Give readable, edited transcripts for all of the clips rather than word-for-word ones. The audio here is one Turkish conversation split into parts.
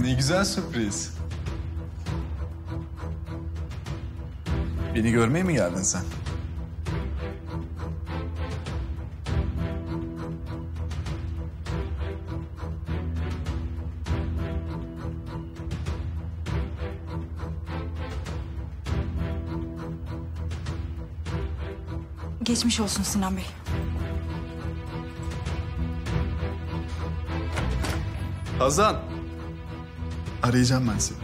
Ne güzel sürpriz. Beni görmeye mi geldin sen? Geçmiş olsun Sinan Bey. Hazan. Arayacağım ben seni.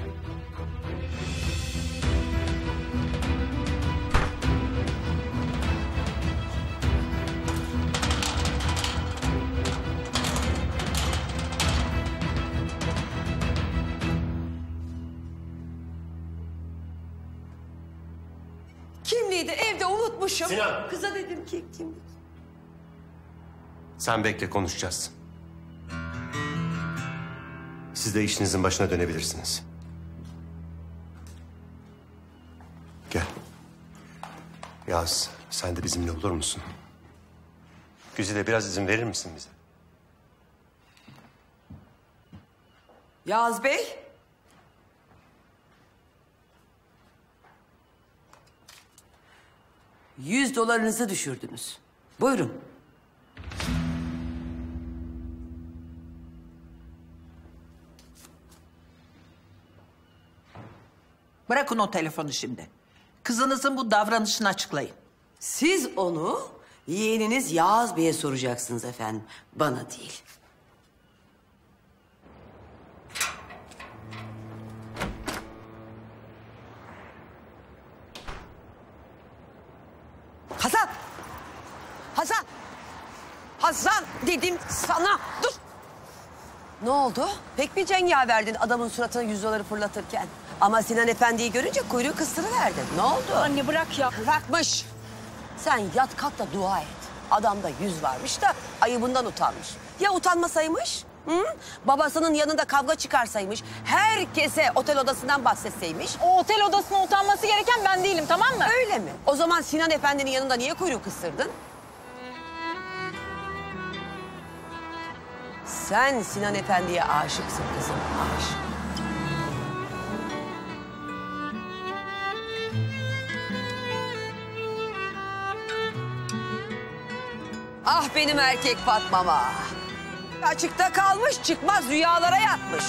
Kimliği de evde unutmuşum. Sinan. Kıza dedim ki kimlik. Sen bekle, konuşacağız. Siz de işinizin başına dönebilirsiniz. Gel. Yağız, sen de bizimle olur musun? Güzide, biraz izin verir misin bize? Yağız Bey. $100 düşürdünüz. Buyurun. Bırakın o telefonu şimdi. Kızınızın bu davranışını açıklayın. Siz onu yeğeniniz Yağız Bey'e soracaksınız efendim. Bana değil. Hazan! Hazan! Hazan dedim sana! Dur! Ne oldu? Pek bir cengaverdin adamın suratına $100 fırlatırken. Ama Sinan Efendi'yi görünce kuyruğu kıstırıverdin. Ne oldu? Anne bırak ya. Bırakmış. Sen yat kalk da dua et. Adamda $100 varmış da ayıbından utanmış. Ya utanmasaymış? Hı? Babasının yanında kavga çıkarsaymış. Herkese otel odasından bahsetseymiş. O otel odasına utanması gereken ben değilim, tamam mı? Öyle mi? O zaman Sinan Efendi'nin yanında niye kuyruğu kıstırdın? Sen Sinan Efendi'ye aşıksın kızım, aşık. Ah benim erkek Fatma'ma. Açıkta kalmış, çıkmaz rüyalara yatmış.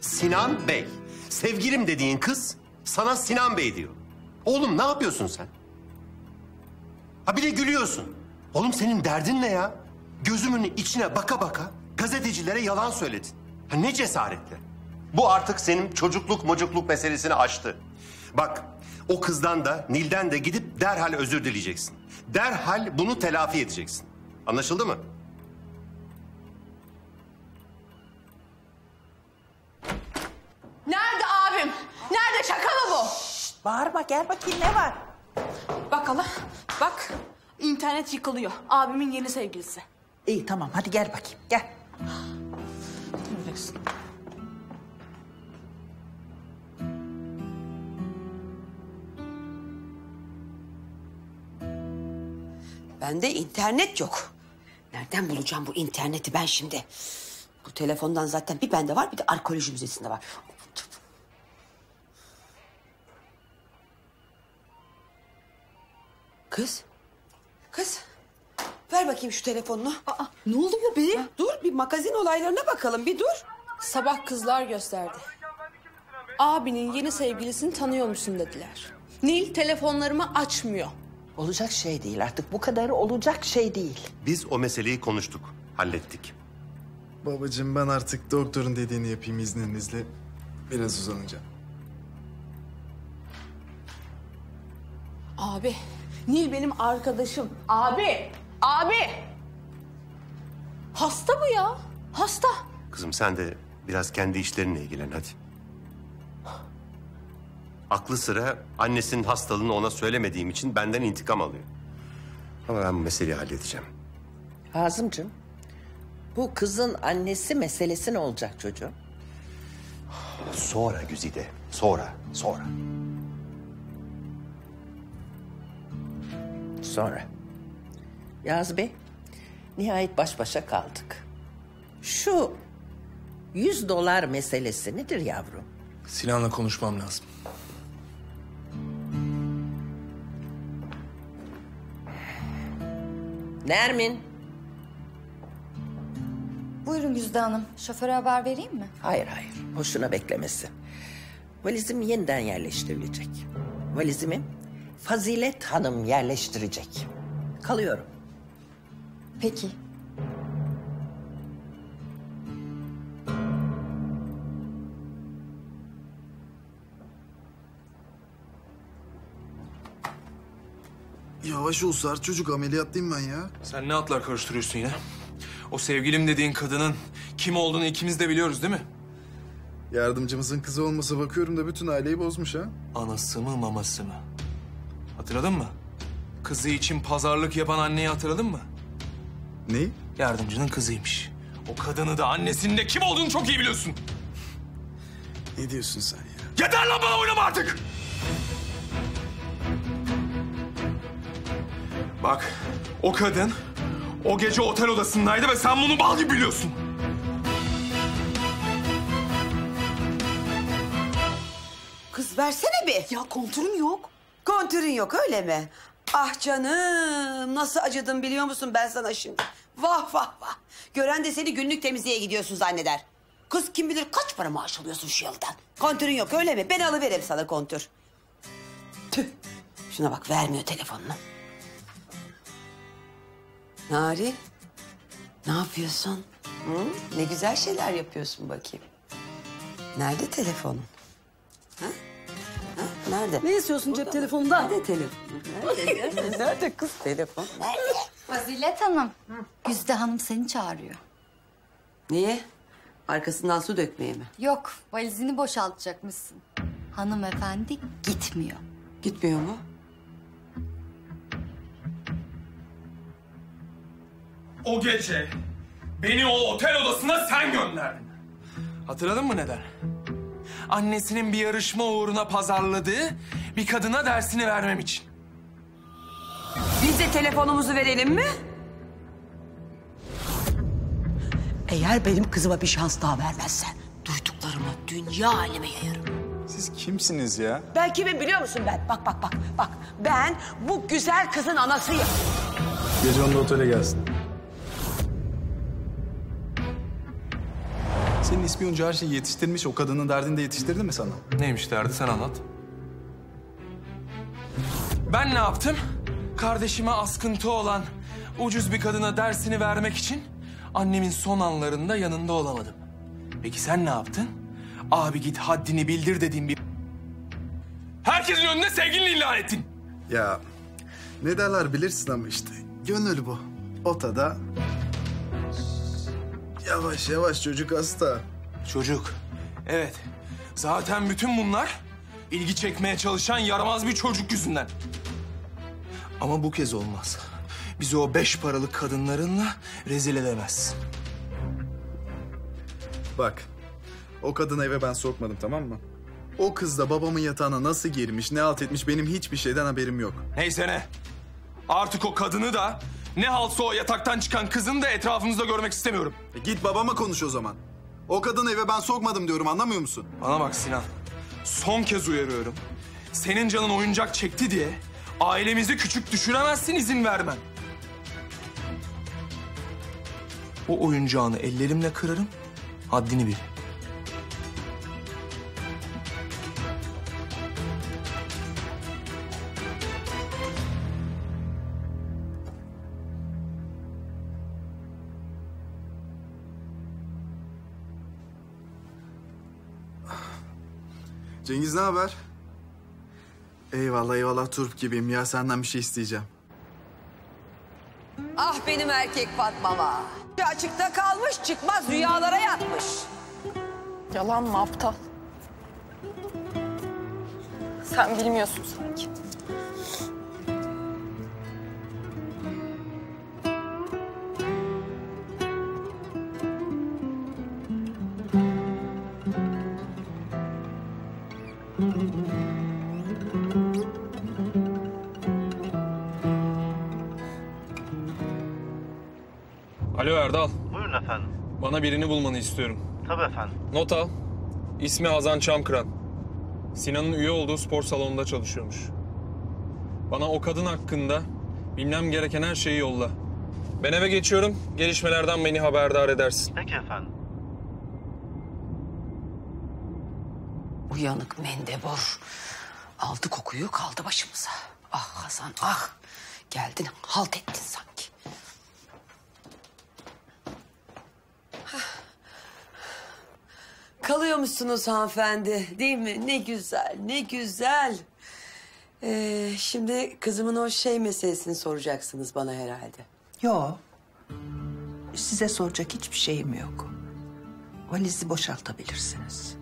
Sinan Bey, sevgilim dediğin kız sana Sinan Bey diyor. Oğlum ne yapıyorsun sen? Ha bir de gülüyorsun. Oğlum senin derdin ne ya? Gözümün içine baka baka gazetecilere yalan söyledin. Ha ne cesaretle. Bu artık senin çocukluk mocukluk meselesini aştı. Bak o kızdan da Nil'den de gidip derhal özür dileyeceksin. Derhal bunu telafi edeceksin. Anlaşıldı mı? Nerede abim? Nerede şakalı bu? Şşt, bağırma gel bakayım ne var? Bak hala bak internet yıkılıyor. Abimin yeni sevgilisi. İyi tamam hadi gel bakayım gel. Bende internet yok. Nereden bulacağım bu interneti ben şimdi? Bu telefondan zaten bir bende var, bir de arkeoloji müzesinde var. Kız. Kız. Ver bakayım şu telefonunu. Aa, ne oluyor be? Ha? Dur bir magazin olaylarına bakalım bir dur. Sabah kızlar gösterdi. Abinin yeni sevgilisini tanıyormuşsun dediler. Nil telefonlarımı açmıyor. Olacak şey değil artık bu kadarı olacak şey değil. Biz o meseleyi konuştuk, hallettik. Babacığım ben artık doktorun dediğini yapayım izninizle. Biraz uzanacağım. Abi, Nil benim arkadaşım. Abi! Abi! Hasta mı ya? Hasta. Kızım sen de biraz kendi işlerinle ilgilen hadi. Aklı sıra annesinin hastalığını ona söylemediğim için benden intikam alıyor. Ama ben bu meseleyi halledeceğim. Hazımcığım, bu kızın annesi meselesi ne olacak çocuğum? Sonra Güzide, sonra. sonra. Yağız Bey, nihayet baş başa kaldık. Şu $100 meselesi nedir yavrum? Sinan'la konuşmam lazım. Nermin. Buyurun Güzide Hanım. Şoföre haber vereyim mi? Hayır, hayır. Hoşuna beklemesi. Valizim yeniden yerleştirilecek. Valizimi Fazilet Hanım yerleştirecek. Kalıyorum. Peki. Yavaş ol Sar çocuk, ameliyatlıyım ben ya. Sen ne atlar karıştırıyorsun yine? O sevgilim dediğin kadının kim olduğunu ikimiz de biliyoruz değil mi? Yardımcımızın kızı olmasa bakıyorum da bütün aileyi bozmuş ha. Anası mı maması mı? Hatırladın mı? Kızı için pazarlık yapan anneyi hatırladın mı? Neyi? Yardımcının kızıymış. O kadını da annesinin de kim olduğunu çok iyi biliyorsun. Ne diyorsun sen ya? Yeter lan, bana oynama artık! Bak, o kadın o gece otel odasındaydı ve sen bunu bal gibi biliyorsun. Kız versene bir. Ya kontürüm yok. Kontürün yok öyle mi? Ah canım, nasıl acıdım biliyor musun ben sana şimdi? Vah vah vah. Gören de seni günlük temizliğe gidiyorsun zanneder. Kız kim bilir kaç para maaş alıyorsun şu yıldan. Kontürün yok öyle mi? Ben alıvereyim sana kontür. Tüh. Şuna bak, vermiyor telefonunu. Nari, ne yapıyorsun? Hı? Ne güzel şeyler yapıyorsun bakayım. Nerede telefonun? Ha? Ha? Nerede? Ne istiyorsun cep telefonunda? Nerede telefon? Nerede? Nerede kız telefon? Nerede? Fazilet Hanım, Güzide Hanım seni çağırıyor. Niye? Arkasından su dökmeye mi? Yok, valizini boşaltacakmışsın. Hanımefendi gitmiyor. Gitmiyor mu? O gece beni o otel odasına sen gönderdin. Hatırladın mı neden? Annesinin bir yarışma uğruna pazarladığı bir kadına dersini vermem için. Biz de telefonumuzu verelim mi? Eğer benim kızıma bir şans daha vermezsen duyduklarımı dünya aleme yayarım. Siz kimsiniz ya? Ben kimim biliyor musun ben? Bak bak bak bak. Ben bu güzel kızın anasıyım. Gece onda otele gelsin. Senin ispiyoncu her şeyi yetiştirmiş, o kadının derdini de yetiştirdi mi sana? Neymiş derdi, sen anlat. Ben ne yaptım? Kardeşime askıntı olan ucuz bir kadına dersini vermek için annemin son anlarında yanında olamadım. Peki sen ne yaptın? Abi git haddini bildir dediğim bir... Herkesin önüne sevgilini ilan ettin. Ya ne derler bilirsin ama işte gönül bu. Otada... Yavaş yavaş, çocuk hasta. Çocuk, evet. Zaten bütün bunlar ilgi çekmeye çalışan yaramaz bir çocuk yüzünden. Ama bu kez olmaz. Bizi o 5 paralık kadınlarınla rezil edemezsin. Bak, o kadını eve ben sokmadım, tamam mı? O kız da babamın yatağına nasıl girmiş, ne halt etmiş, benim hiçbir şeyden haberim yok. Neyse ne, artık o kadını da... Ne halsa o yataktan çıkan kızını da etrafımızda görmek istemiyorum. Git babama konuş o zaman. O kadını eve ben sokmadım diyorum, anlamıyor musun? Bana bak Sinan, son kez uyarıyorum. Senin canın oyuncak çekti diye ailemizi küçük düşüremezsin, izin vermem. O oyuncağını ellerimle kırarım, haddini bil. Cengiz ne haber? Eyvallah eyvallah, turp gibiyim ya, senden bir şey isteyeceğim. Ah benim erkek Fatma'ma. Açıkta kalmış çıkmaz rüyalara yatmış. Yalan mı aptal? Sen bilmiyorsun sanki. Alo Erdal. Buyurun efendim. Bana birini bulmanı istiyorum. Tabii efendim. Not al. İsmi Hazan Çamkıran. Sinan'ın üye olduğu spor salonunda çalışıyormuş. Bana o kadın hakkında bilmem gereken her şeyi yolla. Ben eve geçiyorum. Gelişmelerden beni haberdar edersin. Peki efendim. Uyanık mendebur. Aldı kokuyu kaldı başımıza. Ah Hasan ah. Geldin halt ettin sanki. Kalıyormuşsunuz hanımefendi değil mi? Ne güzel ne güzel. Şimdi kızımın o şey meselesini soracaksınız bana herhalde. Yok. Size soracak hiçbir şeyim yok. Valizi boşaltabilirsiniz.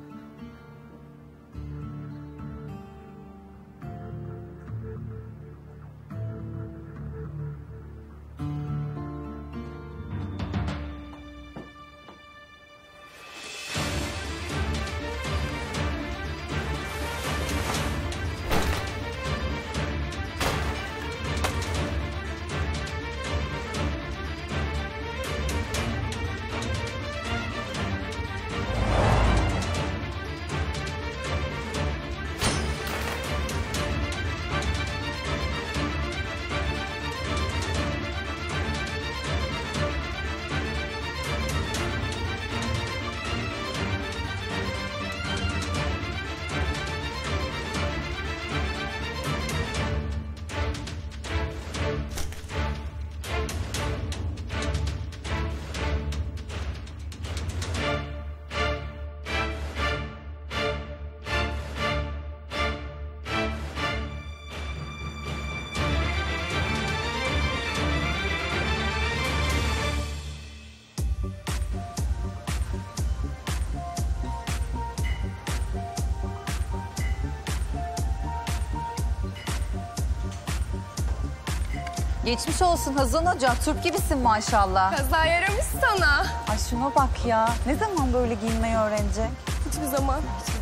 Geçmiş olsun Hazan Hoca. Türk gibisin maşallah. Kaza yaramış sana. Ay şuna bak ya. Ne zaman böyle giyinmeyi öğrenecek? Hiçbir zaman. Hiçbir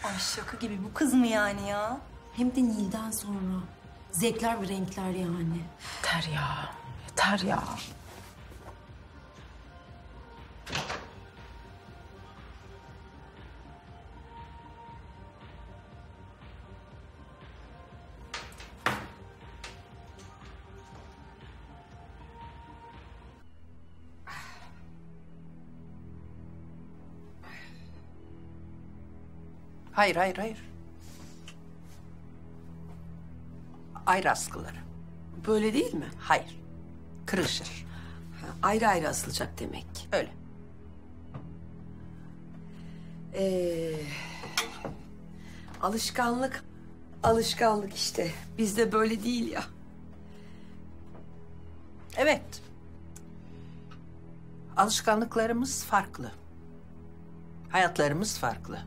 zaman. Ay şaka gibi bu kız mı yani ya? Hem de Nil'den sonra. Zevkler ve renkler yani. Yeter ya. Yeter ya. Hayır, hayır, hayır. Ayrı askıları. Böyle değil mi? Hayır. Kırışır. Ha, ayrı ayrı asılacak demek. Öyle. Alışkanlık. Alışkanlık işte. Bizde böyle değil ya. Evet. Alışkanlıklarımız farklı. Hayatlarımız farklı.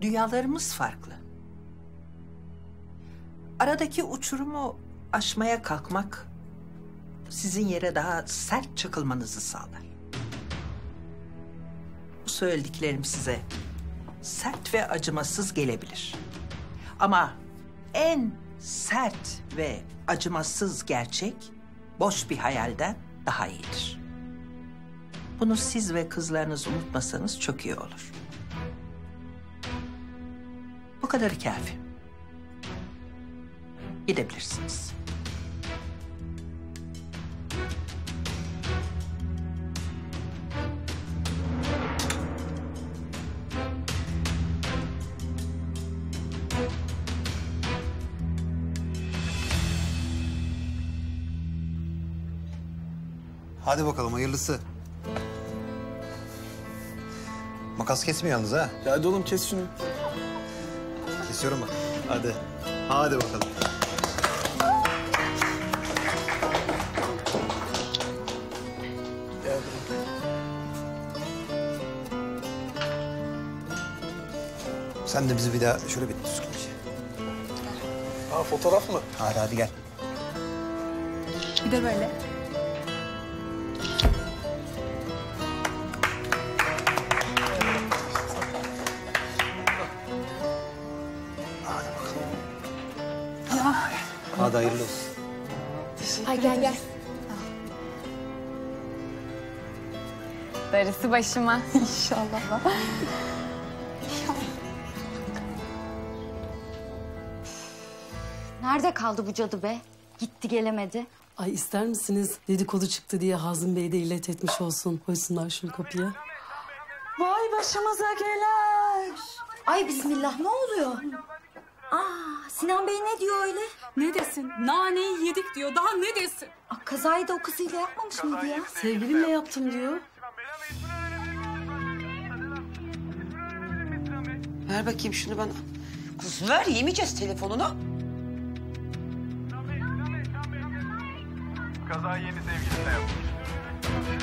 Dünyalarımız farklı. Aradaki uçurumu aşmaya kalkmak sizin yere daha sert çakılmanızı sağlar. Bu söylediklerim size sert ve acımasız gelebilir. Ama en sert ve acımasız gerçek boş bir hayalden daha iyidir. Bunu siz ve kızlarınız unutmasanız çok iyi olur. Bu kadarı kafi. Gidebilirsiniz. Hadi bakalım hayırlısı. Makas kesme yalnız ha. Ya hadi oğlum kes şunu. Kesiyorum bak. Hadi. Hadi bakalım. Sen de bizi bir daha şöyle bir düzgün. Ha fotoğraf mı? Hadi hadi gel. Bir de böyle. Hadi hayırlı olsun. Ay gel gel. Darısı başıma. İnşallah. Nerede kaldı bu cadı be? Gitti gelemedi. Ay ister misiniz dedikodu çıktı diye Hazım Bey de illet etmiş olsun. Koysunlar şunu kapıya. Vay başımıza gelen. Ay bismillah ne oluyor? Aa, Sinan Bey ne diyor öyle? Ne desin? Naneyi yedik diyor. Daha ne desin? Aa, kazayı da o kızıyla yapmamış mıydı ya? Sevgilimle yaptım diyor. Ver bakayım şunu bana. Kız ver yemeyeceğiz telefonunu. Kaza yeni sevgilimle yapmış. Ay.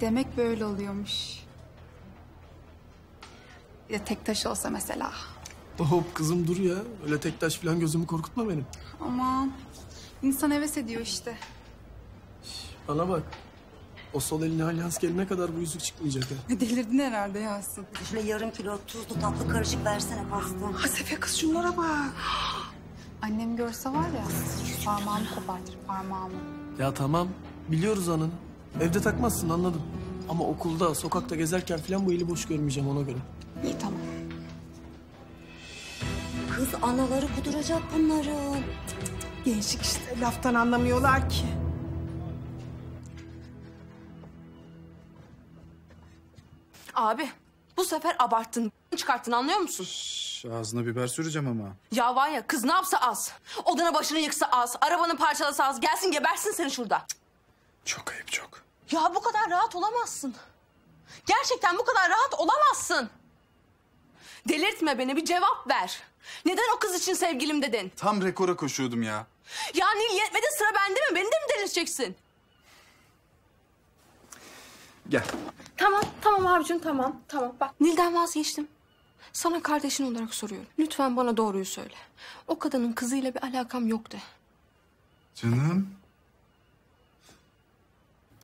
Demek böyle oluyormuş. Ya tek taş olsa mesela. Hop kızım dur ya. Öyle tek taş falan gözümü korkutma benim. Aman. İnsan heves ediyor işte. Bana bak. O sol eline alyans gelene kadar bu yüzük çıkmayacak ha. Delirdin herhalde Yasin. Şöyle yarım kilo tuzlu tatlı karışık versene pasta. Hasefe kız şunlara bak. Annem görse var ya parmağımı kopartır parmağımı. Ya tamam biliyoruz ananı. Evde takmazsın anladım. Ama okulda sokakta gezerken falan bu eli boş görmeyeceğim ona göre. İyi tamam. Kız anaları kuduracak bunların. Gençlik işte laftan anlamıyorlar ki. Abi bu sefer abarttın çıkarttın anlıyor musun? Şş, ağzına biber süreceğim ama. Ya var ya kız ne yapsa az. Odana başını yıksa az. Arabanı parçalasa az. Gelsin gebersin seni şurada. Çok ayıp çok. Ya bu kadar rahat olamazsın. Gerçekten bu kadar rahat olamazsın. Delirtme beni, bir cevap ver. Neden o kız için sevgilim dedin? Tam rekora koşuyordum ya. Ya Nil yetmedi sıra bende mi? Beni de mi delirteceksin? Gel. Tamam, tamam abicim tamam. Tamam bak Nil'den vazgeçtim. Sana kardeşin olarak soruyorum. Lütfen bana doğruyu söyle. O kadının kızıyla bir alakam yok de. Canım.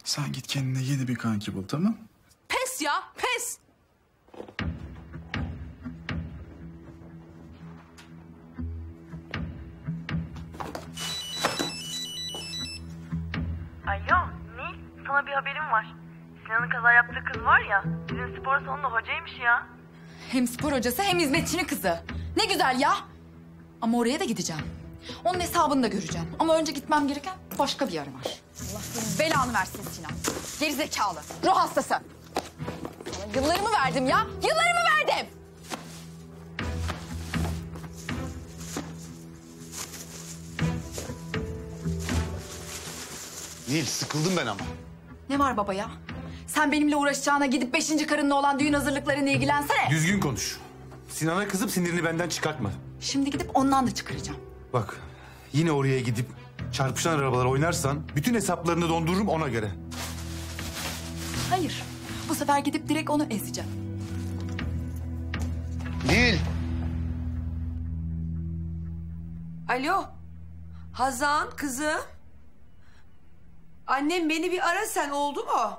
Sen git kendine yeni bir kanki bul tamam? Pes ya, pes. Alo, Nil, sana bir haberim var. Sinan'ın kaza yaptığı kız var ya, bizim spor salonunda hocaymış ya. Hem spor hocası hem hizmetçinin kızı. Ne güzel ya. Ama oraya da gideceğim. Onun hesabını da göreceğim. Ama önce gitmem gereken başka bir yer var. Allah senin belanı versin Sinan. Gerizekalı, ruh hastası. Ama yıllarımı verdim ya, yıllarımı verdim. Nil, sıkıldım ben ama. Ne var baba ya? Sen benimle uğraşacağına gidip 5. karınla olan düğün hazırlıklarına ilgilensene. Düzgün konuş. Sinan'a kızıp sinirini benden çıkartma. Şimdi gidip ondan da çıkaracağım. Bak, yine oraya gidip çarpışan arabalara oynarsan bütün hesaplarını dondururum ona göre. Hayır, bu sefer gidip direkt onu ezeceğim. Nil! Alo, Hazan kızım. Annem beni bir ara sen oldu mu?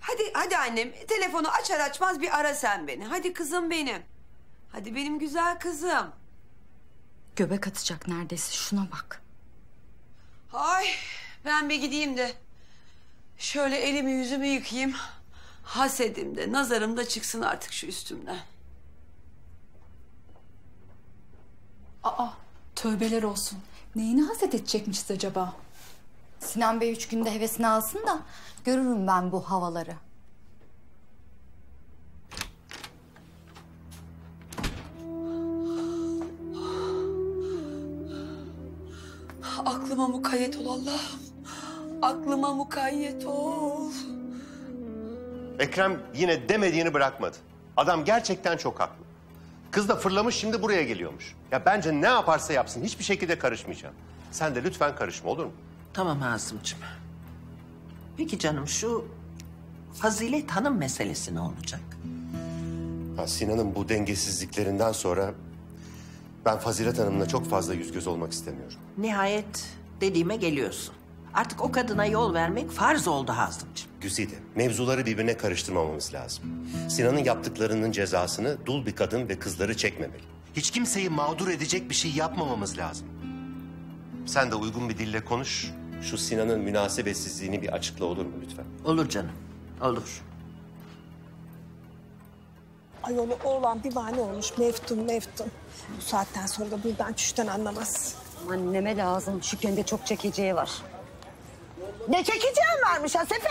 Hadi hadi annem telefonu açar açmaz bir ara sen beni. Hadi kızım benim. Hadi benim güzel kızım. Göbek atacak neredeyse şuna bak. Ay ben bir gideyim de şöyle elimi yüzümü yıkayayım. Hasedim de nazarım da çıksın artık şu üstümden. Aa tövbeler olsun. Neyini haset edecekmişiz acaba? Sinan Bey 3 günde hevesini alsın da görürüm ben bu havaları. Aklıma mukayyet ol Allah'ım. Aklıma mukayyet ol. Ekrem yine demediğini bırakmadı. Adam gerçekten çok haklı. Kız da fırlamış şimdi buraya geliyormuş. Ya bence ne yaparsa yapsın hiçbir şekilde karışmayacağım. Sen de lütfen karışma olur mu? Tamam Hazımcığım. Peki canım şu Fazilet Hanım meselesi ne olacak? Ha, Sinan'ın bu dengesizliklerinden sonra Ben Fazilet Hanım'la çok fazla yüz göz olmak istemiyorum. Nihayet dediğime geliyorsun. Artık o kadına yol vermek farz oldu Hazımcığım. Güzide, mevzuları birbirine karıştırmamamız lazım. Sinan'ın yaptıklarının cezasını dul bir kadın ve kızları çekmemeli. Hiç kimseyi mağdur edecek bir şey yapmamamız lazım. Sen de uygun bir dille konuş. Şu Sinan'ın münasebetsizliğini bir açıkla, olur mu lütfen? Olur canım, olur. Ay oğlu, oğlan bir bahane olmuş, meftun. Bu saatten sonra da buradan çüşten anlamaz. Anneme lazım, Şükriye'nde çok çekeceği var. Ne çekeceğim varmış Asefe?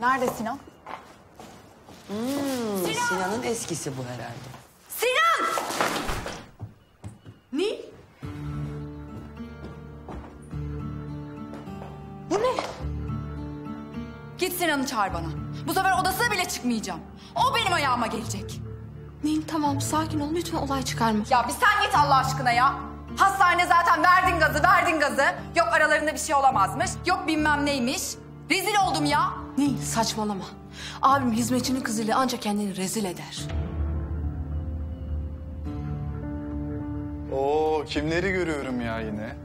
Nerede Sinan? Sinan! Sinan'ın eskisi bu herhalde. Sinan! Ne? Bu ne? Git Sinan'ı çağır bana. Bu sefer odasına bile çıkmayacağım. O benim ayağıma gelecek. Neyin, tamam sakin ol lütfen, olay çıkarma. Ya bir sen git Allah aşkına ya. Hastane zaten verdin gazı. Yok aralarında bir şey olamazmış. Yok bilmem neymiş. Rezil oldum ya. Nil saçmalama. Abim hizmetçinin kızıyla ancak kendini rezil eder. Oo, kimleri görüyorum ya yine.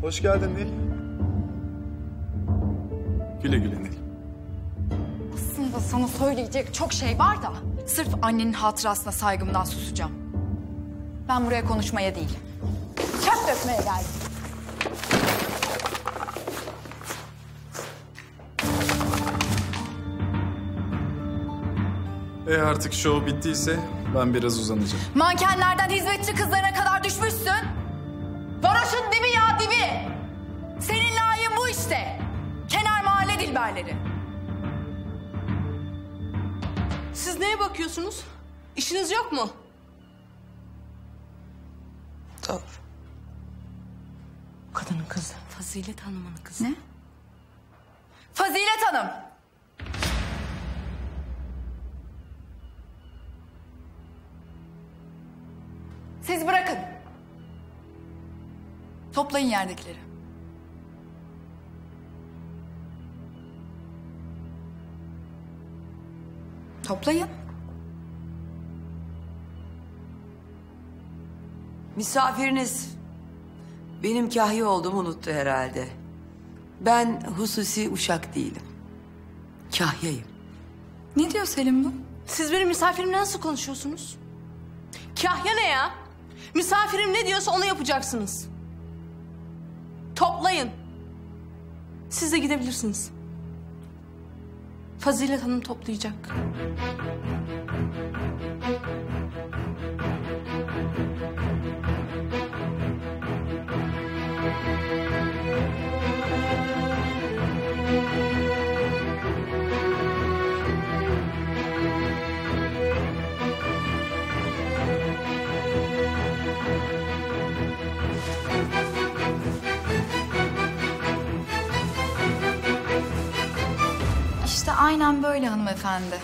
Hoş geldin Nil. Güle güle Nil. Aslında sana söyleyecek çok şey var da sırf annenin hatırasına saygımdan susacağım. Ben buraya konuşmaya değil, çöp dökmeye geldim. Artık şov bittiyse ben biraz uzanacağım. Mankenlerden hizmetçi kızlarına kadar düşmüşsün. Varoş'un dibi ya dibi. Senin layığın bu işte. Kenar mahalle dilberleri. Siz neye bakıyorsunuz? İşiniz yok mu? Doğru. O kadının kızı. Fazilet Hanım'ın kızı. Ne? Fazilet Hanım. Siz bırakın. Toplayın yerdekileri. Toplayın. Misafiriniz benim kahya olduğumu unuttu herhalde. Ben hususi uşak değilim. Kahyayım. Ne diyor Selim bu? Siz benim misafirimle nasıl konuşuyorsunuz? Kahya ne ya? Misafirim ne diyorsa onu yapacaksınız. Toplayın. Siz de gidebilirsiniz. Fazilet Hanım toplayacak. Aynen böyle hanımefendi.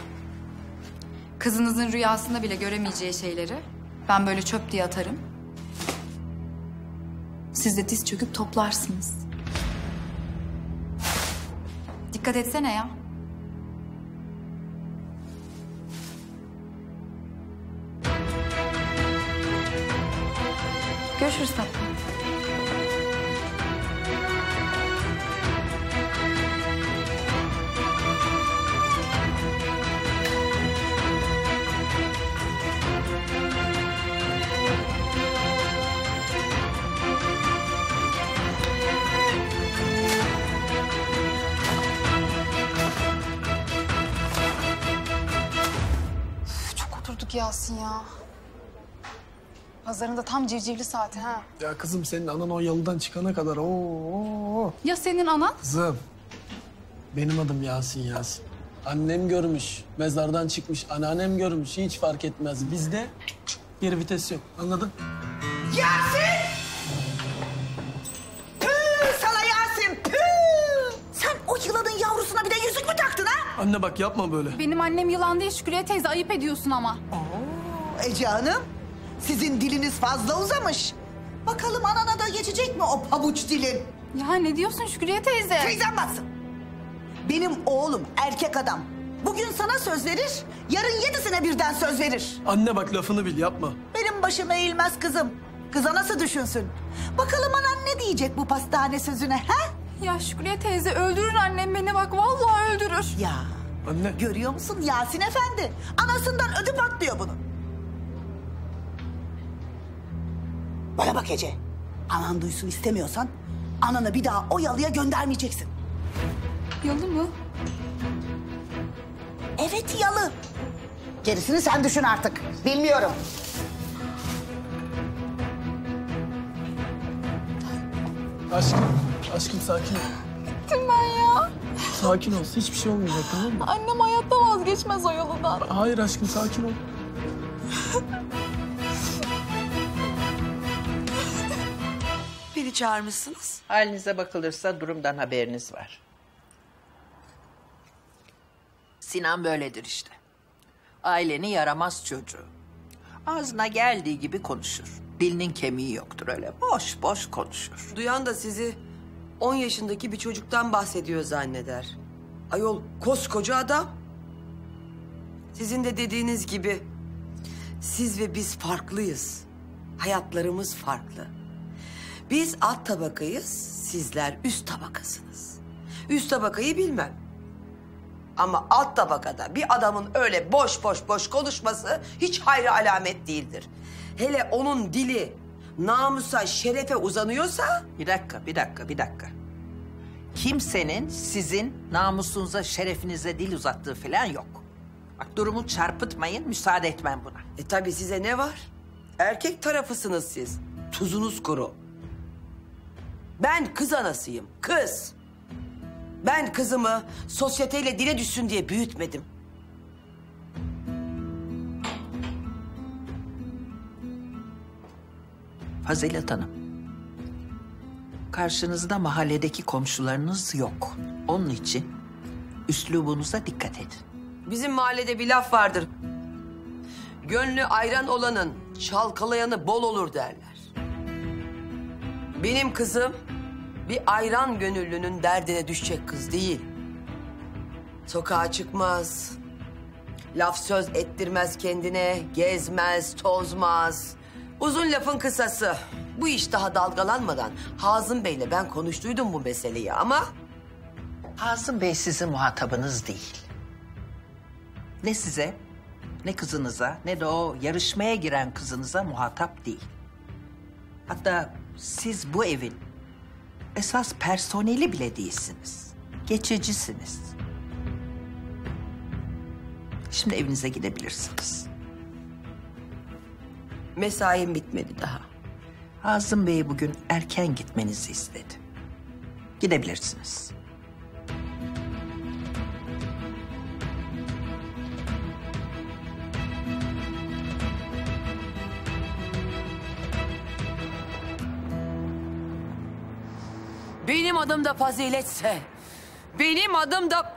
Kızınızın rüyasında bile göremeyeceği şeyleri ben böyle çöp diye atarım. Siz de diz çöküp toplarsınız. Dikkat etsene ya. Görüşürüz tatlım. Yasin ya. Pazarında tam civcivli saati ha. Ya kızım senin anan o yalıdan çıkana kadar ooo. Ya senin anan? Kızım. Benim adım Yasin. Annem görmüş, mezardan çıkmış, anneannem görmüş, hiç fark etmez. Bizde geri vites yok, anladın? Yasin! Püh sana Yasin, püh! Sen o yılanın yavrusuna bir de yüzük mü taktın ha? Anne bak yapma böyle. Benim annem yılan değil Şükriye teyze, ayıp ediyorsun ama. Ece Hanım, Sizin diliniz fazla uzamış. Bakalım anana da geçecek mi o pabuç dilin? Ya ne diyorsun Şükriye teyze? Teyzem batsın. Benim oğlum erkek adam. Bugün sana söz verir, yarın 7'sine birden söz verir. Anne bak lafını bil, yapma. Benim başıma eğilmez kızım. Kıza nasıl düşünsün? Bakalım anan ne diyecek bu pastane sözüne ha? Ya Şükriye teyze öldürür annem beni bak, vallahi öldürür. Ya anne. Görüyor musun Yasin efendi? Anasından ödü patlıyor bunun. Bana bak Ece, anan duysun istemiyorsan ananı bir daha o yalıya göndermeyeceksin. Yalı mı? Evet yalı. Gerisini sen düşün artık. Bilmiyorum. Aşkım sakin ol. Bittim ben ya. Sakin ol, hiçbir şey olmayacak tamam mı? Annem hayatta vazgeçmez o yalıdan. Hayır aşkım sakin ol. Beni çağırmışsınız. Halinize bakılırsa durumdan haberiniz var. Sinan böyledir işte. Aileni yaramaz çocuğu. Ağzına geldiği gibi konuşur. Dilinin kemiği yoktur öyle. Boş boş konuşur. Duyan da sizi 10 yaşındaki bir çocuktan bahsediyor zanneder. Ayol koskoca adam. Sizin de dediğiniz gibi siz ve biz farklıyız. Hayatlarımız farklı. Biz alt tabakayız, sizler üst tabakasınız. Üst tabakayı bilmem. Ama alt tabakada bir adamın öyle boş konuşması hiç hayra alamet değildir. Hele onun dili namusa, şerefe uzanıyorsa... Bir dakika. Kimsenin sizin namusunuza, şerefinize dil uzattığı falan yok. Bak durumu çarpıtmayın, müsaade etmem buna. Tabii size ne var? Erkek tarafısınız siz. Tuzunuz kuru. Ben kız anasıyım, kız. Ben kızımı sosyeteyle dile düşsün diye büyütmedim. Fazilet Hanım, karşınızda mahalledeki komşularınız yok. Onun için üslubunuza dikkat edin. Bizim mahallede bir laf vardır. Gönlü ayran olanın çalkalayanı bol olur derler. Benim kızım bir ayran gönüllünün derdine düşecek kız değil. Sokağa çıkmaz, laf söz ettirmez kendine, gezmez, tozmaz. Uzun lafın kısası, bu iş daha dalgalanmadan Hazım Bey'le ben konuştuydum bu meseleyi ama... Hazım Bey sizin muhatabınız değil. Ne size, ne kızınıza, ne de o yarışmaya giren kızınıza muhatap değil. Hatta siz bu evin esas personeli bile değilsiniz. Geçicisiniz. Şimdi evinize gidebilirsiniz. Mesaim bitmedi daha. Hazım Bey bugün erken gitmenizi istedi. Gidebilirsiniz. Benim adım da Faziletse, benim adım da...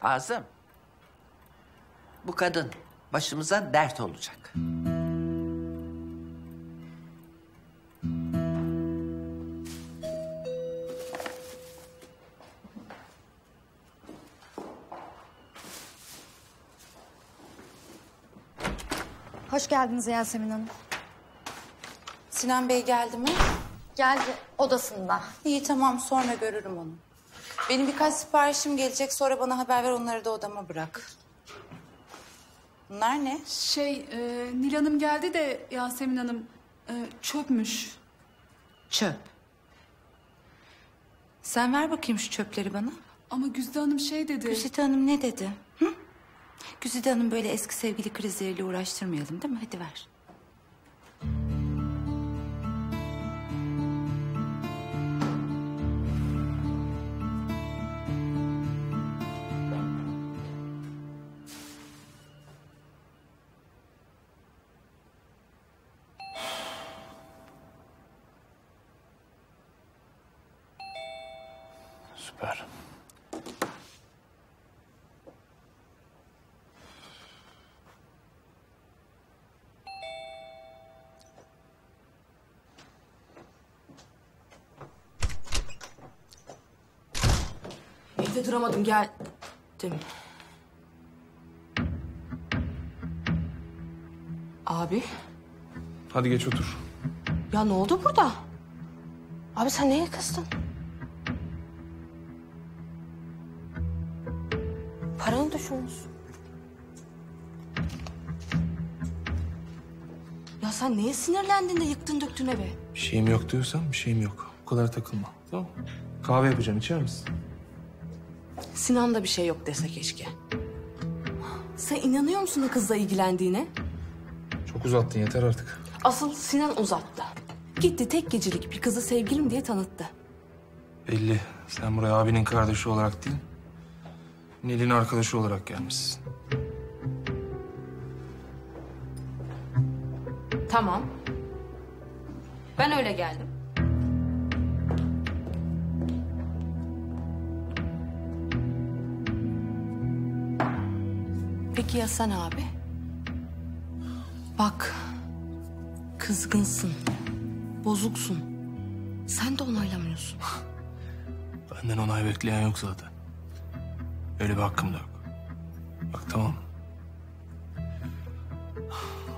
Hazım, bu kadın başımıza dert olacak. Hoş geldiniz Yasemin Hanım. Sinan Bey geldi mi? Geldi, odasında. İyi tamam, sonra görürüm onu. Benim birkaç siparişim gelecek, sonra bana haber ver, onları da odama bırak. Bunlar ne? Nil Hanım geldi de Yasemin Hanım çöpmüş. Çöp? Sen ver bakayım şu çöpleri bana. Ama Güzide Hanım dedi. Güzide Hanım ne dedi? Hı? Güzide Hanım böyle eski sevgili krizleriyle uğraştırmayalım değil mi? Hadi ver. Süper. Evde duramadım, geldim. Abi. Hadi geç otur. Ya ne oldu burada? Abi sen neye kızdın? Paranı düşürmüşsün. Ya sen neye sinirlendin de yıktın döktün eve? Bir şeyim yok diyorsan bir şeyim yok. Bu kadar takılma. Tamam. Kahve yapacağım, içer misin? Sinan'da bir şey yok dese keşke. Sen inanıyor musun o kızla ilgilendiğine? Çok uzattın, yeter artık. Asıl Sinan uzattı. Gitti tek gecelik bir kızı sevgilim diye tanıttı. Belli. Sen buraya abinin kardeşi olarak değil, Nil'in arkadaşı olarak gelmişsin. Tamam. Ben öyle geldim. Peki ya sen abi? Bak, kızgınsın, bozuksun. Sen de onaylamıyorsun. Benden onay bekleyen yok zaten. Öyle bir hakkım da yok. Bak tamam.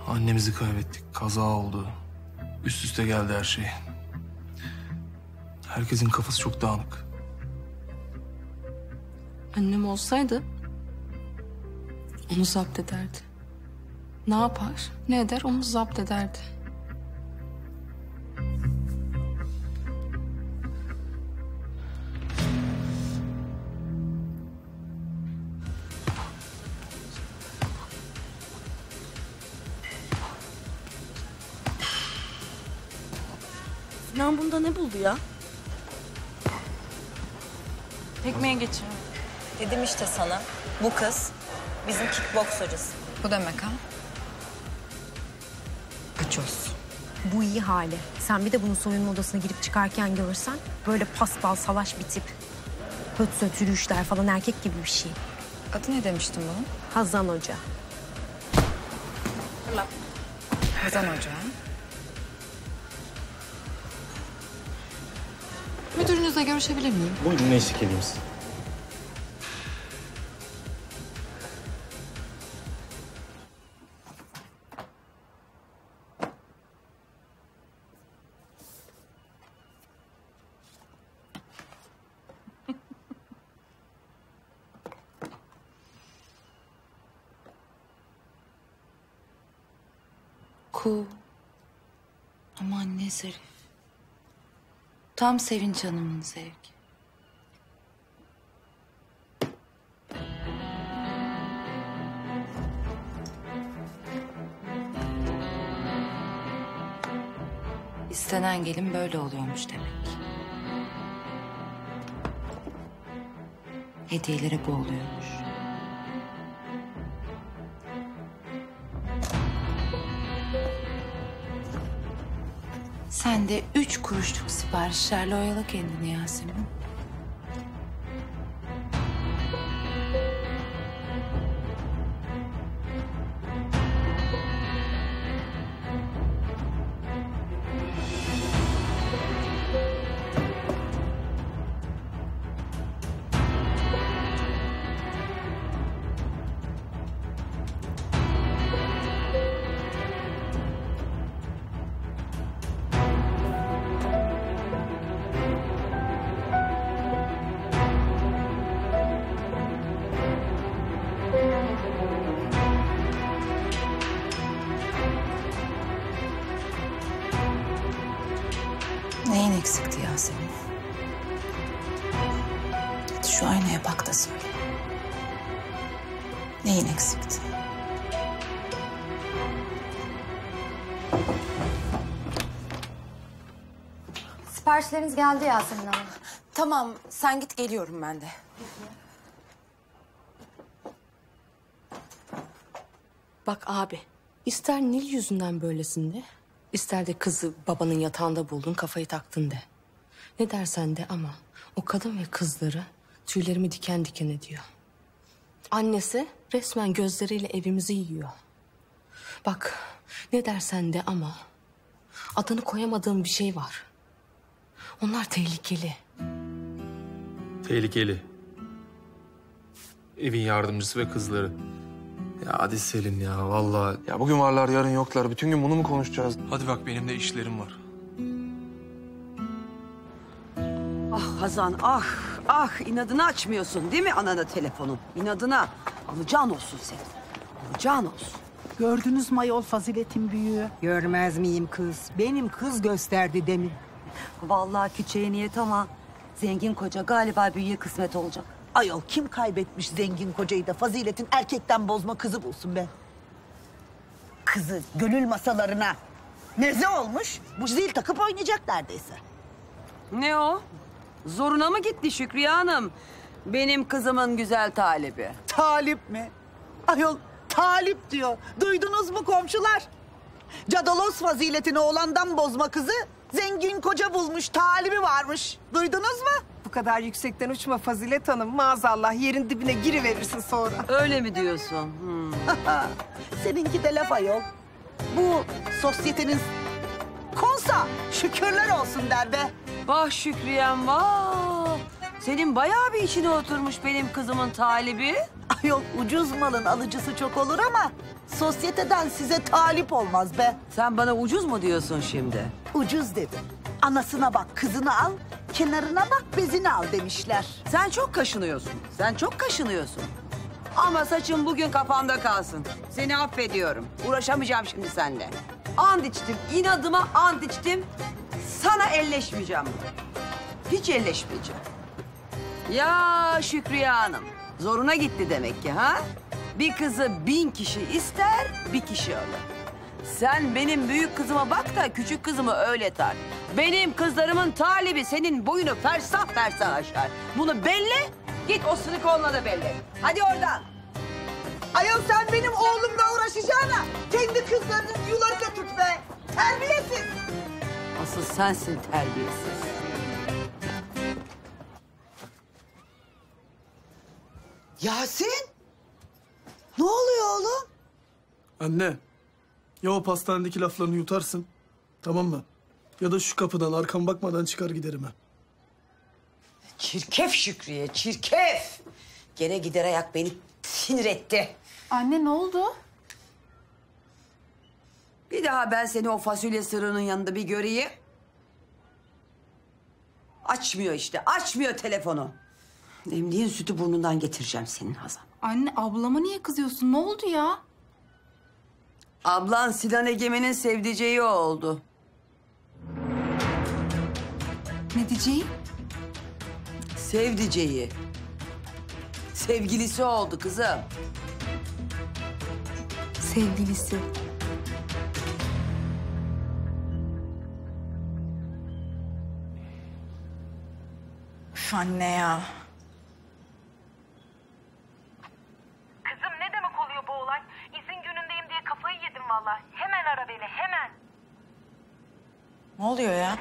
Annemizi kaybettik, kaza oldu. Üst üste geldi her şey. Herkesin kafası çok dağınık. Annem olsaydı onu zapt ederdi. Ne yapar, ne eder onu zapt ederdi. Sinan bunda ne buldu ya? Tekmeye geçiyor. Dedim işte sana, bu kız bizim kickboks hocası. Bu demek ha? Kaçıyorsun. Bu iyi hali. Sen bir de bunun soyunma odasına girip çıkarken görürsen böyle paspal, salaş bir tip. Höt yürüyüşler falan, erkek gibi bir şey. Adı ne demiştin bunun? Hazan Hoca. Allah. Hazan Hoca. Müdürünüzle görüşebilir miyim? Buyurun, ne eşlik edeyim size? Aman ne zarif. Tam Sevinç Hanım'ın zevki. İstenen gelin böyle oluyormuş demek. Hediyeleri bu oluyormuş. Sen de 3 kuruşluk siparişlerle oyala kendini Yasemin. Siparişleriniz geldi Yasemin Hanım. Tamam, sen git, geliyorum ben de. Bak abi, ister Nil yüzünden böylesin de, ister de kızı babanın yatağında buldun, kafayı taktın de. Ne dersen de ama o kadın ve kızları tüylerimi diken diken ediyor. Annesi resmen gözleriyle evimizi yiyor. Bak ne dersen de ama adını koyamadığım bir şey var. Onlar tehlikeli. Tehlikeli. Evin yardımcısı ve kızları. Ya hadi Selin ya vallahi. Ya bugün varlar yarın yoklar. Bütün gün bunu mu konuşacağız? Hadi bak benim de işlerim var. Ah Hazan ah. Ah inadına açmıyorsun değil mi anana telefonun? İnadına. Alacağın olsun senin. Alacağın olsun. Gördünüz mü ayol faziletin büyüğü? Görmez miyim kız? Benim kız gösterdi demin. Vallahi küçüğe niyet ama zengin koca galiba büyüğe kısmet olacak. Ayol kim kaybetmiş zengin kocayı da faziletin erkekten bozma kızı bulsun be. Kızı gönül masalarına neze olmuş, bu zil takıp oynayacak neredeyse. Ne o? Zoruna mı gitti Şükriye Hanım? Benim kızımın güzel talibi. Talip mi? Ayol talip diyor. Duydunuz mu komşular? Cadalos faziletini oğlandan bozma kızı zengin koca bulmuş, talibi varmış. Duydunuz mu? Bu kadar yüksekten uçma Fazilet Hanım. Maazallah yerin dibine giriverirsin sonra. Öyle mi diyorsun? Hmm. Seninki de laf ayol. Bu sosyeteniz konsa şükürler olsun der be. Vah Şükriye'm vah. Senin bayağı bir içine oturmuş benim kızımın talibi. Ayol ucuz malın alıcısı çok olur ama sosyeteden size talip olmaz be. Sen bana ucuz mu diyorsun şimdi? Ucuz dedim. Anasına bak, kızını al, kenarına bak, bezini al demişler. Sen çok kaşınıyorsun, sen çok kaşınıyorsun. Ama saçın bugün kafamda kalsın. Seni affediyorum, uğraşamayacağım şimdi seninle. Ant içtim, inadıma ant içtim. Sana elleşmeyeceğim bugün. Hiç elleşmeyeceğim. Ya Şükriye Hanım, zoruna gitti demek ki ha? Bir kızı 1000 kişi ister, bir kişi alır. Sen benim büyük kızıma bak da küçük kızımı öyle tar. Benim kızlarımın talibi senin boyunu fersah fersah aşar. Bunu belli, git o sınık oğluna da belli. Hadi oradan. Ayol sen benim oğlumla uğraşacağına kendi kızlarının yularına tut be. Terbiyesiz. Asıl sensin terbiyesiz. Yasin! Ne oluyor oğlum? Anne. Ya o pastanedeki laflarını yutarsın, tamam mı? Ya da şu kapıdan arkam bakmadan çıkar giderim ha. Çirkef Şükriye, çirkef! Gene gider ayak beni sinir etti. Anne ne oldu? Bir daha ben seni o fasulye sırrının yanında bir göreyim. Açmıyor işte, açmıyor telefonu. Emdiğin sütü burnundan getireceğim senin Hazan. Anne ablama niye kızıyorsun, ne oldu ya? Ablan Sinan Egemen'in sevdiceği oldu. Ne diyeceği? Sevdiceği. Sevgilisi oldu kızım. Sevgilisi. Üf anne ya. Vallahi hemen ara beni, hemen. Ne oluyor ya?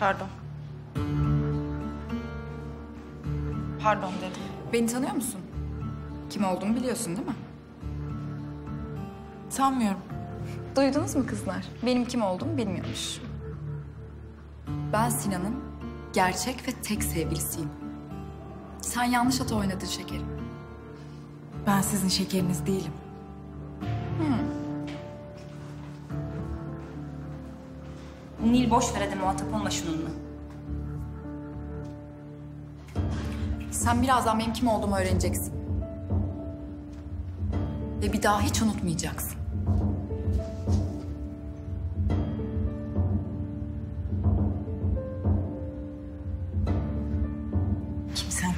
Pardon. Pardon dedim. Beni tanıyor musun? Kim olduğumu biliyorsun değil mi? Sanmıyorum. Duydunuz mu kızlar? Benim kim olduğumu bilmiyormuş. Ben Sinan'ın gerçek ve tek sevgilisiyim. Sen yanlış ata oynadın şekerim. Ben sizin şekeriniz değilim. Nil boş ver hadi, muhatap olma şununla. Sen birazdan benim kim olduğumu öğreneceksin. Ve bir daha hiç unutmayacaksın.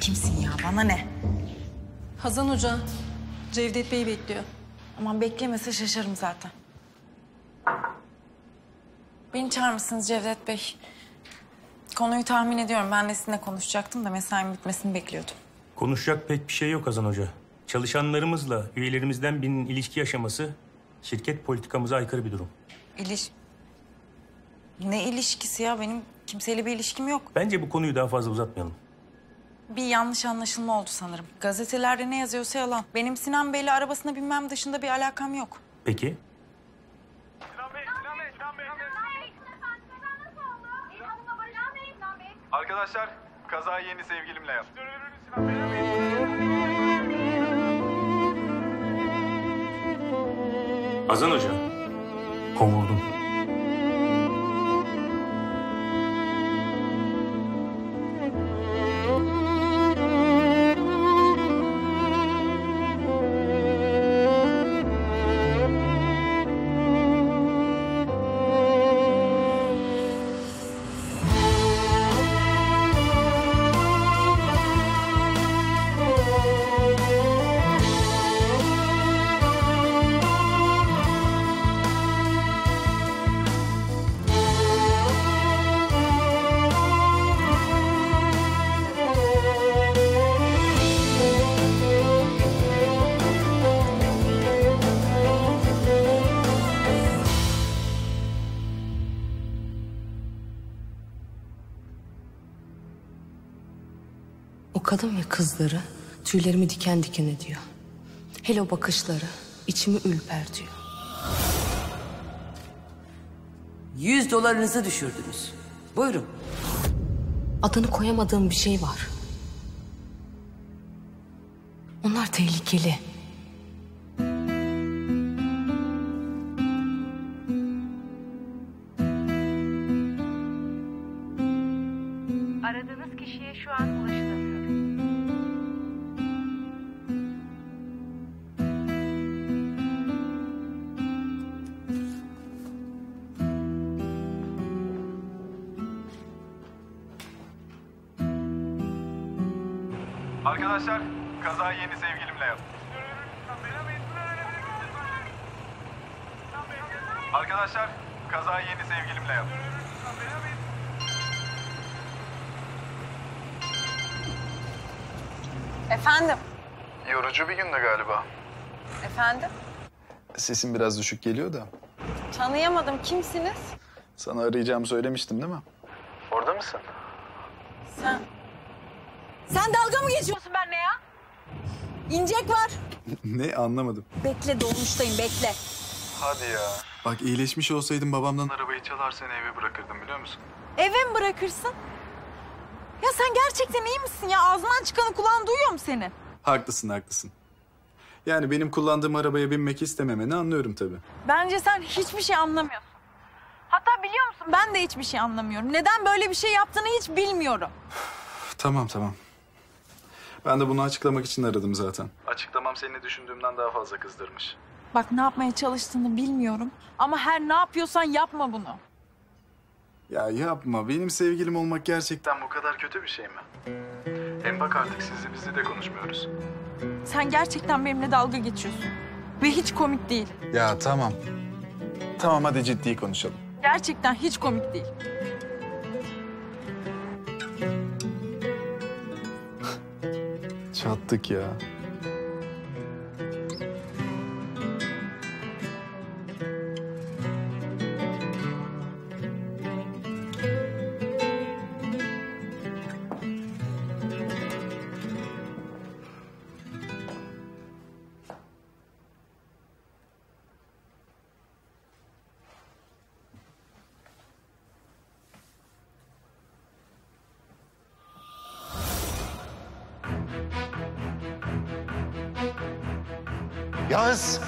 Kimsin ya? Bana ne? Hazan Hoca, Cevdet Bey'i bekliyor. Aman beklemese şaşarım zaten. Beni çağırmışsınız Cevdet Bey. Konuyu tahmin ediyorum. Ben de sizinle konuşacaktım da mesaim bitmesini bekliyordum. Konuşacak pek bir şey yok Hazan Hoca. Çalışanlarımızla üyelerimizden birinin ilişki yaşaması şirket politikamıza aykırı bir durum. Ne ilişkisi ya? Benim kimseyle bir ilişkim yok. Bence bu konuyu daha fazla uzatmayalım. Bir yanlış anlaşılma oldu sanırım. Gazetelerde ne yazıyorsa yalan. Benim Sinan Bey'le arabasına binmem dışında bir alakam yok. Peki. Arkadaşlar, kazayı yeni sevgilimle yaptım. Hazan Hoca, kovuldum. Kadın ve kızları tüylerimi diken diken ediyor. Hele o bakışları içimi ürpertiyor. $100 düşürdünüz. Buyurun. Adını koyamadığım bir şey var. Onlar tehlikeli. Aradığınız kişiye şu an ulaşılamıyor. Arkadaşlar, kazayı yeni sevgilimle yaptım. Arkadaşlar, kazayı yeni sevgilimle yaptım. Efendim? Yorucu bir gündü galiba. Efendim? Sesin biraz düşük geliyor da. Tanıyamadım. Kimsiniz? Sana arayacağımı söylemiştim değil mi? Orada mısın? Sen dalga mı geçiyorsun benimle ya? İnecek var. Ne? Anlamadım. Bekle, dolmuştayım, bekle. Hadi ya. Bak, iyileşmiş olsaydım babamdan arabayı çalar seni eve bırakırdım, biliyor musun? Eve mi bırakırsın? Ya sen gerçekten iyi misin ya? Ağzından çıkanı kulağın duyuyor mu seni? Haklısın, haklısın. Yani benim kullandığım arabaya binmek istememeni anlıyorum tabii. Bence sen hiçbir şey anlamıyorsun. Hatta biliyor musun, ben de hiçbir şey anlamıyorum. Neden böyle bir şey yaptığını hiç bilmiyorum. Tamam. Ben de bunu açıklamak için aradım zaten. Açıklamam seni düşündüğümden daha fazla kızdırmış. Bak, ne yapmaya çalıştığını bilmiyorum ama her ne yapıyorsan yapma bunu. Ya yapma, benim sevgilim olmak gerçekten bu kadar kötü bir şey mi? Hem bak, artık sizle bizi de konuşmuyoruz. Sen gerçekten benimle dalga geçiyorsun ve hiç komik değil. Ya tamam. Tamam, hadi ciddi konuşalım. Gerçekten hiç komik değil. Çattık ya. Yağız!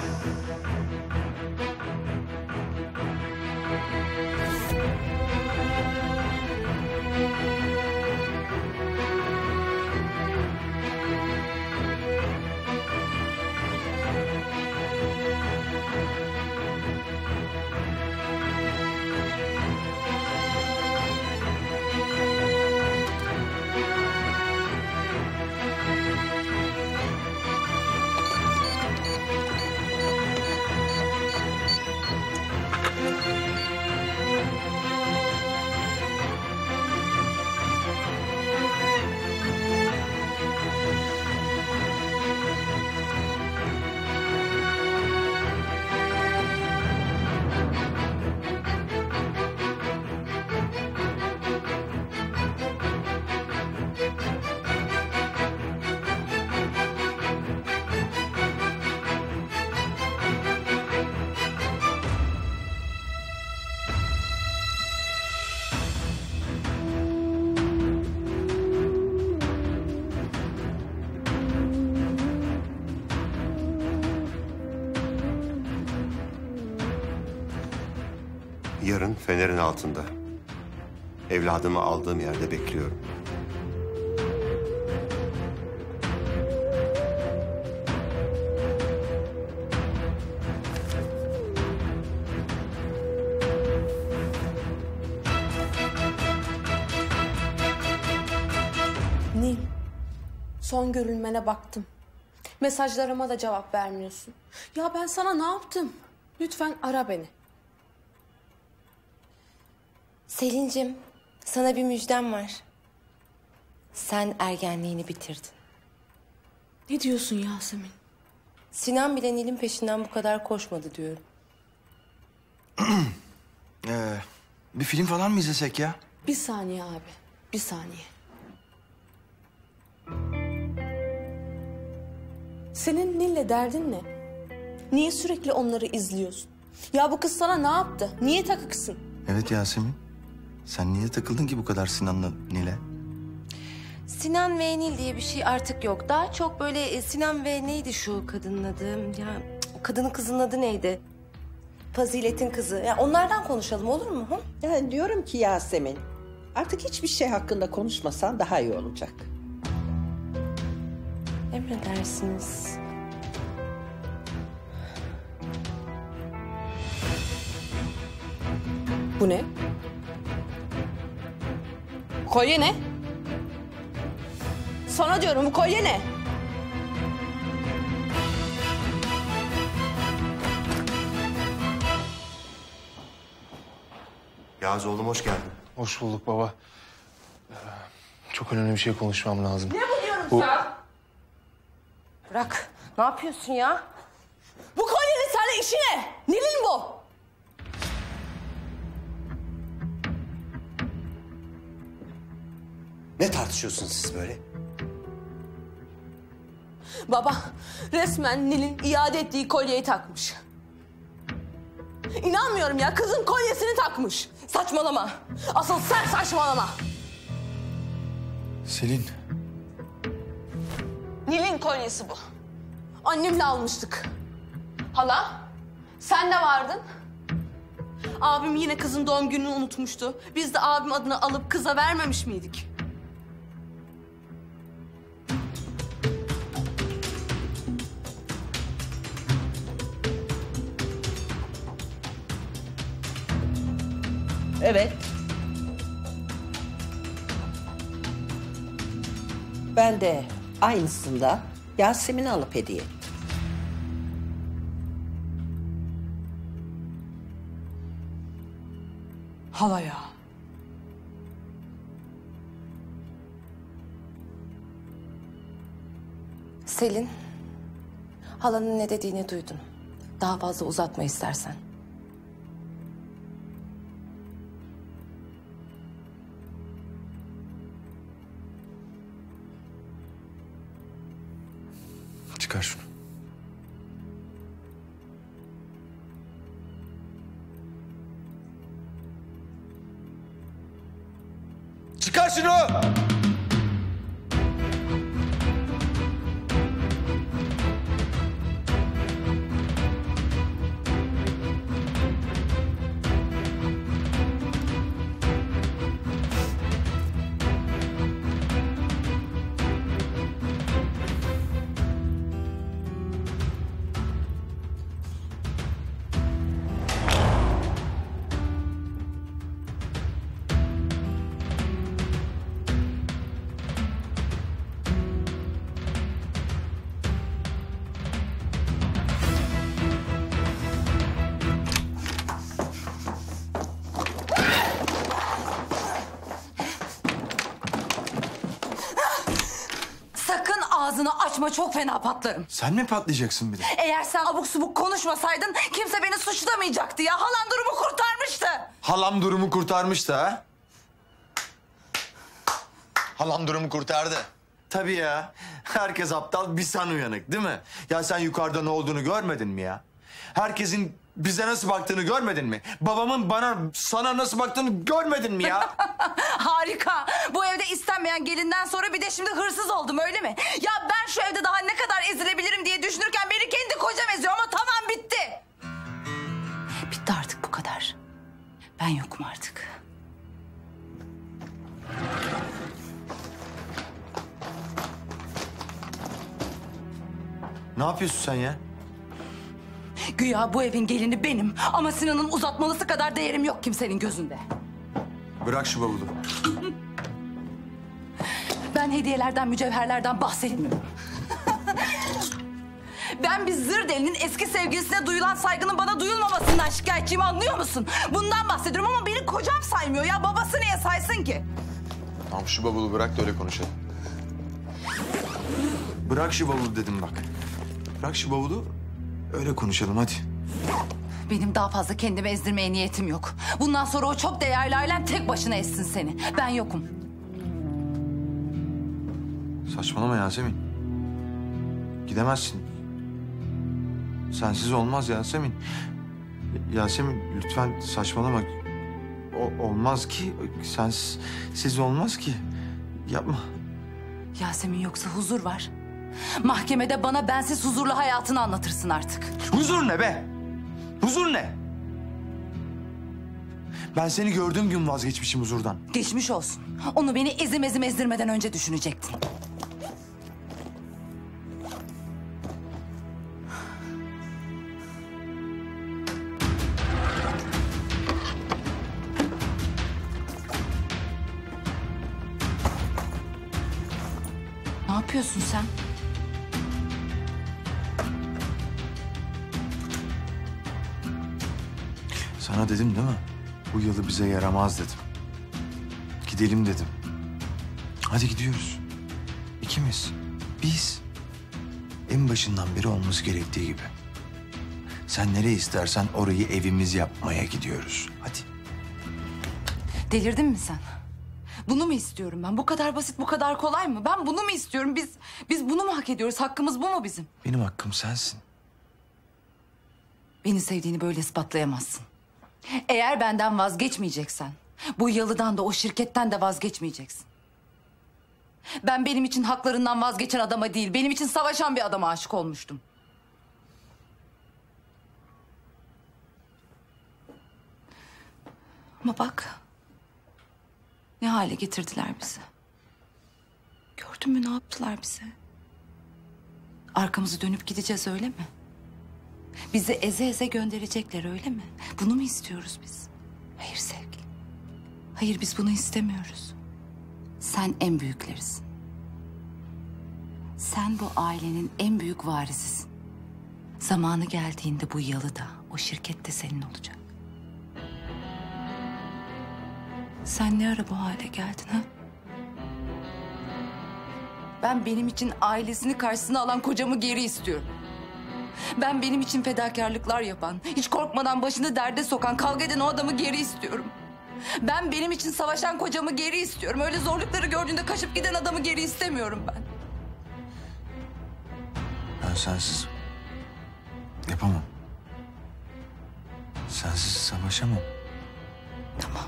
yarın fenerin altında. Evladımı aldığım yerde bekliyorum. Nil, son görünmene baktım. Mesajlarıma da cevap vermiyorsun. Ya ben sana ne yaptım? Lütfen ara beni. Selin'cim, sana bir müjdem var. Sen ergenliğini bitirdin. Ne diyorsun Yasemin? Sinan bile Nil'in peşinden bu kadar koşmadı diyorum. Bir film falan mı izlesek ya? Bir saniye abi, bir saniye. Senin Nil'le derdin ne? Niye sürekli onları izliyorsun? Ya bu kız sana ne yaptı? Niye takıksın? Evet Yasemin. Sen niye takıldın ki bu kadar Sinan'la Nil'e? Sinan ve Nil diye bir şey artık yok. Daha çok böyle Sinan ve neydi şu kadının adı? Ya o kadının kızının adı neydi? Fazilet'in kızı. Ya onlardan konuşalım olur mu? Hı? Yani diyorum ki Yasemin, artık hiçbir şey hakkında konuşmasan daha iyi olacak. Emredersiniz. Bu ne? Kolye ne? Sana diyorum bu kolye ne? Yağız oğlum hoş geldin. Hoş bulduk baba. Çok önemli bir şey konuşmam lazım. Ne buluyorum sen? Bırak. Ne yapıyorsun ya? Bu kolyenin sana işi ne? Nil'in bu. Ne tartışıyorsunuz siz böyle? Baba, resmen Nil'in iade ettiği kolyeyi takmış. İnanmıyorum ya, kızın kolyesini takmış. Saçmalama. Asıl sen saçmalama. Selin. Nil'in kolyesi bu. Annemle almıştık. Hala, sen de vardın. Abim yine kızın doğum gününü unutmuştu. Biz de abim adını alıp kıza vermemiş miydik? Evet. Ben de aynısında Yasemin'i alıp hediye ettim. Hala ya. Selin, halanın ne dediğini duydun. Daha fazla uzatma istersen. Çıkar şunu. Çıkar şunu! Ama çok fena patlarım. Sen mi patlayacaksın bir de? Eğer sen abuk subuk konuşmasaydın kimse beni suçlamayacaktı ya. Halam durumu kurtarmıştı. Halam durumu kurtarmıştı ha? Halam durumu kurtardı. Tabii ya. Herkes aptal, bir sen uyanık değil mi? Ya sen yukarıda ne olduğunu görmedin mi ya? Herkesin bize nasıl baktığını görmedin mi? Babamın bana, sana nasıl baktığını görmedin mi ya? Harika. Bu evde istenmeyen gelinden sonra bir de şimdi hırsız oldum öyle mi? Ya ben şu evde daha ne kadar ezilebilirim diye düşünürken beni kendi kocam eziyor ama tamam bitti. Bitti artık bu kadar. Ben yokum artık. Ne yapıyorsun sen ya? Güya bu evin gelini benim ama Sinan'ın uzatmalısı kadar değerim yok kimsenin gözünde. Bırak şu bavulu. Ben hediyelerden, mücevherlerden bahsetmiyorum. Ben bir zır delinin eski sevgilisine duyulan saygının bana duyulmamasından şikayetçiyim, anlıyor musun? Bundan bahsediyorum ama beni kocam saymıyor ya. Babası niye saysın ki? Tamam şu bavulu bırak da öyle konuşalım. Bırak şu bavulu dedim bak. Bırak şu bavulu öyle konuşalım hadi. Benim daha fazla kendimi ezdirmeye niyetim yok. Bundan sonra o çok değerli ailen tek başına ezsin seni. Ben yokum. Saçmalama Yasemin. Gidemezsin. Sensiz olmaz Yasemin. Yasemin lütfen saçmalama. Olmaz ki. Sensiz olmaz ki. Yapma. Yasemin yoksa huzur var. Mahkemede bana bensiz huzurlu hayatını anlatırsın artık. Huzur ne be? Huzur ne? Ben seni gördüğüm gün vazgeçmişim huzurdan. Geçmiş olsun. Onu beni ezim ezdirmeden önce düşünecektin. Ne yapıyorsun sen? Sana dedim değil mi? Bu yalı bize yaramaz dedim. Gidelim dedim. Hadi gidiyoruz. İkimiz. Biz. En başından beri olması gerektiği gibi. Sen nereye istersen orayı evimiz yapmaya gidiyoruz. Hadi. Delirdin mi sen? Bunu mu istiyorum ben? Bu kadar basit, bu kadar kolay mı? Ben bunu mu istiyorum? Biz bunu mu hak ediyoruz? Hakkımız bu mu bizim? Benim hakkım sensin. Beni sevdiğini böyle ispatlayamazsın. Eğer benden vazgeçmeyeceksen, bu yalıdan da o şirketten de vazgeçmeyeceksin. Ben benim için haklarından vazgeçen adama değil, benim için savaşan bir adama aşık olmuştum. Ama bak, ne hale getirdiler bizi. Gördün mü ne yaptılar bize? Arkamızı dönüp gideceğiz öyle mi? Bizi eze eze gönderecekler öyle mi? Bunu mu istiyoruz biz? Hayır sevgilim. Hayır biz bunu istemiyoruz. Sen en büyüklerisin. Sen bu ailenin en büyük varisisin. Zamanı geldiğinde bu yalı da, o şirket de senin olacak. Sen ne ara bu hale geldin ha? Ben benim için ailesini karşısına alan kocamı geri istiyorum. Ben benim için fedakarlıklar yapan, hiç korkmadan başını derde sokan, kavga eden o adamı geri istiyorum. Ben benim için savaşan kocamı geri istiyorum. Öyle zorlukları gördüğünde kaçıp giden adamı geri istemiyorum ben. Ben sensiz yapamam. Sensiz savaşamam. Tamam.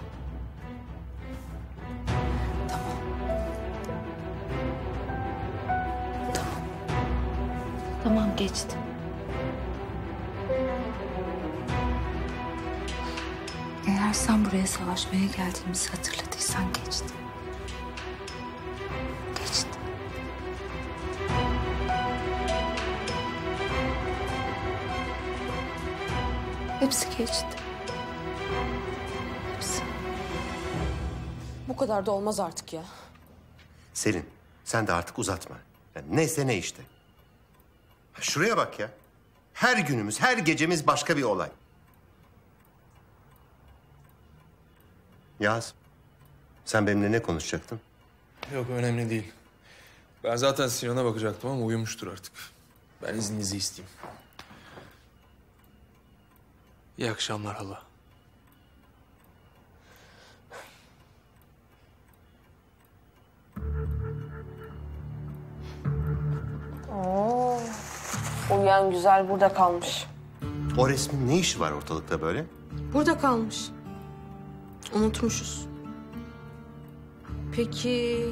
Tamam. Tamam. Tamam geçti. Eğer sen buraya savaşmaya geldiğimizi hatırladıysan geçti. Geçti. Hepsi geçti. Hepsi. Bu kadar da olmaz artık ya. Selin, sen de artık uzatma. Yani neyse ne işte. Şuraya bak ya. Her günümüz, her gecemiz başka bir olay. Yağız, sen benimle ne konuşacaktın? Yok, önemli değil. Ben zaten Sinan'a bakacaktım ama uyumuştur artık. Ben izninizi isteyeyim. İyi akşamlar hala. Oo, uyuyan güzel burada kalmış. O resmin ne işi var ortalıkta böyle? Burada kalmış. Unutmuşuz. Peki...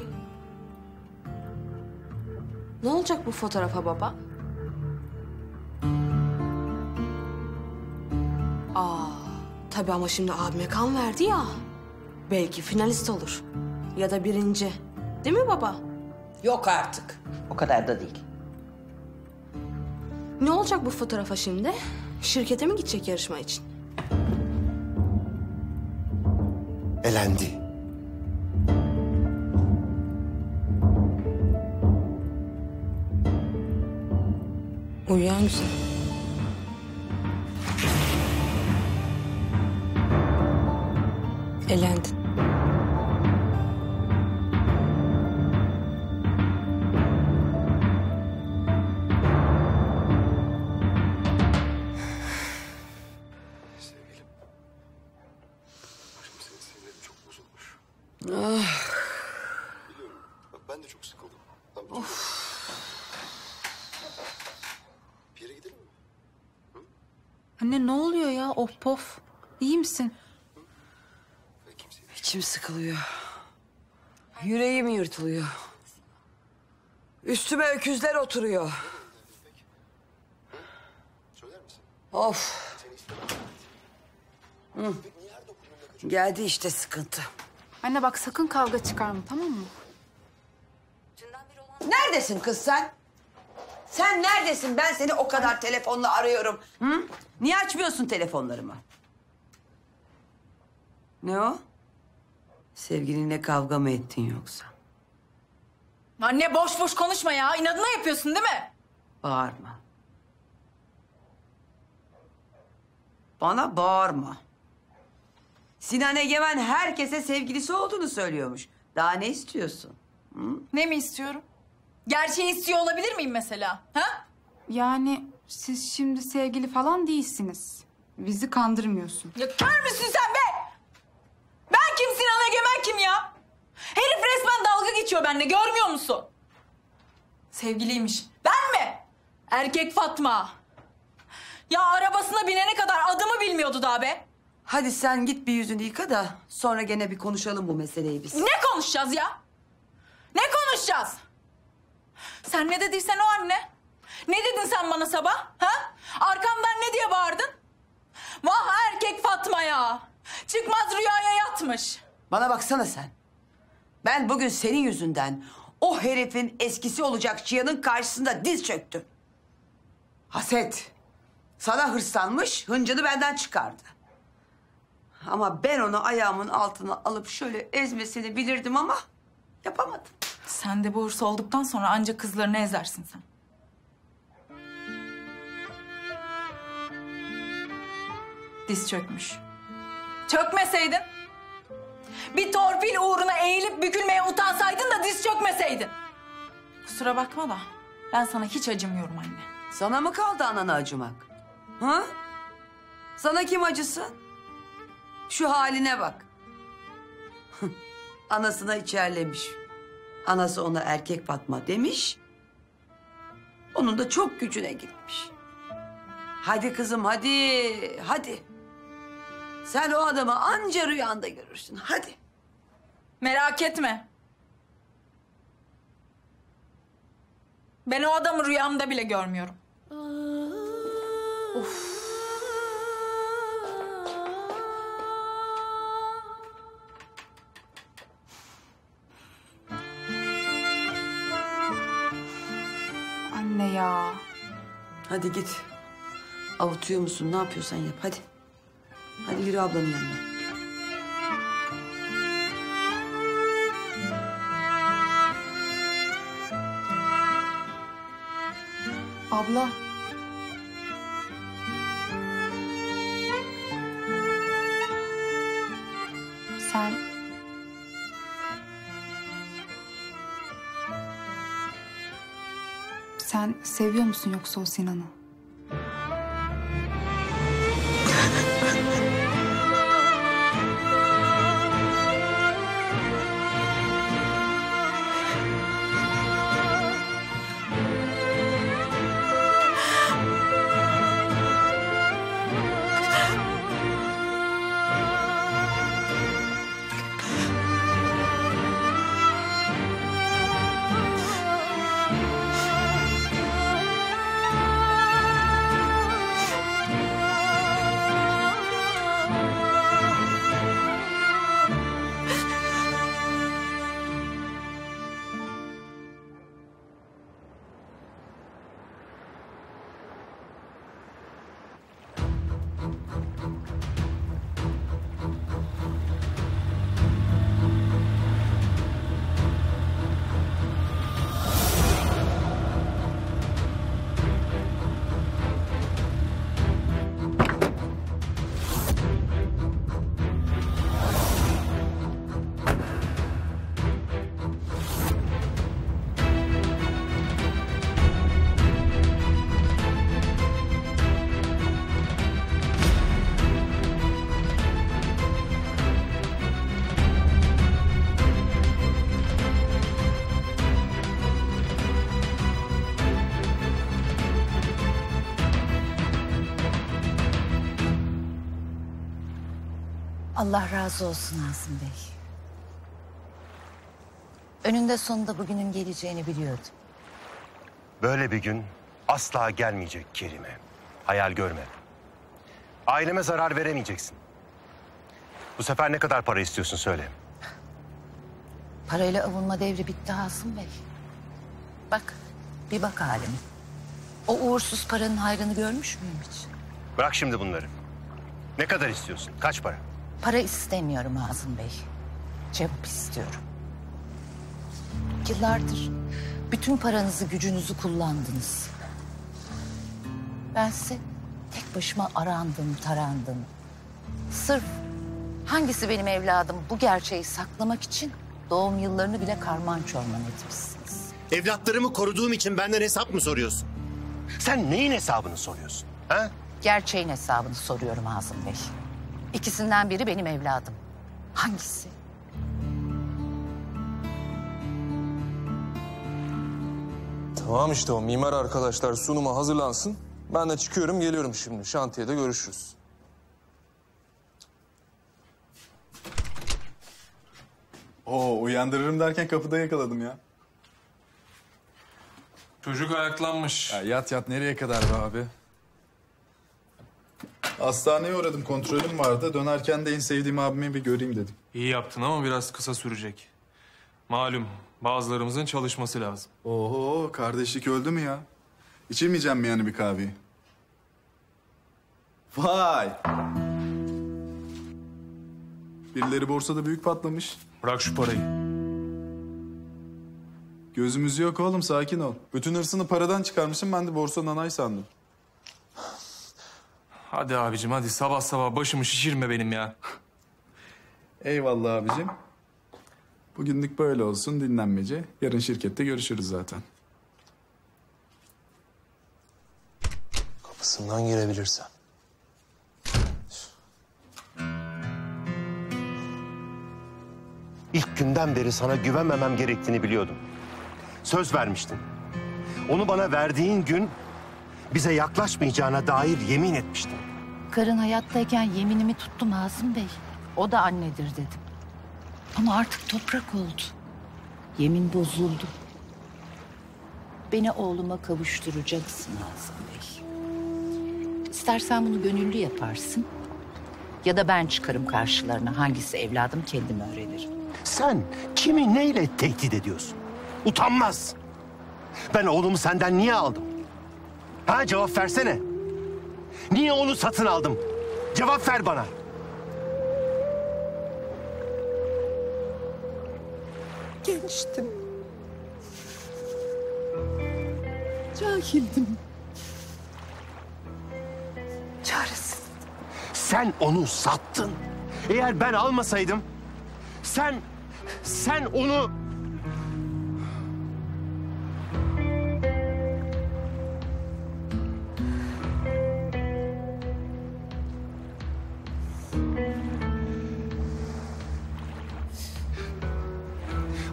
Ne olacak bu fotoğrafa baba? Aa, Tabii ama şimdi abime kan verdi ya. Belki finalist olur. Ya da birinci. Değil mi baba? Yok artık. O kadar da değil. Ne olacak bu fotoğrafa şimdi? Şirkete mi gidecek yarışma için? Elendi. Uyuyan güzel. Elendin. Anne ne oluyor ya? Oh pof. İyi misin? İçim sıkılıyor. Yüreğim yırtılıyor. Üstüme öküzler oturuyor. Of. Hı. Geldi işte sıkıntı. Anne bak sakın kavga çıkarma tamam mı? Neredesin kız sen? Sen neredesin? Ben seni o kadar telefonla arıyorum. Hı? Niye açmıyorsun telefonlarımı? Ne o? Sevgilinle kavga mı ettin yoksa? Anne boş boş konuşma ya. İnadına yapıyorsun değil mi? Bağırma. Bana bağırma. Sinan Egemen herkese sevgilisi olduğunu söylüyormuş. Daha ne istiyorsun? Hı? Ne mi istiyorum? Gerçeği istiyor olabilir miyim mesela? Ha? Yani siz şimdi sevgili falan değilsiniz. Bizi kandırmıyorsun. Ya kör müsün sen be? Ben kim, Sinan Egemen kim ya? Herif resmen dalga geçiyor benimle, görmüyor musun? Sevgiliymiş. Ben mi? Erkek Fatma. Ya arabasına binene kadar adımı bilmiyordu daha be. Hadi sen git bir yüzünü yıka da sonra gene bir konuşalım bu meseleyi biz. Ne konuşacağız ya? Ne konuşacağız? Sen ne dediysen o anne. Ne dedin sen bana sabah? Ha? Arkamdan ne diye bağırdın? Vah erkek Fatma ya. Çıkmaz rüyaya yatmış. Bana baksana sen. Ben bugün senin yüzünden o herifin eskisi olacak Cihan'ın karşısında diz çöktüm. Haset. Sana hırslanmış, hıncını benden çıkardı. Ama ben onu ayağımın altına alıp şöyle ezmesini bilirdim ama yapamadım. Sen de bu hırs olduktan sonra ancak kızlarını ezersin sen. Diz çökmüş. Çökmeseydin. Bir torpil uğruna eğilip bükülmeye utansaydın da diz çökmeseydin. Kusura bakma da ben sana hiç acımıyorum anne. Sana mı kaldı anana acımak? Ha? Sana kim acısın? Şu haline bak. Anasına içerlemiş. Anası ona erkek Fatma demiş. Onun da çok gücüne gitmiş. Hadi kızım hadi, hadi. Sen o adamı anca rüyanda görürsün, hadi. Merak etme. Ben o adamı rüyamda bile görmüyorum. Of. Anne ya. Hadi git. Avutuyor musun? Ne yapıyorsan yap. Hadi. Hadi yürü ablanın yanına. Abla. Sen... Sen seviyor musun yoksa o Sinan'ı? Allah razı olsun Asım Bey. Önünde sonunda bugünün geleceğini biliyordum. Böyle bir gün asla gelmeyecek Kerime. Hayal görme. Aileme zarar veremeyeceksin. Bu sefer ne kadar para istiyorsun söyle. Parayla avunma devri bitti Asım Bey. Bak, bir bak halime. O uğursuz paranın hayrını görmüş müyüm hiç? Bırak şimdi bunları. Ne kadar istiyorsun? Kaç para? Para istemiyorum Hazım Bey. Cevap istiyorum. Yıllardır bütün paranızı, gücünüzü kullandınız. Bense tek başıma arandım, tarandım. Sırf hangisi benim evladım bu gerçeği saklamak için doğum yıllarını bile karman çorman etmişsiniz. Evlatlarımı koruduğum için benden hesap mı soruyorsun? Sen neyin hesabını soruyorsun? Ha? Gerçeğin hesabını soruyorum Hazım Bey. İkisinden biri benim evladım. Hangisi? Tamam işte o mimar arkadaşlar sunuma hazırlansın. Ben de çıkıyorum geliyorum şimdi. Şantiyede görüşürüz. Oo uyandırırım derken kapıda yakaladım ya. Çocuk ayaklanmış. Ya yat yat nereye kadar be abi? Hastaneye uğradım, kontrolüm vardı. Dönerken de en sevdiğim abimi bir göreyim dedim. İyi yaptın ama biraz kısa sürecek. Malum bazılarımızın çalışması lazım. Oho kardeşlik öldü mü ya? İçemeyeceğim mi yani bir kahveyi? Vay! Birileri borsada büyük patlamış. Bırak şu parayı. Gözümüz yok oğlum sakin ol. Bütün hırsını paradan çıkarmışım ben de borsanın anay sandım. Hadi abicim hadi sabah sabah başımı şişirme benim ya. Eyvallah abicim. Bugünlük böyle olsun dinlenmece. Yarın şirkette görüşürüz zaten. Kapısından girebilirsen. İlk günden beri sana güvenmemem gerektiğini biliyordum. Söz vermiştin. Onu bana verdiğin gün bize yaklaşmayacağına dair yemin etmiştin. Karın hayattayken yeminimi tuttum Hazım Bey. O da annedir dedim. Ama artık toprak oldu. Yemin bozuldu. Beni oğluma kavuşturacaksın Hazım Bey. İstersen bunu gönüllü yaparsın. Ya da ben çıkarım karşılarına. Hangisi evladım kendim öğrenirim. Sen kimi neyle tehdit ediyorsun? Utanmaz. Ben oğlumu senden niye aldım? Ha cevap versene. Niye onu satın aldım? Cevap ver bana. Gençtim. Cahildim. Çaresizdim. Sen onu sattın. Eğer ben almasaydım... Sen onu...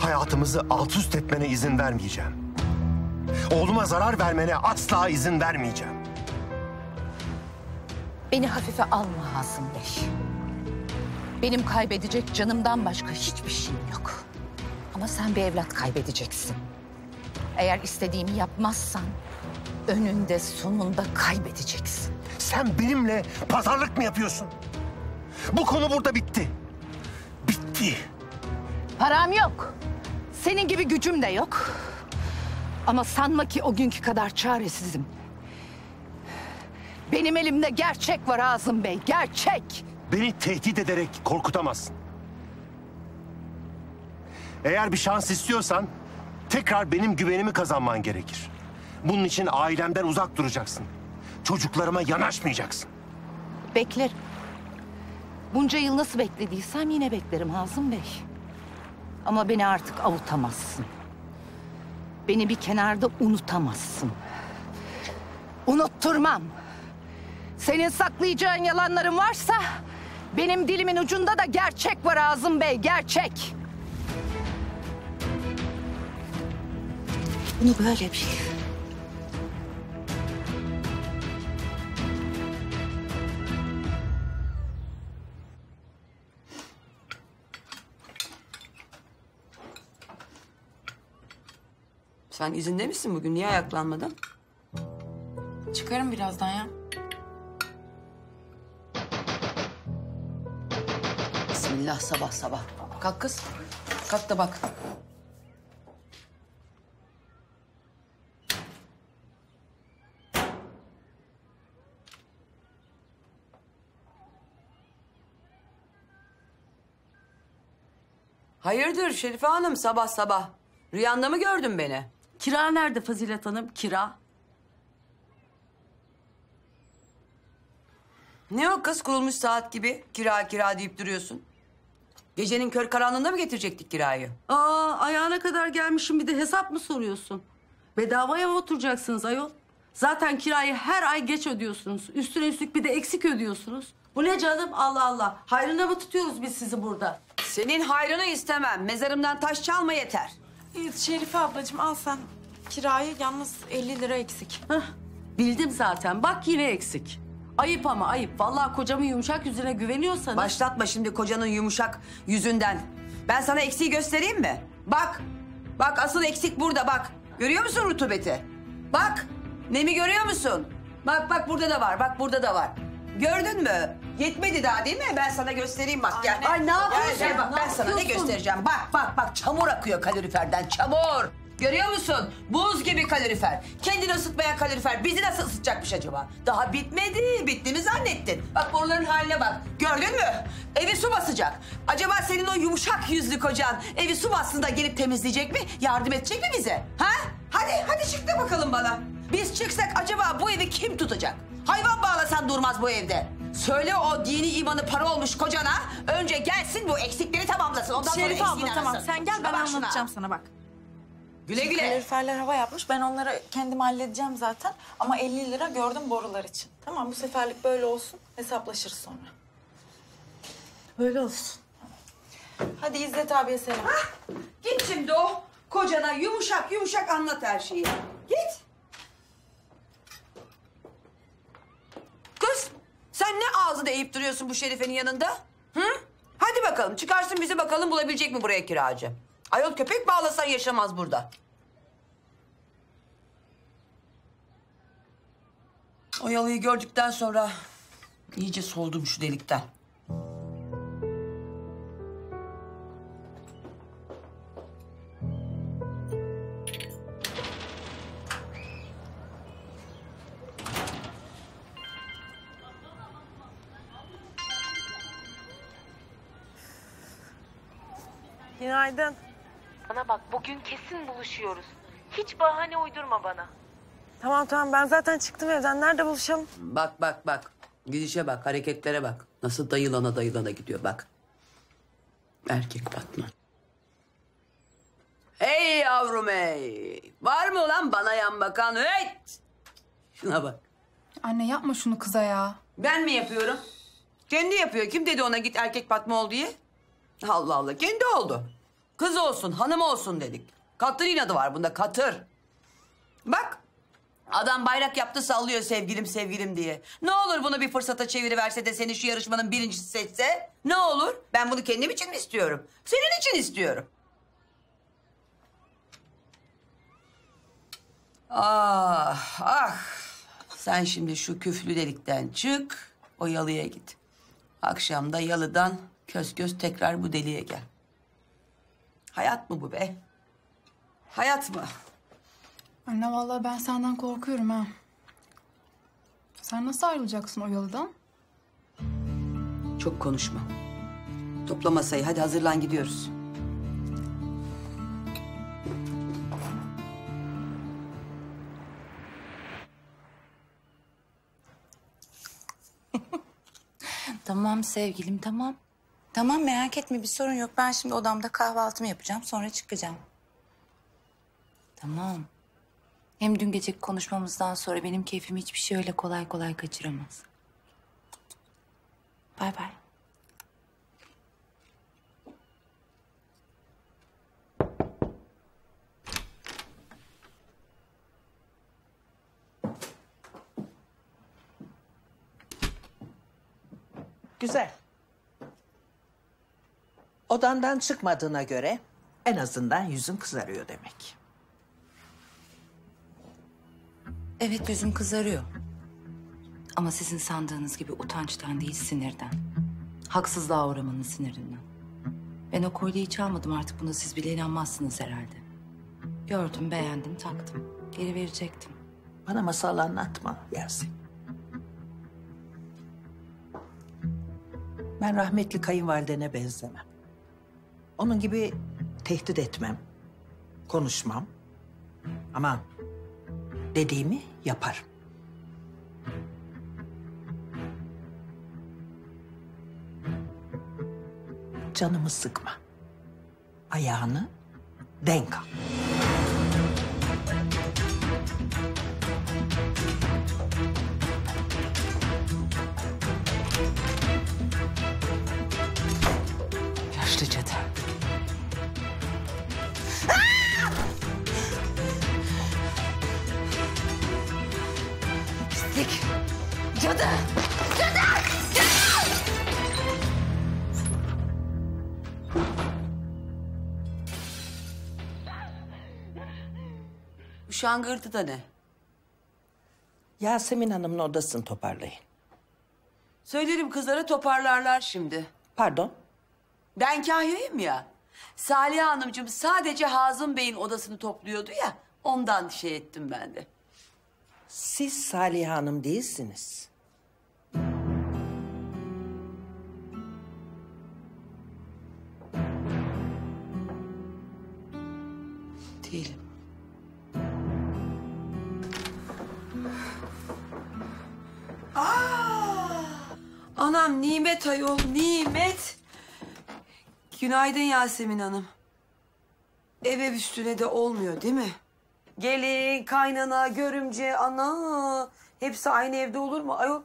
Hayatımızı alt üst etmene izin vermeyeceğim. Oğluma zarar vermene asla izin vermeyeceğim. Beni hafife alma Hazım Bey. Benim kaybedecek canımdan başka hiçbir şeyim yok. Ama sen bir evlat kaybedeceksin. Eğer istediğimi yapmazsan önünde sonunda kaybedeceksin. Sen benimle pazarlık mı yapıyorsun? Bu konu burada bitti. Bitti. Param yok. Senin gibi gücüm de yok. Ama sanma ki o günkü kadar çaresizim. Benim elimde gerçek var Hazım Bey, gerçek. Beni tehdit ederek korkutamazsın. Eğer bir şans istiyorsan tekrar benim güvenimi kazanman gerekir. Bunun için ailemden uzak duracaksın. Çocuklarıma yanaşmayacaksın. Beklerim. Bunca yıl nasıl beklediysem yine beklerim Hazım Bey. Ama beni artık avutamazsın. Beni bir kenarda unutamazsın. Unutturmam. Senin saklayacağın yalanların varsa... benim dilimin ucunda da gerçek var Hazım Bey, gerçek. Bunu böyle bil. Sen izinde misin bugün? Niye ayaklanmadın? Çıkarım birazdan ya. Bismillah sabah sabah. Kalk kız. Kalk da bak. Hayırdır Şerife Hanım sabah sabah? Rüyanda mı gördün beni? Kira nerede Fazilet Hanım? Kira. Ne o kız kurulmuş saat gibi kira kira deyip duruyorsun? Gecenin kör karanlığında mı getirecektik kirayı? Aa ayağına kadar gelmişim bir de hesap mı soruyorsun? Bedavaya mı oturacaksınız ayol? Zaten kirayı her ay geç ödüyorsunuz. Üstüne üstlük bir de eksik ödüyorsunuz. Bu ne canım Allah Allah. Hayrına mı tutuyoruz biz sizi burada? Senin hayrını istemem. Mezarımdan taş çalma yeter. Şerife ablacığım al sen kirayı. Yalnız 50 lira eksik. Hah, bildim zaten. Bak yine eksik. Ayıp ama ayıp. Vallahi kocamın yumuşak yüzüne güveniyorsanız... Başlatma şimdi kocanın yumuşak yüzünden. Ben sana eksiği göstereyim mi? Bak. Bak asıl eksik burada bak. Görüyor musun rutubeti? Bak. Nemi görüyor musun? Bak bak burada da var. Bak burada da var. Gördün mü? Yetmedi daha değil mi? Ben sana göstereyim bak gel. Ay ne yapıyorsun? Gel, bak, ben sana ne göstereceğim. Bak bak bak çamur akıyor kaloriferden çamur. Görüyor musun? Buz gibi kalorifer. Kendini ısıtmayan kalorifer bizi nasıl ısıtacakmış acaba? Daha bitmedi. Bittiğini zannettin. Bak boruların haline bak. Gördün mü? Evi su basacak. Acaba senin o yumuşak yüzlü kocan evi su bastığında gelip temizleyecek mi? Yardım edecek mi bize? Ha? Hadi hadi çık da bakalım bana. Biz çıksak acaba bu evi kim tutacak? Hayvan bağlasan durmaz bu evde. Söyle o dini imanı para olmuş kocana. Önce gelsin bu eksikleri tamamlasın. Ondan Şerife sonra eksiğini tamam. Sen gel ben anlatacağım sana bak. Güle güle. Kaloriferler hava yapmış. Ben onları kendim halledeceğim zaten. Ama 50 lira gördüm borular için. Tamam bu seferlik böyle olsun. Hesaplaşırız sonra. Böyle olsun. Hadi İzzet abiye selam. Hah, git şimdi o kocana yumuşak yumuşak anlat her şeyi. Git. Kız sen ne ağzı değip duruyorsun bu Şerife'nin yanında? Hı? Hadi bakalım çıkarsın bizi bakalım bulabilecek mi buraya kiracı? Ayol köpek bağlasan yaşamaz burada. O yalıyı gördükten sonra iyice soldum şu delikten. Günaydın. Bana bak bugün kesin buluşuyoruz. Hiç bahane uydurma bana. Tamam tamam ben zaten çıktım evden. Nerede buluşalım? Bak bak bak. Gidişe bak hareketlere bak. Nasıl dayılana dayılana gidiyor bak. Erkek patman. Hey yavrum hey. Var mı lan bana yan bakan? Hey! Şuna bak. Anne yapma şunu kıza ya. Ben mi yapıyorum? Kendi yapıyor. Kim dedi ona git erkek patma ol diye? Allah Allah kendi oldu. Kız olsun, hanım olsun dedik. Katır inadı var bunda, katır. Bak, adam bayrak yaptı sallıyor sevgilim sevgilim diye. Ne olur bunu bir fırsata çeviriverse de seni şu yarışmanın birincisi seçse... ...ne olur? Ben bunu kendim için mi istiyorum? Senin için istiyorum. Ah, ah. Sen şimdi şu küflü delikten çık, o yalıya git. Akşam da yalıdan köz köz tekrar bu deliğe gel. Hayat mı bu be? Hayat mı? Anne vallahi ben senden korkuyorum ha. Sen nasıl ayrılacaksın o yalıdan? Çok konuşma. Topla masayı hadi hazırlan gidiyoruz. Tamam sevgilim tamam. Tamam merak etme bir sorun yok. Ben şimdi odamda kahvaltımı yapacağım sonra çıkacağım. Tamam. Hem dün geceki konuşmamızdan sonra benim keyfim hiçbir şey öyle kolay kolay kaçıramaz. Bay bay. Güzel. Odandan çıkmadığına göre en azından yüzün kızarıyor demek. Evet, yüzüm kızarıyor. Ama sizin sandığınız gibi utançtan değil, sinirden. Haksızlığa uğramanın sinirinden. Ben o kolyeyi çalmadım, artık buna siz bile inanmazsınız herhalde. Gördüm, beğendim, taktım. Geri verecektim. Bana masal anlatma Yasin. Ben rahmetli kayınvalidene benzemem. Onun gibi tehdit etmem, konuşmam. Ama dediğimi yaparım. Canımı sıkma. Ayağını denk al. Yaşlı cadı. Pislik. Cadı. Cadı. Şangırtı da ne? Yasemin Hanım'ın odasını toparlayın. Söylerim kızlara, toparlarlar şimdi. Pardon? Ben kahyayım ya. Salih Hanımcığım sadece Hazım Bey'in odasını topluyordu ya. Ondan şey ettim ben de. Siz Salih Hanım değilsiniz. Değilim. Anam, nimet ayol, nimet. Günaydın Yasemin Hanım. Ev üstüne de olmuyor değil mi? Gelin, kaynana, görümce, ana. Hepsi aynı evde olur mu ayol?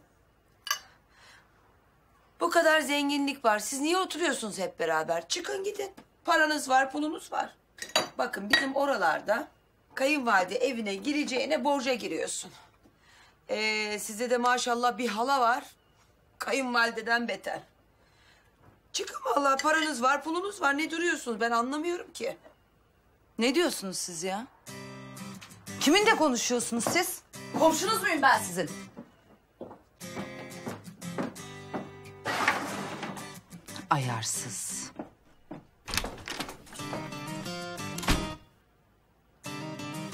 Bu kadar zenginlik var. Siz niye oturuyorsunuz hep beraber? Çıkın gidin. Paranız var, pulunuz var. Bakın bizim oralarda kayınvalide evine gireceğine borca giriyorsun. Size de maşallah bir hala var. Kayınvalideden beter. Çıkın vallahi, paranız var, pulunuz var. Ne duruyorsunuz? Ben anlamıyorum ki. Ne diyorsunuz siz ya? Kiminle konuşuyorsunuz siz? Komşunuz muyum ben sizin? Ayarsız.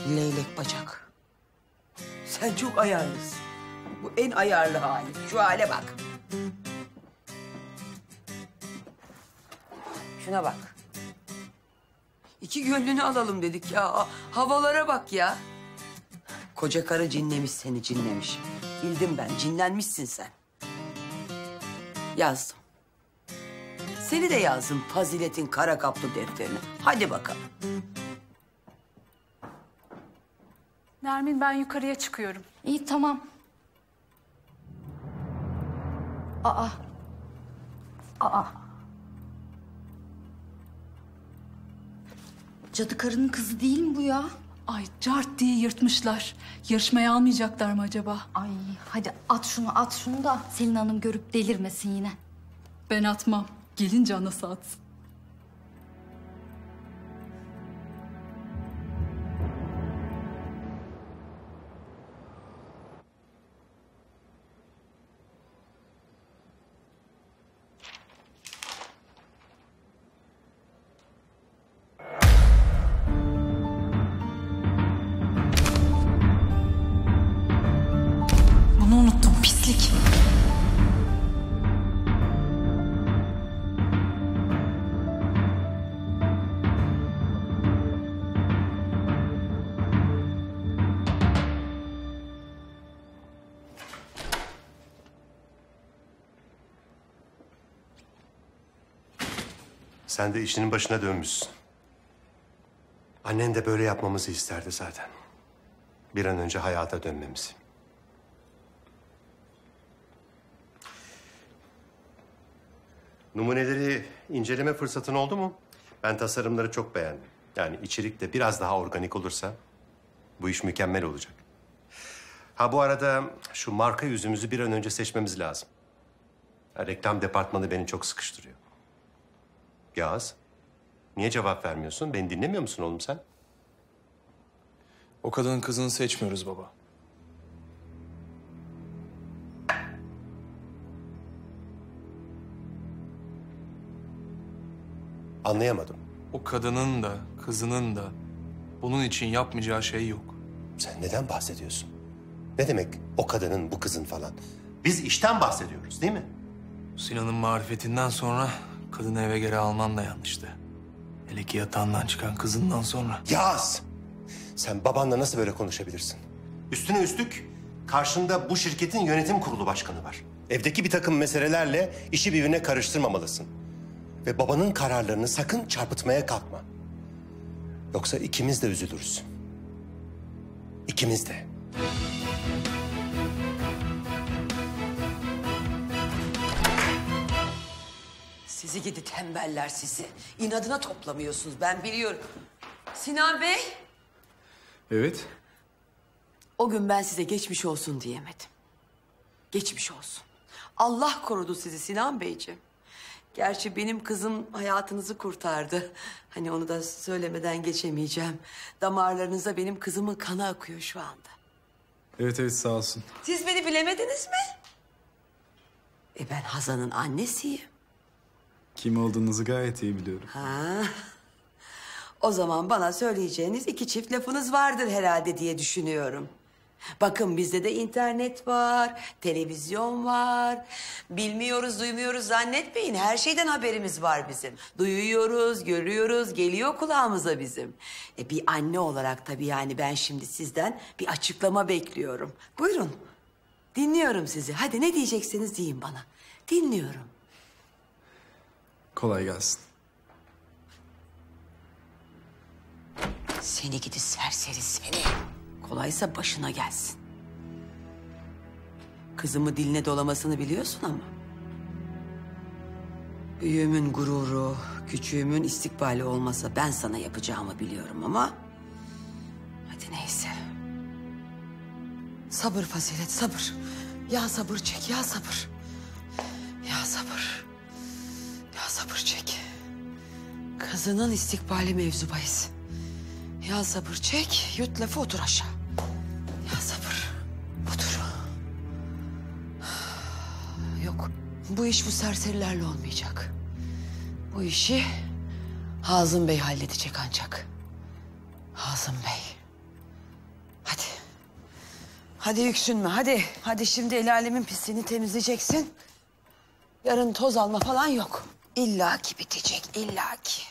Leylek bacak. Sen çok ayarlısın. Bu en ayarlı hali. Şu hale bak. Şuna bak. İki gönlünü alalım dedik ya. Havalara bak ya. Koca karı cinlemiş seni, cinlemiş. Bildim ben, cinlenmişsin sen. Yazdım. Seni de yazdım Fazilet'in kara kaplı defterine. Hadi bakalım. Nermin, ben yukarıya çıkıyorum. İyi, tamam. Aa. Aa. Cadı karının kızı değil mi bu ya? Ay, cart diye yırtmışlar. Yarışmaya almayacaklar mı acaba? Ay, hadi at şunu, at şunu da Selin Hanım görüp delirmesin yine. Ben atmam. Gelince anası atsın. Sen de işinin başına dönmüşsün. Annen de böyle yapmamızı isterdi zaten. Bir an önce hayata dönmemizi. Numuneleri inceleme fırsatın oldu mu? Ben tasarımları çok beğendim. Yani içerik de biraz daha organik olursa bu iş mükemmel olacak. Ha, bu arada şu marka yüzümüzü bir an önce seçmemiz lazım. Reklam departmanı beni çok sıkıştırıyor. Yağız, niye cevap vermiyorsun? Beni dinlemiyor musun oğlum sen? O kadının kızını seçmiyoruz baba. anlayamadım. O kadının da, kızının da bunun için yapmayacağı şey yok. Sen neden bahsediyorsun? Ne demek o kadının, bu kızın falan? Biz işten bahsediyoruz değil mi? Sinan'ın marifetinden sonra kadını eve geri alman da yanlıştı. Hele ki yatağından çıkan kızından sonra. Yağız! Sen babanla nasıl böyle konuşabilirsin? Üstüne üstlük karşında bu şirketin yönetim kurulu başkanı var. Evdeki bir takım meselelerle işi birbirine karıştırmamalısın. Ve babanın kararlarını sakın çarpıtmaya kalkma. Yoksa ikimiz de üzülürüz. İkimiz de. Sizi gidi tembeller sizi. İnadına toplamıyorsunuz, ben biliyorum. Sinan Bey. Evet. O gün ben size geçmiş olsun diyemedim. Geçmiş olsun. Allah korudu sizi Sinan Beyciğim. Gerçi benim kızım hayatınızı kurtardı. Hani onu da söylemeden geçemeyeceğim. Damarlarınıza benim kızımın kanı akıyor şu anda. Evet evet, sağ olsun. Siz beni bilemediniz mi? Ben Hazan'ın annesiyim. Kim olduğunuzu gayet iyi biliyorum. Ha. O zaman bana söyleyeceğiniz iki çift lafınız vardır herhalde diye düşünüyorum. Bakın bizde de internet var, televizyon var. Bilmiyoruz, duymuyoruz zannetmeyin. Her şeyden haberimiz var bizim. Duyuyoruz, görüyoruz, geliyor kulağımıza bizim. Bir anne olarak tabii yani ben şimdi sizden bir açıklama bekliyorum. Buyurun, dinliyorum sizi. Hadi ne diyeceksiniz deyin bana. Dinliyorum. Kolay gelsin. Seni gidi serseri seni. Kolaysa başına gelsin. Kızımı diline dolamasını biliyorsun ama. Büyüğümün gururu, küçüğümün istikbali olmasa ben sana yapacağımı biliyorum ama... Hadi neyse. Sabır Fazilet, sabır. Ya sabır çek, ya sabır. Ya sabır. Ya sabır çek. Kızının istikbali mevzu bahis. Ya sabır çek, yut lafı otur aşağı. Ya sabır, otur. Yok, bu iş bu serserilerle olmayacak. Bu işi Hazım Bey halledecek ancak. Hazım Bey. Hadi. Hadi yüksünme, hadi. Hadi şimdi el alemin pisliğini temizleyeceksin. Yarın toz alma falan yok. İlla ki bitecek, illa ki.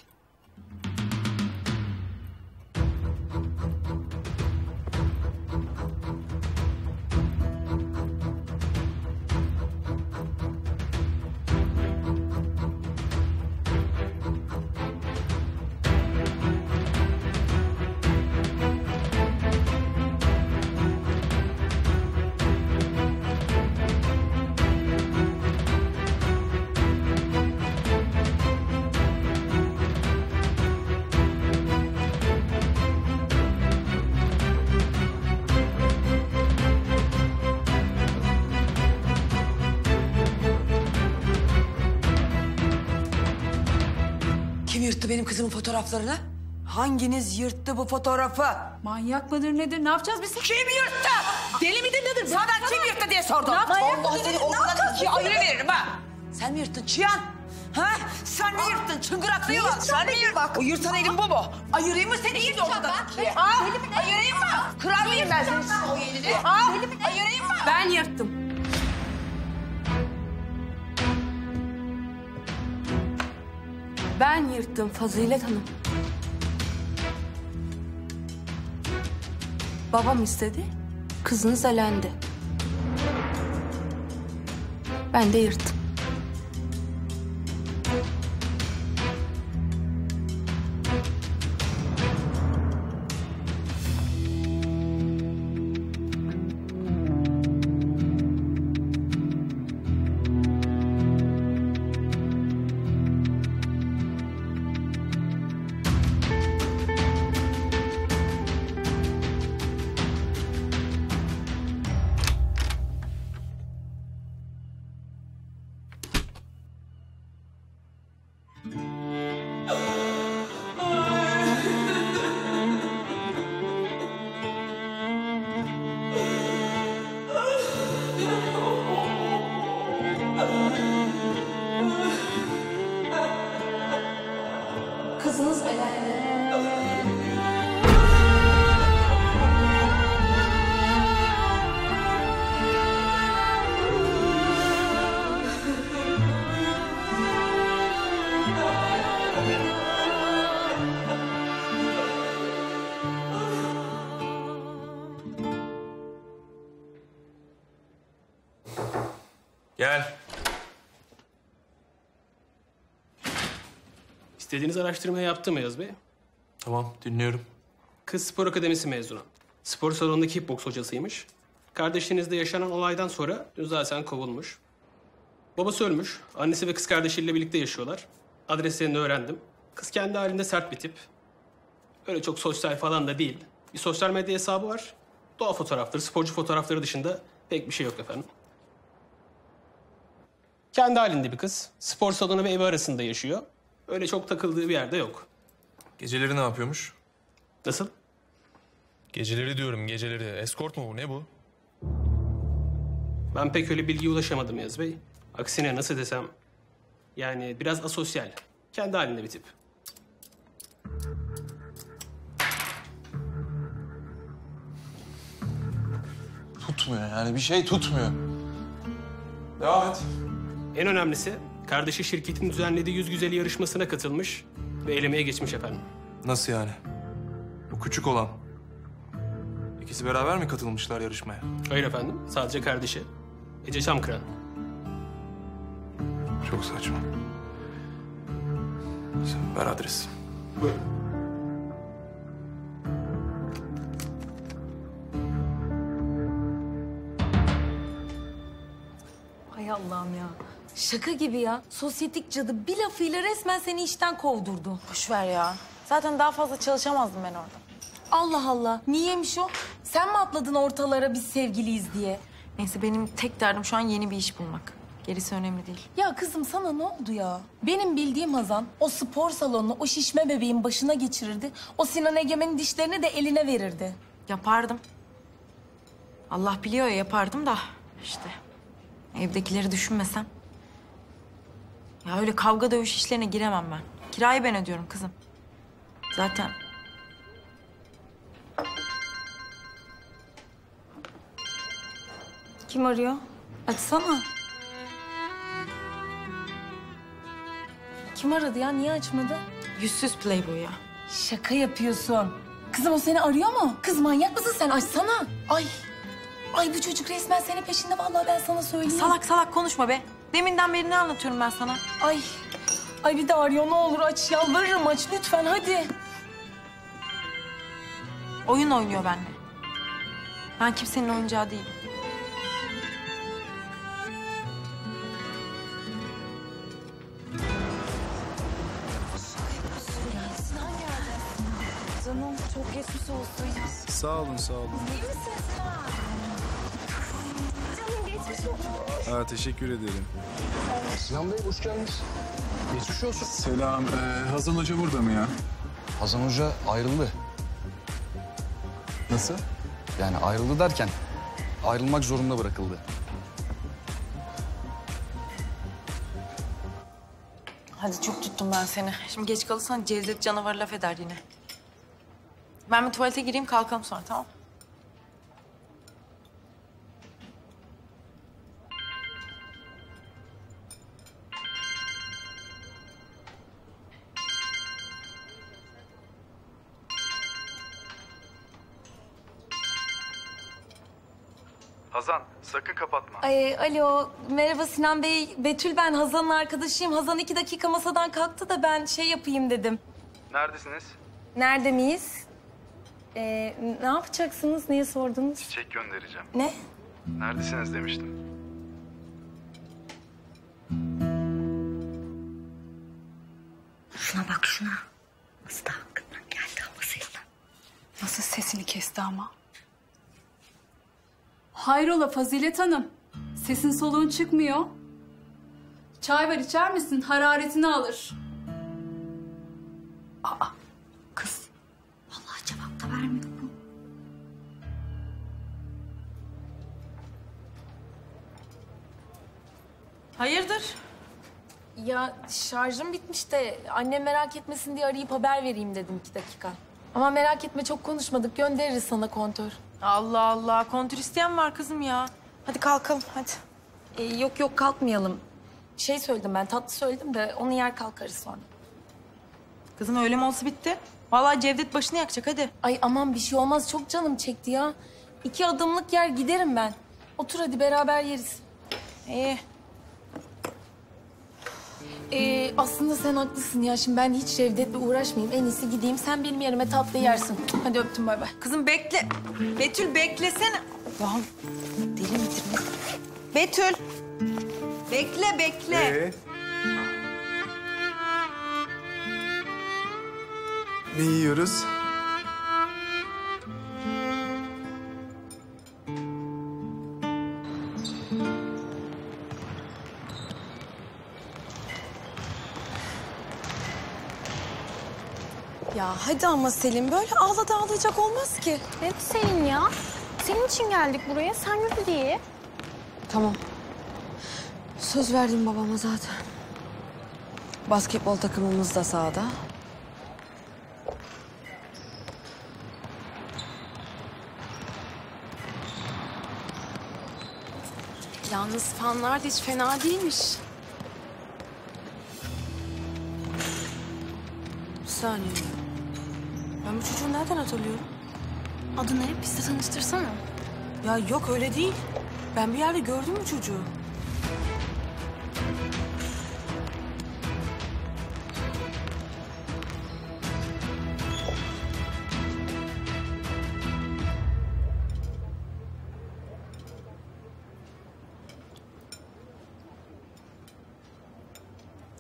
Benim kızımın fotoğraflarını. Hanginiz yırttı bu fotoğrafı? Manyak mıdır nedir? Ne yapacağız biz? Kim yırttı? Deli midir nedir? Sana kim yırttı diye sordum. Vallahi seni oradan ikiye ayırıveririm ha. Sen mi yırttın Çiyan? Ha? Sen mi yırttın? Çıngıraklı yılan. Sen mi yırttın? O yırtan elin bu mu? Ayırayım mı seni iyi oradan ikiye? Ha? Ayırayım mı? Kırar mıyım ben senin o elini? Ha? Ayırayım mı? Ben yırttım. Ben yırttım Fazilet Hanım. Babam istedi, kızınız elendi. Ben de yırttım. Gel. İstediğiniz araştırmayı yaptım Yağız Bey. Tamam, dinliyorum. Kız spor akademisi mezunu. Spor salonunda kickboks hocasıymış. Kardeşinizde yaşanan olaydan sonra zaten kovulmuş. Babası ölmüş. Annesi ve kız kardeşiyle birlikte yaşıyorlar. Adreslerini öğrendim. Kız kendi halinde sert bir tip. Öyle çok sosyal falan da değil. Bir sosyal medya hesabı var. Doğa fotoğrafları, sporcu fotoğrafları dışında pek bir şey yok efendim. Kendi halinde bir kız. Spor salonu ve evi arasında yaşıyor. Öyle çok takıldığı bir yerde yok. Geceleri ne yapıyormuş? Nasıl? Geceleri diyorum, geceleri. Eskort mu bu, ne bu? Ben pek öyle bilgiye ulaşamadım Yağız Bey. Aksine nasıl desem... Yani biraz asosyal. Kendi halinde bir tip. Tutmuyor yani, bir şey tutmuyor. Devam et. En önemlisi, kardeşi şirketin düzenlediği yüz güzeli yarışmasına katılmış ve elemeye geçmiş efendim. Nasıl yani? Bu küçük olan. İkisi beraber mi katılmışlar yarışmaya? Hayır efendim, sadece kardeşi. Ece Çamkıran. Çok saçma. Sen ver adresi. Buyurun. Allah'ım ya. Şaka gibi ya. Sosyetik cadı bir lafıyla resmen seni işten kovdurdu. Boşver ya. Zaten daha fazla çalışamazdım ben orada. Allah Allah. Niyemiş o? Sen mi atladın ortalara biz sevgiliyiz diye? Neyse benim tek derdim şu an yeni bir iş bulmak. Gerisi önemli değil. Ya kızım sana ne oldu ya? Benim bildiğim Hazan o spor salonunu o şişme bebeğin başına geçirirdi. O Sinan Egemen'in dişlerini de eline verirdi. Yapardım. Allah biliyor ya yapardım da işte. Evdekileri düşünmesem. Ya öyle kavga dövüş işlerine giremem ben. Kirayı ben ödüyorum kızım. Zaten... Kim arıyor? Açsana. Kim aradı ya? Niye açmadı? Yüzsüz playboy ya. Şaka yapıyorsun. Kızım o seni arıyor mu? Kız manyak mısın sen? Açsana. Ay. Ay bu çocuk resmen senin peşinde vallahi ben sana söyleyeyim. Salak salak konuşma be. Deminden beri ne anlatıyorum ben sana? Ay, ay bir de arıyor ne olur aç yalvarırım aç lütfen hadi. Oyun oynuyor benimle. Ben kimsenin oyuncağı değilim. Canım çok geçmiş olsun. Sağ olun sağ olun. İyi misin Sinan? Ha, teşekkür ederim. Sinan Bey hoş geldiniz. Geçmiş olsun. Selam. Hazan Hoca burada mı ya? Hazan Hoca ayrıldı. Nasıl? Yani ayrıldı derken ayrılmak zorunda bırakıldı. Hadi çok tuttum ben seni. Şimdi geç kalırsan Cevdet canavar laf eder yine. Ben bir tuvalete gireyim kalkalım sonra tamam. Hazan, sakın kapatma. Ay, alo, merhaba Sinan Bey. Betül ben, Hazan'ın arkadaşıyım. Hazan 2 dakika masadan kalktı da ben şey yapayım dedim. Neredesiniz? Nerede miyiz? Ne yapacaksınız, niye sordunuz? Çiçek göndereceğim. Ne? Neredesiniz demiştim. Şuna bak şuna. Nasıl da hakkından geldi havasıyla. Nasıl sesini kesti ama? Hayrola Fazilet Hanım, sesin soluğun çıkmıyor. Çay var içer misin? Hararetini alır. Aa, kız. Vallahi cevap da vermedi bu. Hayırdır? Ya şarjım bitmiş de annem merak etmesin diye arayıp haber vereyim dedim 2 dakika. Ama merak etme çok konuşmadık, göndeririz sana kontör. Allah Allah, kontür isteyen var kızım ya. Hadi kalkalım, hadi. Yok yok, kalkmayalım. Şey söyledim ben, tatlı söyledim de onu yer kalkarız sonra. Kızım öyle mi olsa bitti? Vallahi Cevdet başını yakacak, hadi. Ay aman bir şey olmaz, çok canım çekti ya. 2 adımlık yer giderim ben. Otur hadi, beraber yeriz. Aslında sen haklısın ya. Şimdi ben hiç Cevdet'le uğraşmayayım. En iyisi gideyim. Sen benim yerime tatlı yersin. Hadi öptüm, bay bay. Kızım bekle. Betül beklesene. Lan deli midir ne? Betül. Bekle bekle. Ne yiyoruz? Ya hadi ama Selim, böyle ağladı ağlayacak olmaz ki. Evet Selin ya. Senin için geldik buraya, sen yürü diye. Tamam. Söz verdim babama zaten. Basketbol takımımız da sahada. Yalnız fanlar da hiç fena değilmiş. Bir saniye. Ben bu çocuğu nereden hatırlıyorum? Adı ne? Biz de tanıştırsana. Ya yok öyle değil. Ben bir yerde gördüm bu çocuğu.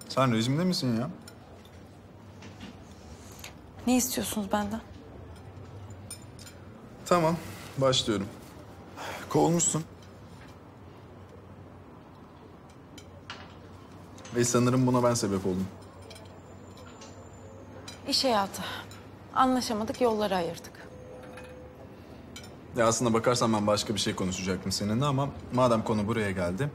Sen rejimde misin ya? Ne istiyorsunuz benden? Tamam, başlıyorum. Kovulmuşsun. Ve sanırım buna ben sebep oldum. İş hayatı. Anlaşamadık, yolları ayırdık. Ya aslında bakarsan ben başka bir şey konuşacaktım seninle ama madem konu buraya geldi...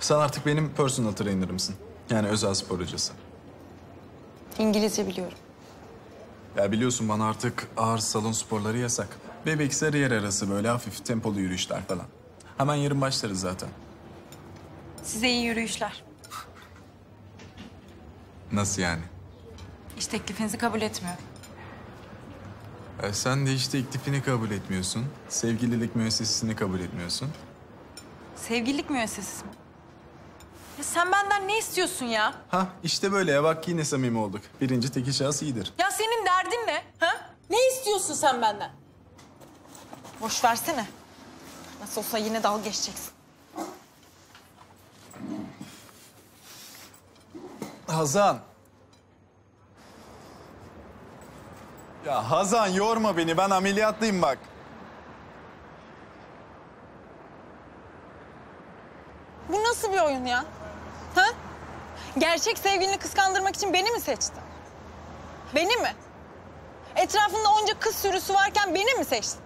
Sen artık benim personal trainer'ımsın. Yani özel spor hocası. İngilizce biliyorum. Ya biliyorsun bana artık ağır salon sporları yasak. Bebeksel yer arası böyle hafif tempolu yürüyüşler falan. Hemen yarın başlarız zaten. Size iyi yürüyüşler. Nasıl yani? İş teklifinizi kabul etmiyorum. Sen de iş teklifini kabul etmiyorsun. Sevgililik müessesesini kabul etmiyorsun. Sevgililik müessesesi mi? Ya sen benden ne istiyorsun ya? Ha işte böyle ya, bak yine samimi olduk. Birinci tekil şahıs iyidir. Ya senin derdin ne? Ha? Ne istiyorsun sen benden? Boş versene. Nasıl olsa yine dalga geçeceksin. Hazan. Ya Hazan yorma beni, ben ameliyatlıyım bak. Bu nasıl bir oyun ya? Ha? Gerçek sevgilini kıskandırmak için beni mi seçtin? Beni mi? Etrafında onca kız sürüsü varken beni mi seçtin?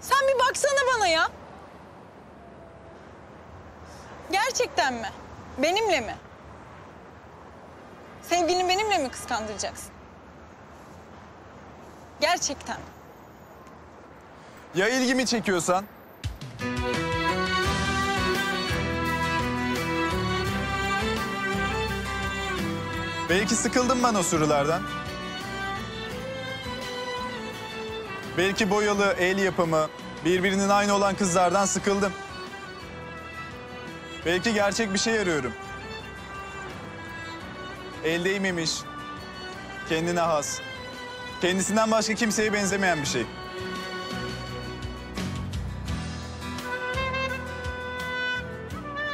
Sen bir baksana bana ya. Gerçekten mi? Benimle mi? Sevgilini benimle mi kıskandıracaksın? Gerçekten mi? Ya ilgimi çekiyorsan? Belki sıkıldım ben o sürülerden. Belki boyalı, el yapımı, birbirinin aynı olan kızlardan sıkıldım. Belki gerçek bir şey arıyorum. El değmemiş, kendine has, kendisinden başka kimseye benzemeyen bir şey.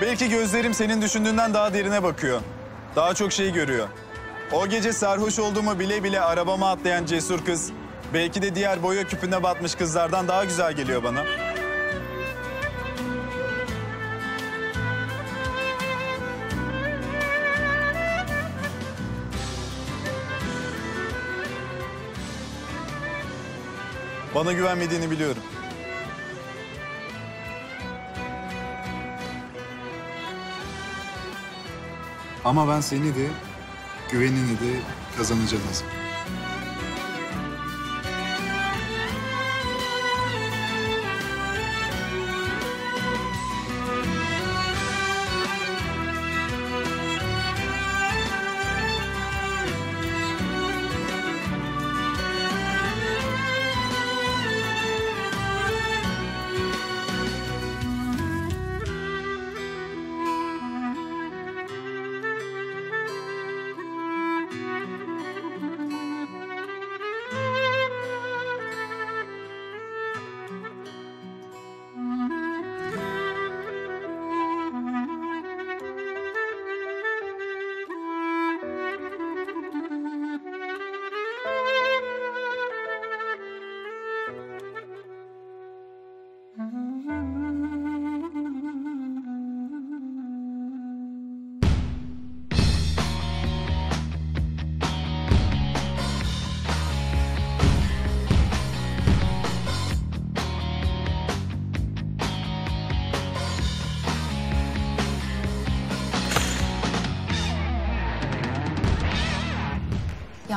Belki gözlerim senin düşündüğünden daha derine bakıyor. Daha çok şey görüyor. O gece sarhoş olduğumu bile bile arabama atlayan cesur kız... ...belki de diğer boya küpüne batmış kızlardan daha güzel geliyor bana. Bana güvenmediğini biliyorum. Ama ben seni de, güvenini de kazanacağız.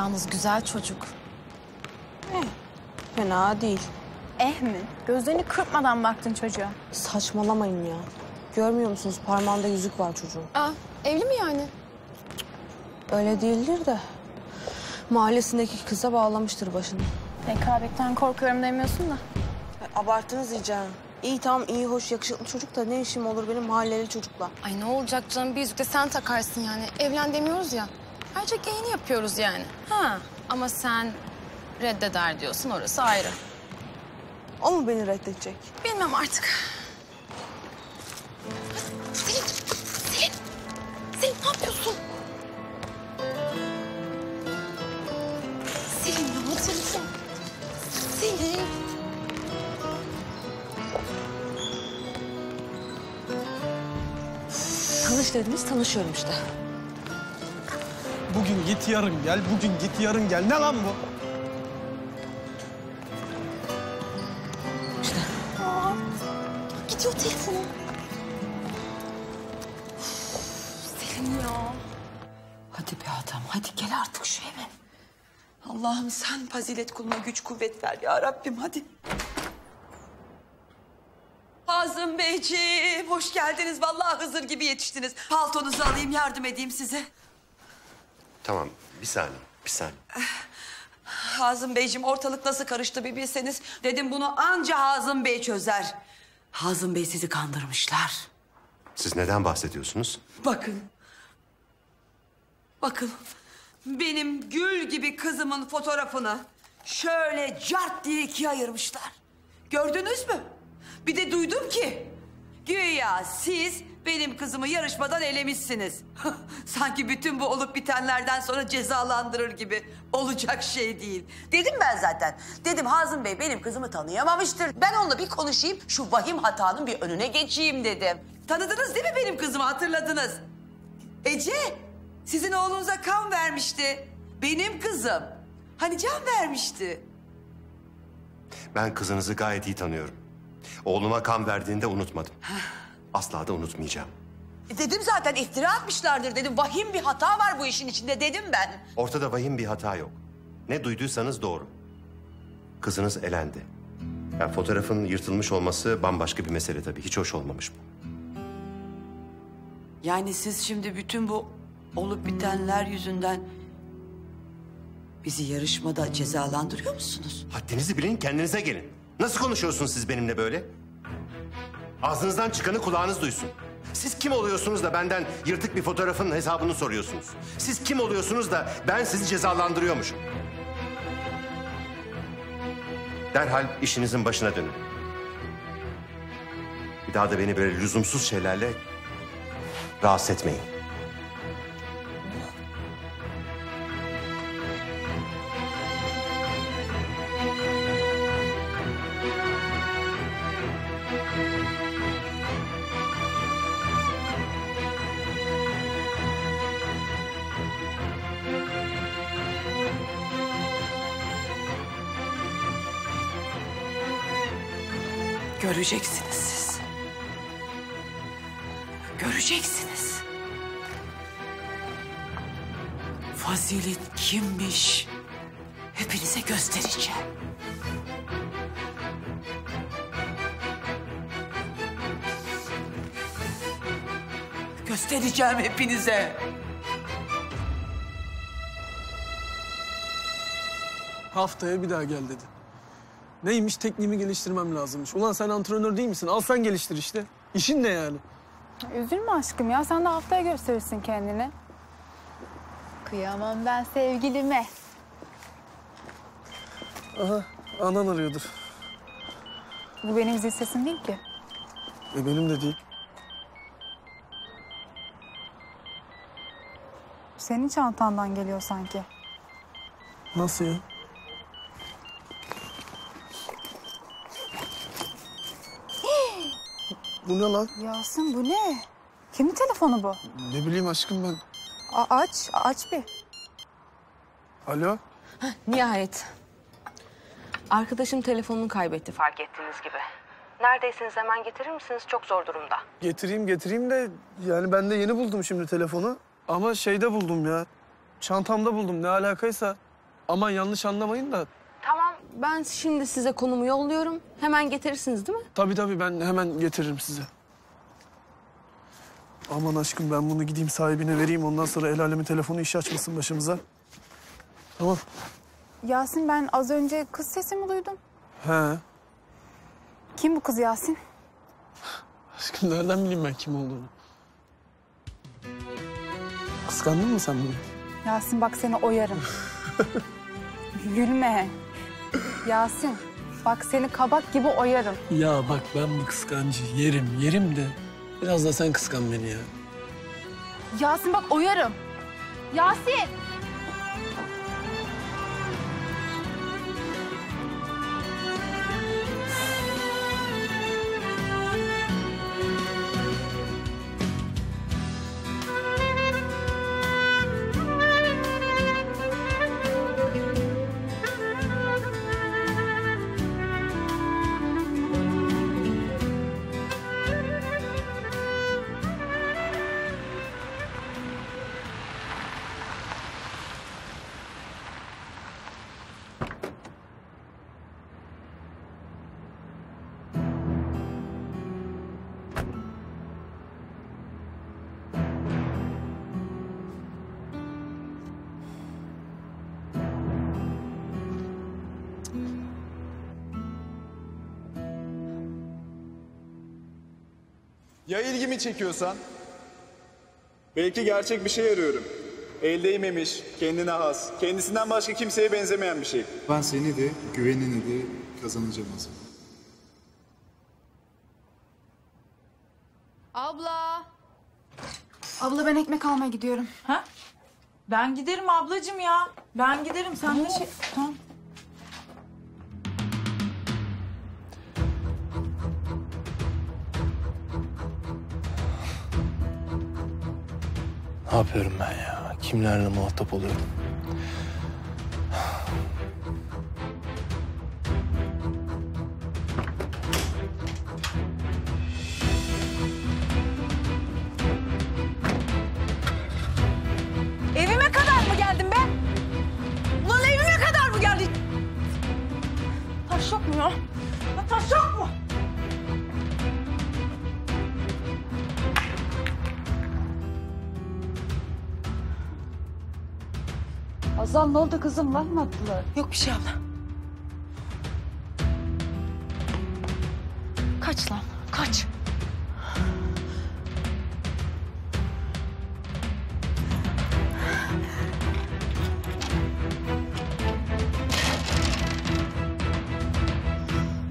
Yalnız güzel çocuk. Fena değil. Mi? Gözlerini kırpmadan baktın çocuğa. Saçmalamayın ya. Görmüyor musunuz? Parmağında yüzük var çocuğun. Aa, evli mi yani? Öyle değildir de. Mahallesindeki kıza bağlamıştır başını. Rekabetten korkuyorum demiyorsun da. Abarttınız iyice. İyi tamam, iyi hoş, yakışıklı çocuk da ne işim olur benim mahalleli çocukla? Ay ne olacak canım, bir yüzük de sen takarsın yani. Evlen demiyoruz ya. Ayrıca yayını yapıyoruz yani. Ha ama sen reddeder diyorsun, orası ayrı. O mu beni reddedecek? Bilmem artık. Selin! Selin! Selin ne yapıyorsun? Selin ne yapıyorsun? Selin! Tanış dediniz, tanışıyorum işte. Bugün git yarın gel, bugün git yarın gel. Ne lan bu? Gidiyor telefonum. Selim ya. Hadi be adam, hadi gel artık şu eve. Allah'ım sen Fazilet kuluna güç kuvvet ver ya Rabbim, hadi. Hazım Beyciğim, hoş geldiniz. Vallahi Hızır gibi yetiştiniz. Paltonuzu alayım, yardım edeyim size. Tamam, bir saniye, bir saniye. Hazım Beyciğim, ortalık nasıl karıştı bir bilseniz. Dedim bunu anca Hazım Bey çözer. Hazım Bey sizi kandırmışlar. Siz neden bahsediyorsunuz? Bakın. Bakın. Benim gül gibi kızımın fotoğrafını şöyle cart diye ikiye ayırmışlar. Gördünüz mü? Bir de duydum ki güya siz benim kızımı yarışmadan elemişsiniz. Sanki bütün bu olup bitenlerden sonra cezalandırır gibi. Olacak şey değil. Dedim ben zaten. Dedim Hazım Bey benim kızımı tanıyamamıştır. Ben onunla bir konuşayım, şu vahim hatanın bir önüne geçeyim dedim. Tanıdınız değil mi benim kızımı, hatırladınız? Ece, sizin oğlunuza kan vermişti. Benim kızım. Hani can vermişti. Ben kızınızı gayet iyi tanıyorum. Oğluma kan verdiğinde unutmadım. Asla da unutmayacağım. Dedim zaten iftira atmışlardır dedim. Vahim bir hata var bu işin içinde dedim ben. Ortada vahim bir hata yok. Ne duyduysanız doğru. Kızınız elendi. Yani fotoğrafın yırtılmış olması bambaşka bir mesele tabii. Hiç hoş olmamış bu. Yani siz şimdi bütün bu olup bitenler yüzünden bizi yarışmada cezalandırıyor musunuz? Haddinizi bilin, kendinize gelin. Nasıl konuşuyorsunuz siz benimle böyle? Ağzınızdan çıkanı kulağınız duysun. Siz kim oluyorsunuz da benden yırtık bir fotoğrafın hesabını soruyorsunuz? Siz kim oluyorsunuz da ben sizi cezalandırıyormuşum? Derhal işinizin başına dönün. Bir daha da beni böyle lüzumsuz şeylerle rahatsız etmeyin. Göreceksiniz siz. Göreceksiniz. Fazilet kimmiş? Hepinize göstereceğim. Göstereceğim hepinize. Haftaya bir daha gel dedi. Neymiş? Tekniğimi geliştirmem lazımmış. Ulan sen antrenör değil misin? Al sen geliştir işte. İşin ne yani? Üzülme aşkım ya. Sen de haftaya gösterirsin kendini. Kıyamam ben sevgilime. Aha, anan arıyordur. Bu benim zil sesim değil ki. Benim de değil. Senin çantandan geliyor sanki. Nasıl ya? Bu ne lan? Yasin bu ne? Kimin telefonu bu? Ne bileyim aşkım ben. Aç bir. Alo? Heh, nihayet. Arkadaşım telefonunu kaybetti fark ettiğiniz gibi. Neredeyseniz hemen getirir misiniz? Çok zor durumda. Getireyim de yani ben de yeni buldum şimdi telefonu. Ama şeyde buldum ya. Çantamda buldum ne alakaysa. Aman yanlış anlamayın da. Tamam, ben şimdi size konumu yolluyorum. Hemen getirirsiniz değil mi? Tabii tabii, ben hemen getiririm size. Aman aşkım, ben bunu gideyim sahibine vereyim. Ondan sonra el alemin telefonu işi açmasın başımıza. Tamam. Yasin, ben az önce kız sesi mi duydum? He. Kim bu kız Yasin? Aşkım nereden bileyim ben kim olduğunu? Kıskandın mı sen bunu? Yasin bak seni oyarım. Gülme. Yasin bak seni kabak gibi oyarım. Ya bak ben bu kıskancı yerim de biraz da sen kıskan beni ya. Yasin bak oyarım. Yasin! Ya ilgimi çekiyorsan? Belki gerçek bir şey arıyorum. El değmemiş, kendine has, kendisinden başka kimseye benzemeyen bir şey. Ben seni de, güvenini de kazanacağım Hazım. Abla! Abla ben ekmek almaya gidiyorum. Ha? Ben giderim ablacığım ya. Ben giderim, sen de şey... Tamam. Ne yapıyorum ben ya? Kimlerle muhatap oluyorum? Evime kadar mı geldin be? Ulan evime kadar mı geldin? Taş yok mu ya? Taş yok mu? Hazan ne oldu kızım? Var mı attılar? Yok bir şey abla. Kaç lan, kaç.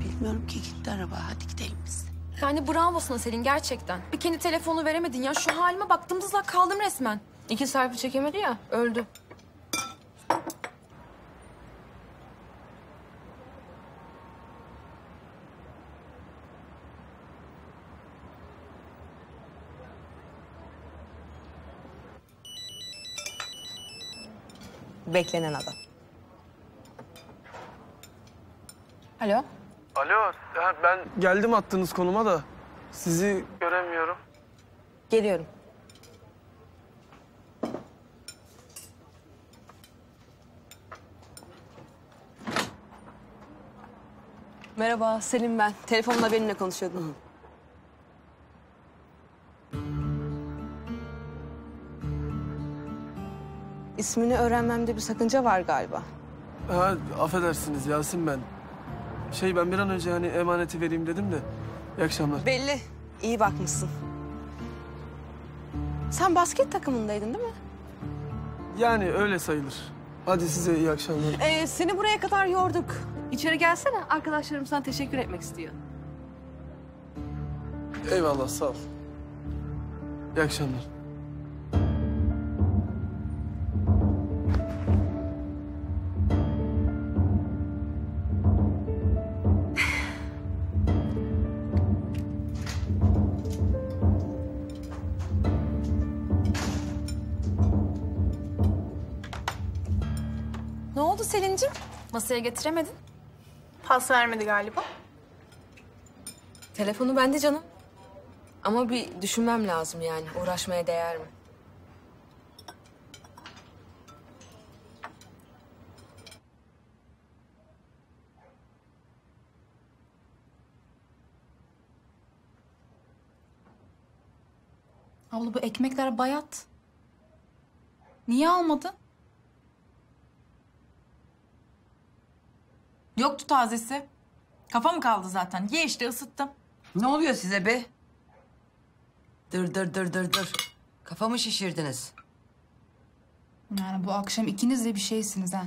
Bilmiyorum ki, gitti araba. Hadi gidelim biz. Yani bravosun Selin gerçekten. Bir kendi telefonu veremedin ya. Şu halime baktığımızda kaldım resmen. İki sayfa çekemedi ya, öldü. Beklenen adam. Alo. Alo, ben geldim attığınız konuma da sizi göremiyorum. Geliyorum. Merhaba, Selim ben. Telefonla benimle konuşuyordum. Hı. İsmini öğrenmemde bir sakınca var galiba. Ha, affedersiniz Yasin ben. Ben bir an önce hani emaneti vereyim dedim de. İyi akşamlar. Belli. İyi bakmışsın. Sen basket takımındaydın değil mi? Yani öyle sayılır. Hadi size iyi akşamlar. Seni buraya kadar yorduk. İçeri gelsene. Arkadaşlarım sana teşekkür etmek istiyor. Eyvallah sağ ol. İyi akşamlar. Selin'cim, masaya getiremedin. Pas vermedi galiba. Telefonu bende canım. Ama bir düşünmem lazım yani. Uğraşmaya değer mi? Abla bu ekmekler bayat. Niye almadın? Yoktu tazesi. Kafa mı kaldı zaten? Ye işte, ısıttım. Ne oluyor size be? Dır dır. Kafamı şişirdiniz. Yani bu akşam ikiniz de bir şeysiniz ha.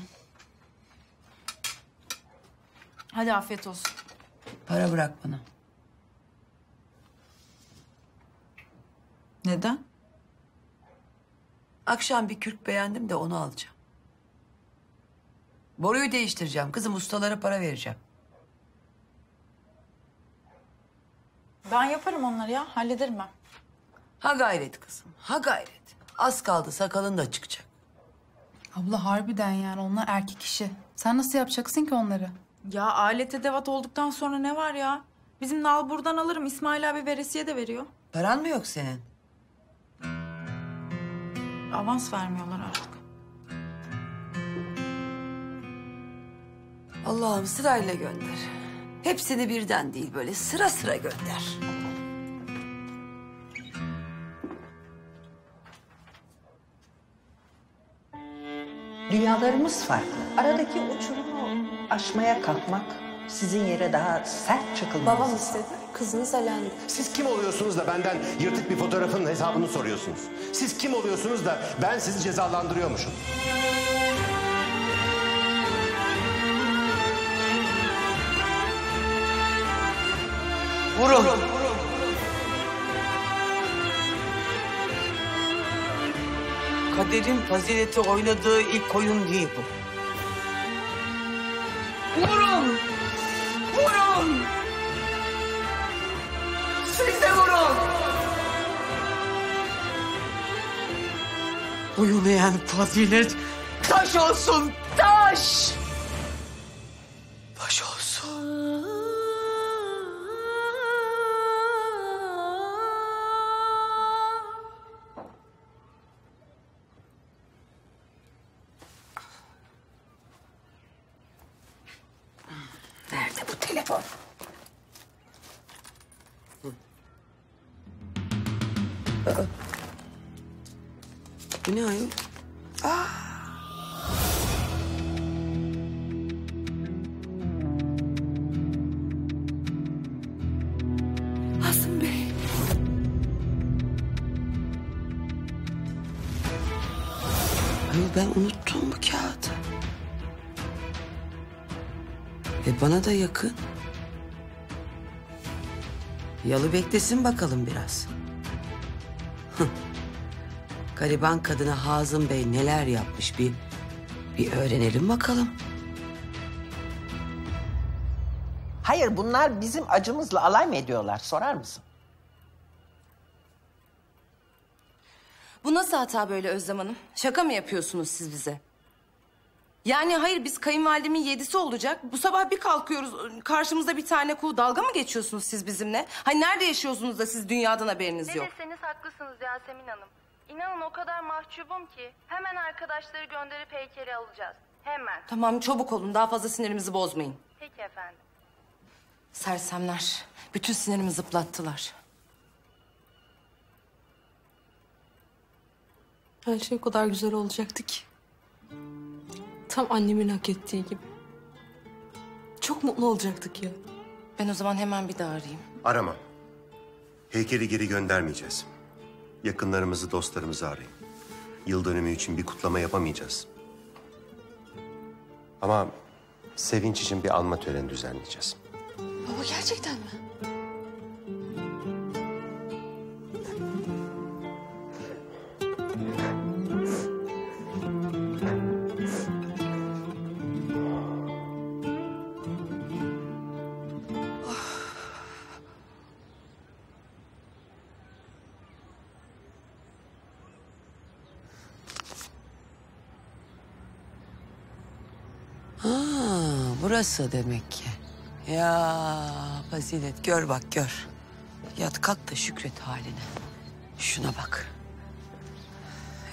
Hadi afiyet olsun. Para bırak bana. Neden? Akşam bir kürk beğendim de onu alacağım. Boruyu değiştireceğim. Kızım, ustalara para vereceğim. Ben yaparım onları ya. Hallederim ben. Ha gayret kızım. Ha gayret. Az kaldı sakalın da çıkacak. Abla harbiden yani onlar erkek işi. Sen nasıl yapacaksın ki onları? Ya alet edevat olduktan sonra ne var ya? Bizim nal buradan alırım. İsmail abi veresiye de veriyor. Paran mı yok senin? Avans vermiyorlar artık. Allah'ım sırayla gönder. Hepsini birden değil, böyle sıra sıra gönder. Dünyalarımız farklı. Aradaki uçurumu aşmaya kalkmak sizin yere daha sert çakılmanız. Babam istedi, kızınız elendi. Siz kim oluyorsunuz da benden yırtık bir fotoğrafın hesabını soruyorsunuz? Siz kim oluyorsunuz da ben sizi cezalandırıyormuşum? Vurun! Kaderin fazileti oynadığı ilk oyun değil bu. Vurun! Vurun! Siz de vurun! Boyun eğen fazilet taş olsun, taş! Taş olsun. Bu ne ayol? Aa! Asım Bey. Ayol ben unuttum bu kağıdı. Bana da yakın. Yalı beklesin bakalım biraz. Gariban kadına Hazım Bey neler yapmış bir öğrenelim bakalım. Hayır, bunlar bizim acımızla alay mı ediyorlar, sorar mısın? Bu nasıl hata böyle Özlem Hanım? Şaka mı yapıyorsunuz siz bize? Yani hayır, biz kayınvalidemin yedisi olacak. Bu sabah bir kalkıyoruz, karşımızda bir tane kuğu. Dalga mı geçiyorsunuz siz bizimle? Hani nerede yaşıyorsunuz da siz dünyadan haberiniz yok? Ne deseniz haklısınız Yasemin Hanım. İnanın o kadar mahcubum ki hemen arkadaşları gönderip heykeli alacağız. Hemen. Tamam, çabuk olun, daha fazla sinirimizi bozmayın. Peki efendim. Sersemler, bütün sinirimi zıplattılar. Her şey o kadar güzel olacaktı ki. Tam annemin hak ettiği gibi. Çok mutlu olacaktık ya. Ben o zaman hemen bir daha arayayım. Aramam. Heykeli geri göndermeyeceğiz. Yakınlarımızı, dostlarımızı arayın. Yıl dönümü için bir kutlama yapamayacağız. Ama Sevinç için bir anma töreni düzenleyeceğiz. Baba gerçekten mi? Burası demek ki. Ya Fazilet, gör bak gör. Yat kalk da şükret haline. Şuna bak.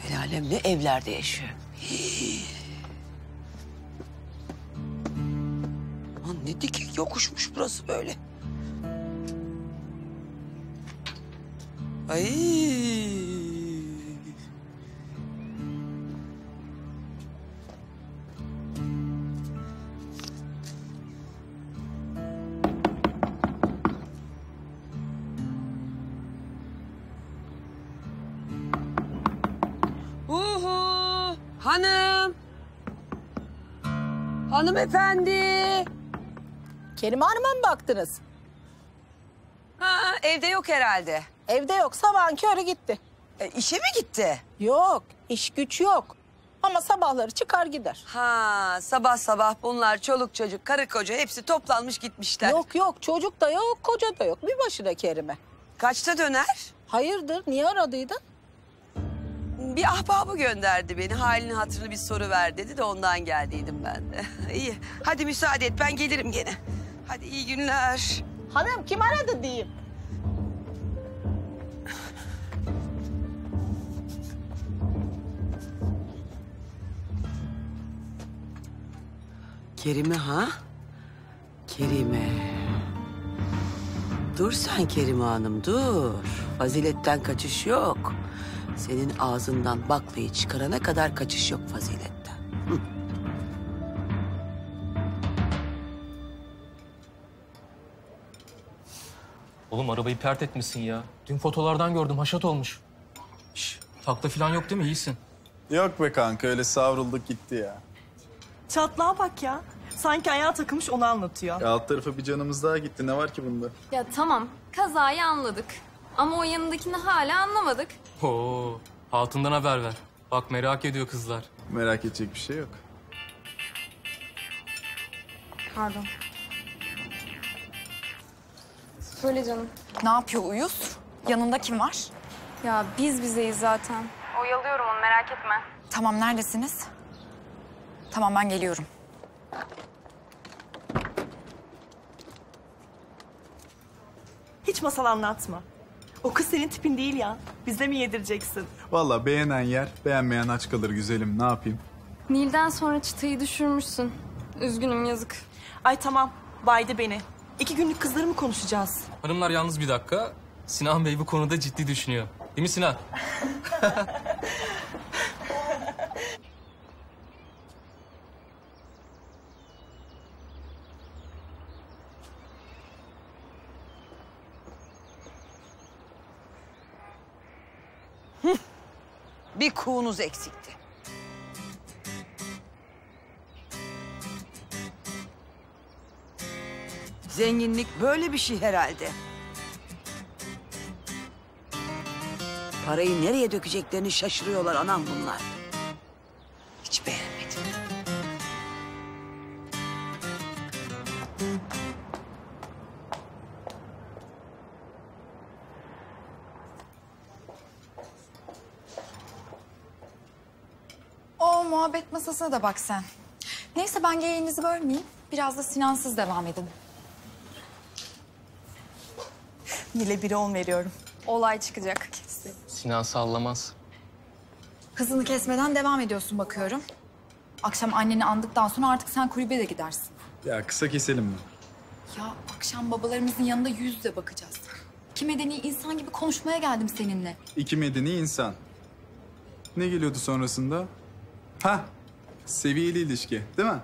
El alem ne evlerde yaşıyor. Hii. Lan ne dikik yokuşmuş burası böyle. Ay. Uhu hanım. Hanımefendi. Kerime Hanım'a mı baktınız? Ha, evde yok herhalde. Evde yok, sabahın körü gitti. İşe mi gitti? Yok, iş güç yok. Ama sabahları çıkar gider. Ha, sabah sabah bunlar çoluk çocuk, karı koca hepsi toplanmış gitmişler. Yok yok, çocuk da yok, koca da yok. Bir başına Kerime. Kaçta döner? Hayırdır, niye aradıydın? Bir ahbabı gönderdi beni, halini hatırını bir soru ver dedi de ondan geldiydim ben de. İyi, hadi müsaade et, ben gelirim gene. Hadi iyi günler. Hanım, kim aradı diyeyim? Kerime ha? Kerime. Dur sen Kerime Hanım, dur. Faziletten kaçış yok. Senin ağzından baklayı çıkarana kadar kaçış yok faziletten. Hı. Oğlum arabayı pert etmişsin ya. Dün fotolardan gördüm, haşat olmuş. Şş, takla falan yok değil mi? İyisin. Yok be kanka, öyle savrulduk gitti ya. Çatlağa bak ya. Sanki ayağa takılmış onu anlatıyor. Ya alt tarafa bir canımız daha gitti. Ne var ki bunda? Ya tamam, kazayı anladık. Ama o yanındakini hala anlamadık. Oo, hatundan haber ver. Bak merak ediyor kızlar. Merak edecek bir şey yok. Pardon. Söyle canım. Ne yapıyor Uyuz? Yanında kim var? Ya biz bizeyiz zaten. Oyalıyorum onu, merak etme. Tamam, neredesiniz? Tamam, ben geliyorum. Hiç masal anlatma. O kız senin tipin değil ya. Bize mi yedireceksin? Vallahi beğenen yer, beğenmeyen aç kalır güzelim. Ne yapayım? Nil'den sonra çıtayı düşürmüşsün. Üzgünüm, yazık. Ay tamam, baydı beni. 2 günlük kızları mı konuşacağız? Hanımlar yalnız bir dakika. Sinan Bey bu konuda ciddi düşünüyor. Değil mi Sinan? Bir kuğunuz eksikti. Zenginlik böyle bir şey herhalde. Parayı nereye dökeceklerini şaşırıyorlar anam bunlar. Hiç beğenmedim. O muhabbet masasına da bak sen. Neyse ben yayınınızı bölmeyeyim. Biraz da Sinansız devam edin. Nil'e 1 on veriyorum. Olay çıkacak kesin. Sinan sallamaz. Hızını kesmeden devam ediyorsun bakıyorum. Akşam anneni andıktan sonra artık sen kulübe de gidersin. Ya kısa keselim mi? Ya akşam babalarımızın yanında yüzle bakacağız. 2 medeni insan gibi konuşmaya geldim seninle. 2 medeni insan. Ne geliyordu sonrasında? Ha, seviyeli ilişki değil mi?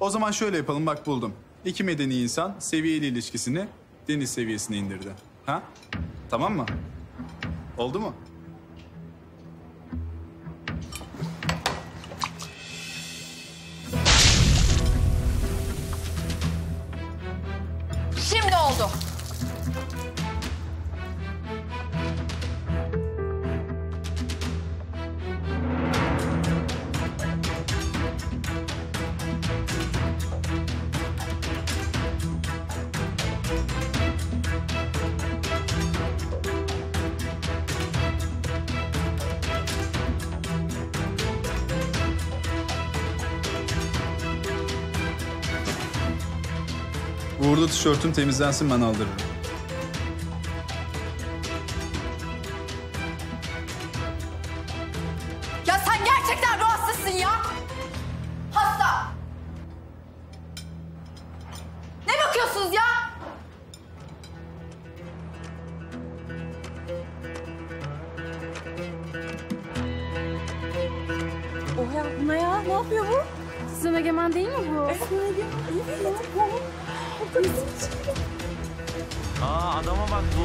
O zaman şöyle yapalım, bak buldum. 2 medeni insan seviyeli ilişkisini deniz seviyesine indirdi. Ha? Tamam mı? Oldu mu? Şimdi oldu. Burada tişörtüm temizlensin, ben aldırırım. Ya sen gerçekten ruh hastasın ya! Hasta! Ne bakıyorsunuz ya? Ne yapıyor bu? Sinan Egemen değil mi bu? Evet. Sinan Egemen. Aa, adama bak bu.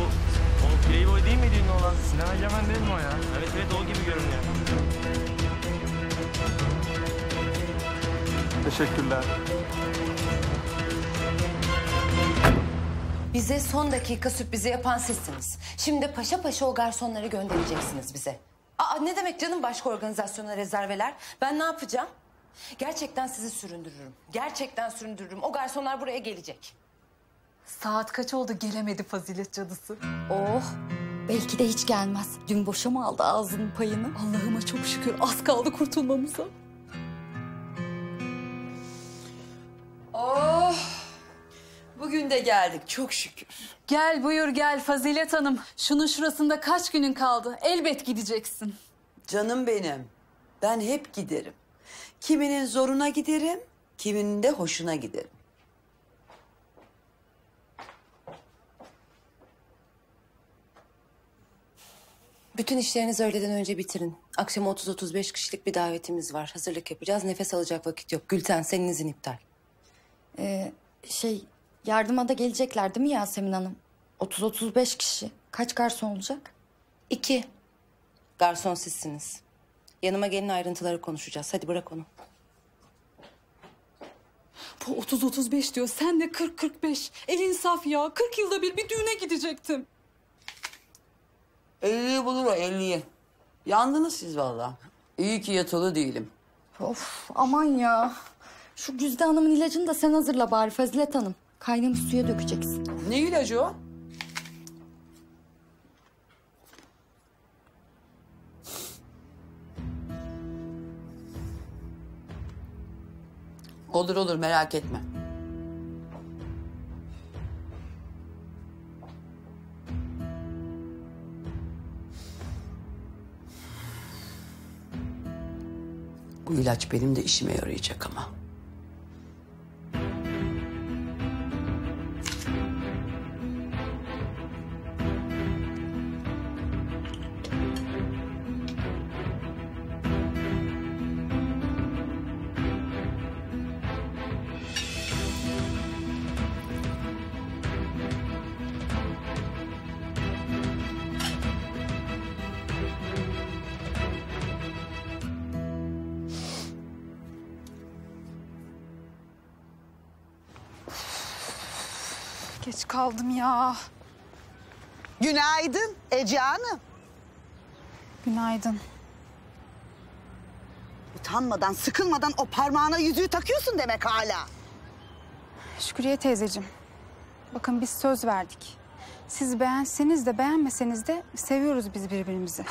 O Playboy değil miydi ünlü olan? Sinan Egemen değil mi o ya? Evet evet, o gibi görünüyor. Teşekkürler. Bize son dakika sürprizi yapan sizsiniz. Şimdi paşa paşa o garsonları göndereceksiniz bize. Aa, ne demek canım başka organizasyona rezerveler? Ben ne yapacağım? Gerçekten sizi süründürürüm. Gerçekten süründürürüm. O garsonlar buraya gelecek. Saat kaç oldu gelemedi Fazilet cadısı. Oh, belki de hiç gelmez. Dün boşa mı aldı ağzının payını? Allah'ıma çok şükür, az kaldı kurtulmamıza. Oh, bugün de geldik çok şükür. Gel buyur gel Fazilet Hanım. Şunun şurasında kaç günün kaldı? Elbet gideceksin. Canım benim, ben hep giderim. Kiminin zoruna giderim, kiminin de hoşuna giderim. Bütün işlerinizi öğleden önce bitirin. Akşama 30-35 kişilik bir davetimiz var. Hazırlık yapacağız, nefes alacak vakit yok. Gülten, senin izin iptal. Yardıma da gelecekler değil mi Yasemin Hanım? 30-35 kişi. Kaç garson olacak? 2. Garson sizsiniz. Yanıma gelin, ayrıntıları konuşacağız. Hadi bırak onu. Bu 30-35 diyor, sen de 40-45. El insaf ya, 40 yılda bir düğüne gidecektim. 50'yi bulur o, 50'yi. Yandınız siz vallahi. İyi ki yatılı değilim. Of, aman ya. Şu Güzide Hanım'ın ilacını da sen hazırla bari Fazilet Hanım. Kaynamış suya dökeceksin. Ne ilacı o? Olur olur, merak etme. Bu ilaç benim de işime yarayacak ama. Geç kaldım ya. Günaydın Ece Hanım. Günaydın. Utanmadan, sıkılmadan o parmağına yüzüğü takıyorsun demek hala. Şükriye teyzeciğim, bakın biz söz verdik. Siz beğenseniz de beğenmeseniz de seviyoruz biz birbirimizi.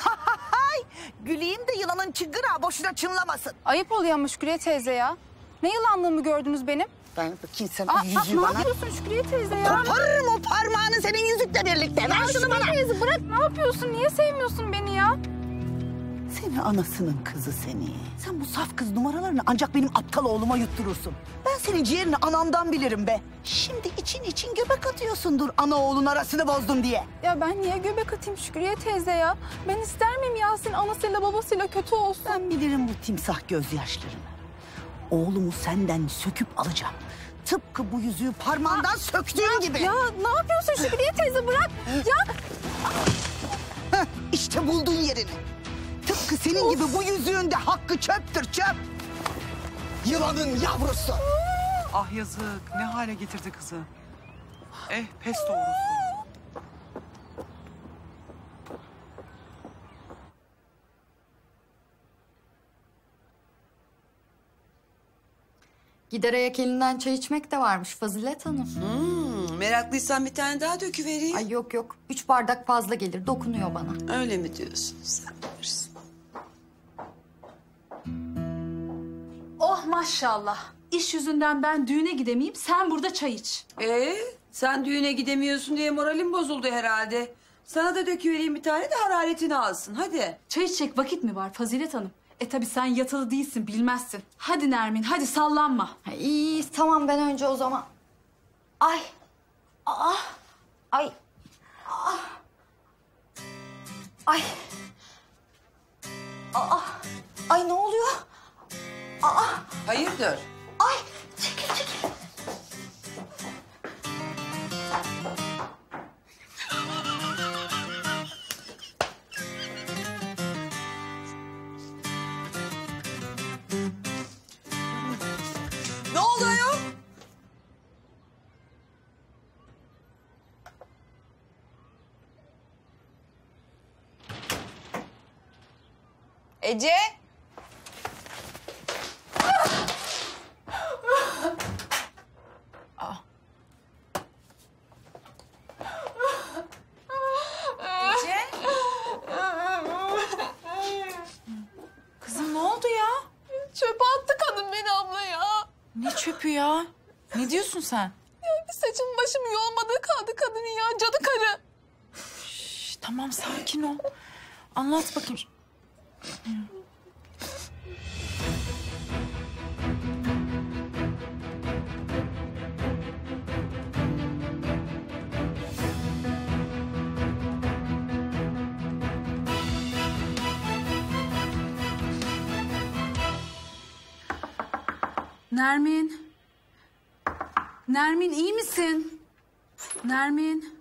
Güleyim de yılanın çıngırağı boşuna çınlamasın. Ayıp oluyor ama Şükriye teyze ya. Ne yılanlığımı gördünüz benim? Ben bakayım sen o yüzüğü bana. Ne yapıyorsun Şükriye teyze ya? Koparırım o parmağını senin yüzükle birlikte. Ya ver şunu Şükriye bana. Teyze bırak, ne yapıyorsun? Niye sevmiyorsun beni ya? Seni anasının kızı seni. Sen bu saf kız numaralarını ancak benim aptal oğluma yutturursun. Ben senin ciğerini anamdan bilirim be. Şimdi için göbek atıyorsundur ana oğlun arasını bozdum diye. Ya ben niye göbek atayım Şükriye teyze ya? Ben ister miyim Yasin anasıyla babasıyla kötü olsun? Ben bilirim bu timsah gözyaşlarını. Oğlumu senden söküp alacağım. Tıpkı bu yüzüğü parmağından söktüğün gibi. Ya ne yapıyorsun Şükriye teyze, bırak. Ya. İşte buldun yerini. Tıpkı senin gibi bu yüzüğün de hakkı çöptür çöp. Yılanın yavrusu. Ah yazık, ne hale getirdi kızı. Eh pes doğrusu. Gider ayak elinden çay içmek de varmış Fazilet Hanım. Meraklıysan bir tane daha döküvereyim. Ay yok yok, 3 bardak fazla gelir, dokunuyor bana. Öyle mi diyorsun? Sen bilirsin. Oh maşallah, iş yüzünden ben düğüne gidemeyeyim, sen burada çay iç. Sen düğüne gidemiyorsun diye moralim bozuldu herhalde. Sana da döküvereyim bir tane de hararetini alsın, hadi. Çay içecek vakit mi var Fazilet Hanım? Tabii sen yatılı değilsin, bilmezsin. Hadi Nermin, hadi sallanma. İyi, tamam ben önce o zaman. Ay. Ah. Ay. Ah. Ay. Ah. Ay ne oluyor? Aa! Hayırdır? Ay! Çekil, çekil. Ne oluyor? Ece? Ne diyorsun sen? Ya bir saçım başım yolmadığı kaldı kadının ya, cadı karı. Şş, tamam sakin ol. Anlat bakayım. Nermin. Nermin iyi misin? Nermin.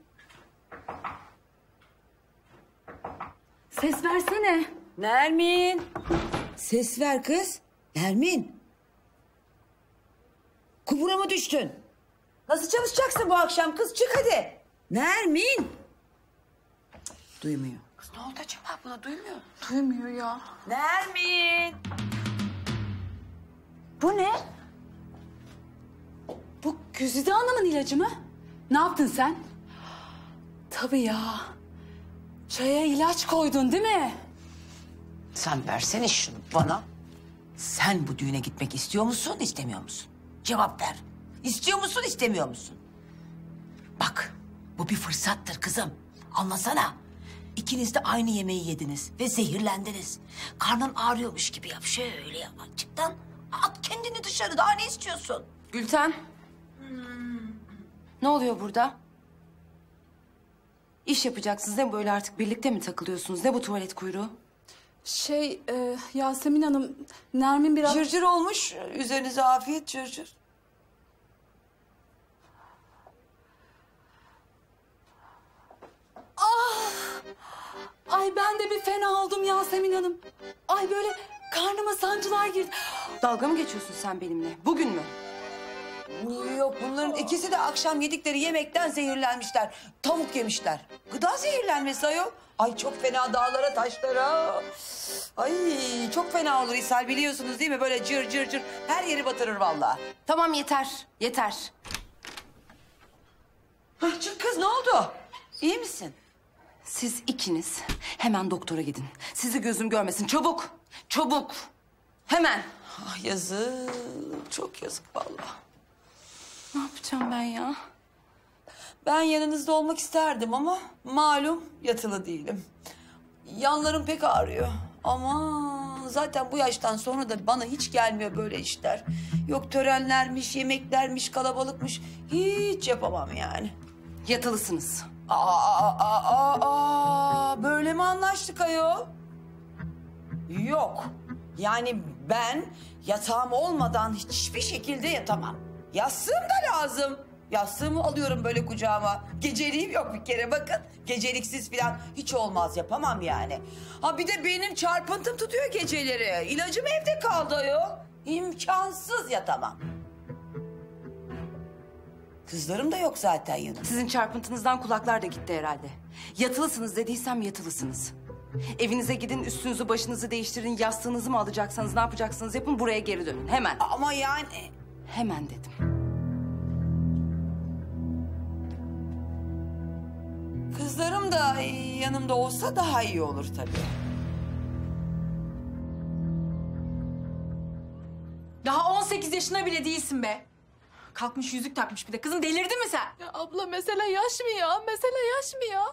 Ses versene. Nermin. Ses ver kız. Nermin. Kubura mı düştün? Nasıl çalışacaksın bu akşam kız? Çık hadi. Nermin. Duymuyor. Kız ne oldu acaba buna? Duymuyor. Duymuyor ya. Nermin. Bu ne? Bu Güzide Hanım'ın ilacı mı? Ne yaptın sen? Tabii ya. Çaya ilaç koydun değil mi? Sen versene şunu bana. Sen bu düğüne gitmek istiyor musun, istemiyor musun? Cevap ver. İstiyor musun, istemiyor musun? Bak, bu bir fırsattır kızım. Anlasana. İkiniz de aynı yemeği yediniz ve zehirlendiniz. Karnın ağrıyormuş gibi yap. Şöyle yap. Açıktan at kendini dışarı. Daha ne istiyorsun? Gülten. Ne oluyor burada? İş yapacaksınız değil mi? Böyle artık birlikte mi takılıyorsunuz? Ne bu tuvalet kuyruğu? Yasemin Hanım, Nermin biraz... Cırcır olmuş. Üzerinize afiyet cırcır. Ah! Ay ben de bir fena oldum Yasemin Hanım. Ay böyle karnıma sancılar girdi. Dalga mı geçiyorsun sen benimle? Bugün mü? Yok, bunların ikisi de akşam yedikleri yemekten zehirlenmişler. Tavuk yemişler. Gıda zehirlenmesi ayol. Ay çok fena, dağlara taşlara. Ay çok fena olur ishal, biliyorsunuz değil mi? Böyle cır cır cır her yeri batırır vallahi. Tamam yeter, yeter. Ay çık kız, ne oldu? İyi misin? Siz ikiniz hemen doktora gidin. Sizi gözüm görmesin, çabuk, çabuk. Hemen. Ah yazık, çok yazık vallahi. Ne yapacağım ben ya? Ben yanınızda olmak isterdim ama malum yatılı değilim. Yanlarım pek ağrıyor. Aman zaten bu yaştan sonra da bana hiç gelmiyor böyle işler. Yok törenlermiş, yemeklermiş, kalabalıkmış. Hiç yapamam yani. Yatılısınız. Böyle mi anlaştık ayol? Yok. Yani ben yatağım olmadan hiçbir şekilde yatamam. Yastığım da lazım. Yastığımı alıyorum böyle kucağıma. Geceliğim yok bir kere bakın. Geceliksiz falan hiç olmaz, yapamam yani. Ha bir de benim çarpıntım tutuyor geceleri. İlacım evde kaldı ayol. İmkansız yatamam. Kızlarım da yok zaten yanımda. Sizin çarpıntınızdan kulaklar da gitti herhalde. Yatılısınız dediysem yatılısınız. Evinize gidin, üstünüzü başınızı değiştirin. Yastığınızı mı alacaksanız ne yapacaksanız yapın, buraya geri dönün hemen. Ama yani... Hemen dedim. Kızlarım da yanımda olsa daha iyi olur tabii. Daha 18 yaşına bile değilsin be. Kalkmış yüzük takmış bir de. Kızım delirdin mi sen? Ya abla mesele yaş mı ya? Mesele yaş mı ya?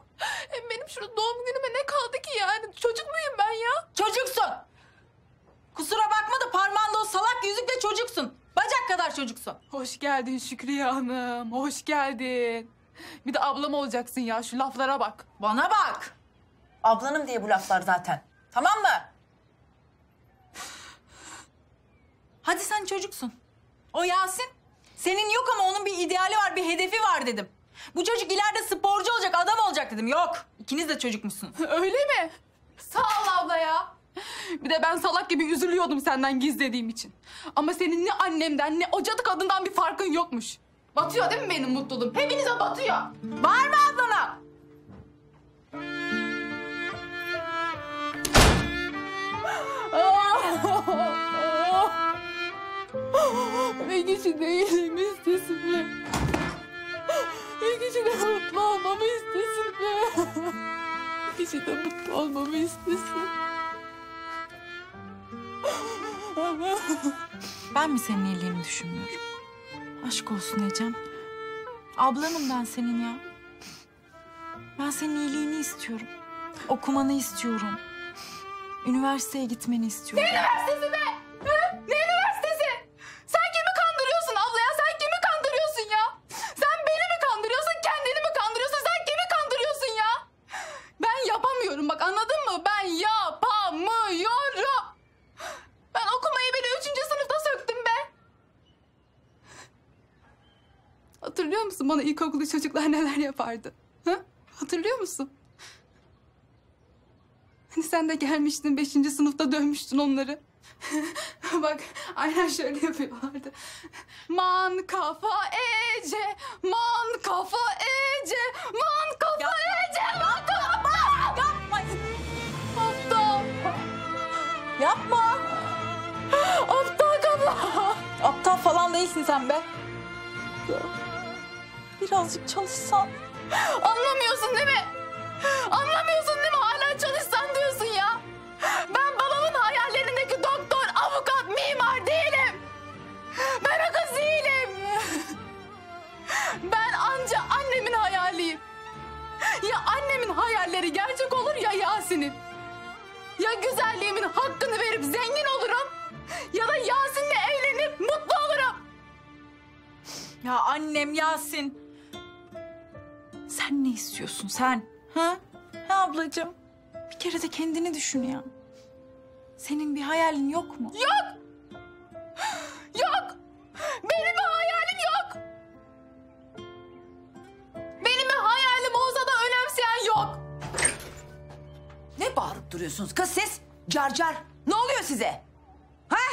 Hem benim şurada doğum günüme ne kaldı ki yani? Çocuk muyum ben ya? Çocuksun. Kusura bakma da parmağında o salak yüzükle çocuksun. Bacak kadar çocuksun. Hoş geldin Şükriye Hanım, hoş geldin. Bir de ablam olacaksın ya, şu laflara bak. Bana bak! Ablanım diye bu laflar zaten, tamam mı? Hadi sen çocuksun. O Yasin, senin yok ama onun bir ideali var, bir hedefi var dedim. Bu çocuk ileride sporcu olacak, adam olacak dedim. Yok, ikiniz de çocukmuşsunuz. Öyle mi? Sağ ol abla ya. Bir de ben salak gibi üzülüyordum senden gizlediğim için. Ama senin ne annemden ne o cadı kadından bir farkın yokmuş. Batıyor değil mi benim mutluluğum? Hepinize batıyor. Bağırma ablana. Ben kişi değilim, istesin be. Ben kişi de mutlu olmamı istesin be. Ben kişi de mutlu olmamı istesin. Ben mi senin iyiliğini düşünmüyorum? Aşk olsun Ecem. Ablanım ben senin ya. Ben senin iyiliğini istiyorum. Okumanı istiyorum. Üniversiteye gitmeni istiyorum. Ne üniversitesi be? Ha? Ne üniversitesi? Sen kimi kandırıyorsun abla ya? Sen kimi kandırıyorsun ya? Sen beni mi kandırıyorsun, kendini mi kandırıyorsun? Sen kimi kandırıyorsun ya? Ben yapamıyorum bak, anladın mı? Ben yapamıyorum. Ben okumayı bile 3. sınıfta söktüm be. Hatırlıyor musun bana ilkokulda çocuklar neler yapardı? Ha? Hatırlıyor musun? Hani sen de gelmiştin 5. sınıfta dövmüştün onları. Bak aynen şöyle yapıyorlardı. Man kafa Ece, man kafa Ece, man kafa yapma, Ece, man kafa. Yapma. Aptal. Yapma. Aptal kafa. Aptal falan değilsin sen be. Birazcık çalışsan. Anlamıyorsun değil mi? Anlamıyorsun değil mi? Hala çalışsan diyorsun ya. Ben babamın hayallerindeki doktor, avukat, mimar değilim. Ben o kız değilim. Ben anca annemin hayaliyim. Ya annemin hayalleri gerçek olur ya Yasin'in. Ya güzelliğimin hakkını verip zengin olurum. Ya da Yasin'le evlenip mutlu olurum. Ya annem Yasin. Sen ne istiyorsun sen? Ha? Ha ablacığım? Bir kere de kendini düşün ya. Senin bir hayalin yok mu? Yok! Yok! Benim bir hayalim yok! Benim bir hayalim olsa da önemseyen yok! Ne bağırıp duruyorsunuz kız siz? Car car! Ne oluyor size? Ha?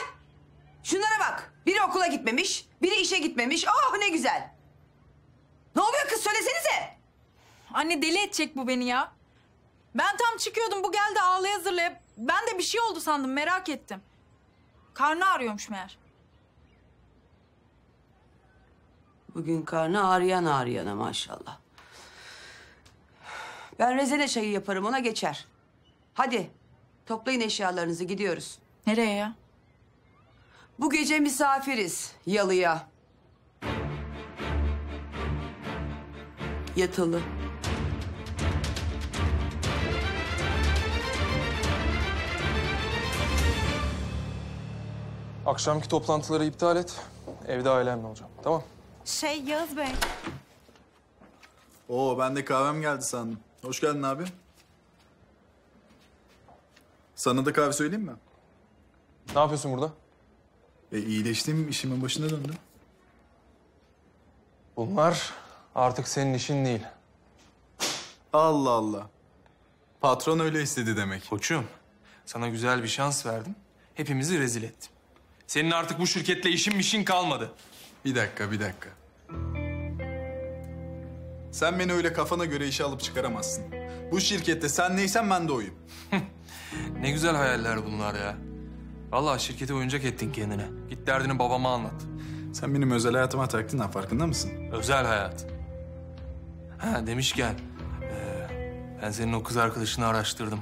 Şunlara bak! Biri okula gitmemiş, biri işe gitmemiş. Oh ne güzel! Ne oluyor kız? Söylesenize! Anne deli edecek bu beni ya. Ben tam çıkıyordum, bu geldi ağlaya zırlaya. Ben de bir şey oldu sandım, merak ettim. Karnı ağrıyormuş meğer. Bugün karnı ağrıyan ağrıyana maşallah. Ben rezene çayı yaparım, ona geçer. Hadi toplayın eşyalarınızı, gidiyoruz. Nereye ya? Bu gece misafiriz yalıya. Yatılı. Akşamki toplantıları iptal et. Evde ailemle olacağım. Tamam. Yağız Bey. Oo ben de kahvem geldi sandım. Hoş geldin abi. Sana da kahve söyleyeyim mi? Ne yapıyorsun burada? İyileştim, işimin başına döndüm. Bunlar artık senin işin değil. Allah Allah. Patron öyle istedi demek. Koçum, sana güzel bir şans verdim. Hepimizi rezil ettim. Senin artık bu şirketle işin kalmadı. Bir dakika. Sen beni öyle kafana göre işe alıp çıkaramazsın. Bu şirkette sen neysen ben de oyum. Ne güzel hayaller bunlar ya. Vallahi şirketi oyuncak ettin kendine. Git derdini babama anlat. Sen benim özel hayatıma taktığından farkında mısın? Özel hayat. Ha demişken, ben senin o kız arkadaşını araştırdım.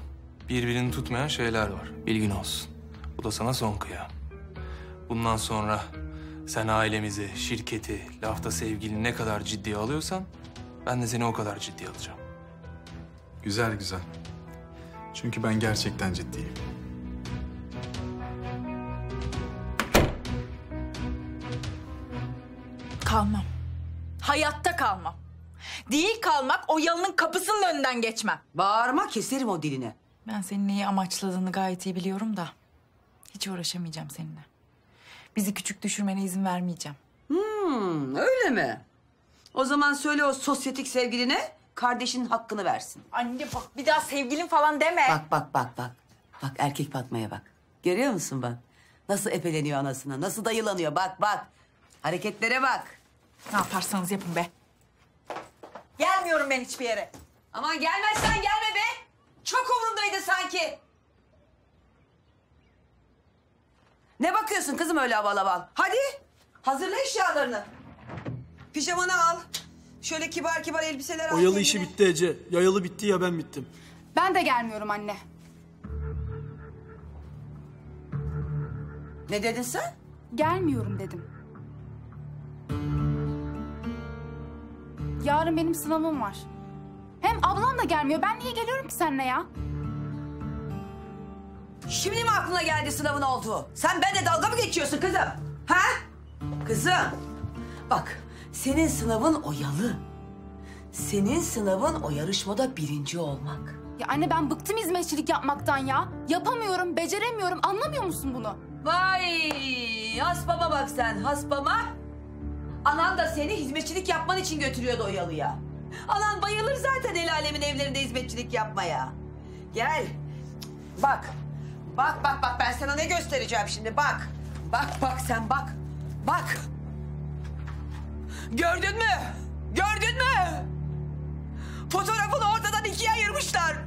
Birbirini tutmayan şeyler var. Bilgin olsun. Bu da sana son kıyam. Bundan sonra sen ailemizi, şirketi, lafta sevgilini ne kadar ciddiye alıyorsan ben de seni o kadar ciddiye alacağım. Güzel. Çünkü ben gerçekten ciddiyim. Kalmam. Hayatta kalmam. Değil kalmak, o yalının kapısının önünden geçmem. Bağırma, keserim o dilini. Ben senin neyi amaçladığını gayet iyi biliyorum da hiç uğraşamayacağım seninle. Bizi küçük düşürmene izin vermeyeceğim. Öyle mi? O zaman söyle o sosyetik sevgiline kardeşinin hakkını versin. Anne bak bir daha sevgilin falan deme. Bak. Bak erkek Fatma'ya bak. Görüyor musun bak? Nasıl epeleniyor anasına, nasıl dayılanıyor bak. Hareketlere bak. Ne yaparsanız yapın be. Gelmiyorum ben hiçbir yere. Aman gelmezsen gelme be. Çok umurumdaydı sanki. Ne bakıyorsun kızım öyle aval aval? Hadi hazırla eşyalarını. Pijamanı al. Şöyle kibar elbiseler al. Oyalı işi bitti Ece. Yayalı bitti ya ben bittim. Ben de gelmiyorum anne. Ne dedin sen? Gelmiyorum dedim. Yarın benim sınavım var. Hem ablam da gelmiyor. Ben niye geliyorum ki seninle ya? Şimdi mi aklına geldi sınavın olduğu? Sen benimle dalga mı geçiyorsun kızım? Ha? Kızım. Bak, senin sınavın oyalı. Senin sınavın o yarışmada birinci olmak. Ya anne ben bıktım hizmetçilik yapmaktan ya. Yapamıyorum, beceremiyorum. Anlamıyor musun bunu? Vay! Haspama bak sen, haspama. Anan da seni hizmetçilik yapman için götürüyordu oyalıya. Anan bayılır zaten el alemin evlerinde hizmetçilik yapmaya. Gel. Bak ben sana ne göstereceğim şimdi bak. Bak sen. Gördün mü? Fotoğrafını ortadan ikiye ayırmışlar.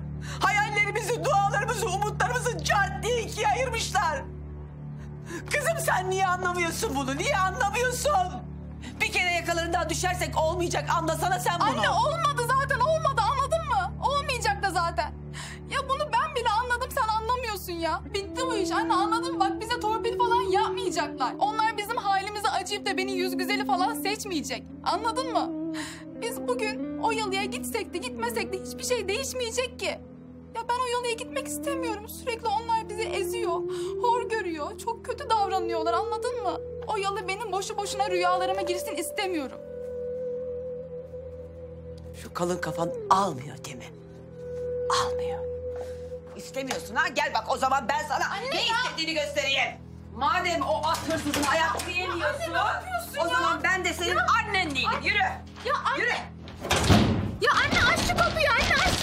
Hayallerimizi, dualarımızı, umutlarımızı çat diye ikiye ayırmışlar. Kızım sen niye anlamıyorsun bunu? Niye anlamıyorsun? Bir kere yakalarından düşersek olmayacak. Anlasana sen bunu. Anne olmadı zaten olmadı anladın mı? Olmayacak da zaten. Ya bunu ben bile anladım sen anlamıyorsun ya. Bitti bu iş anne anladın mı? Bak bize torpil falan yapmayacaklar. Onlar bizim halimize acıyıp da beni yüz güzeli falan seçmeyecek. Anladın mı? Biz bugün o yalıya gitsek de gitmesek de hiçbir şey değişmeyecek ki. Ya ben o yalıya gitmek istemiyorum. Sürekli onlar bizi eziyor, hor görüyor, çok kötü davranıyorlar anladın mı? O yalı benim boşu boşuna rüyalarıma girsin istemiyorum. Şu kalın kafan almıyor değil mi? Almıyor. İstemiyorsun ha? Gel bak o zaman ben sana anne ne ya istediğini göstereyim. Madem o at hırsızını ayaklayamıyorsun, o zaman ben de senin annen değilim. Yürü. Ya anne. Yürü. Ya anne aç şu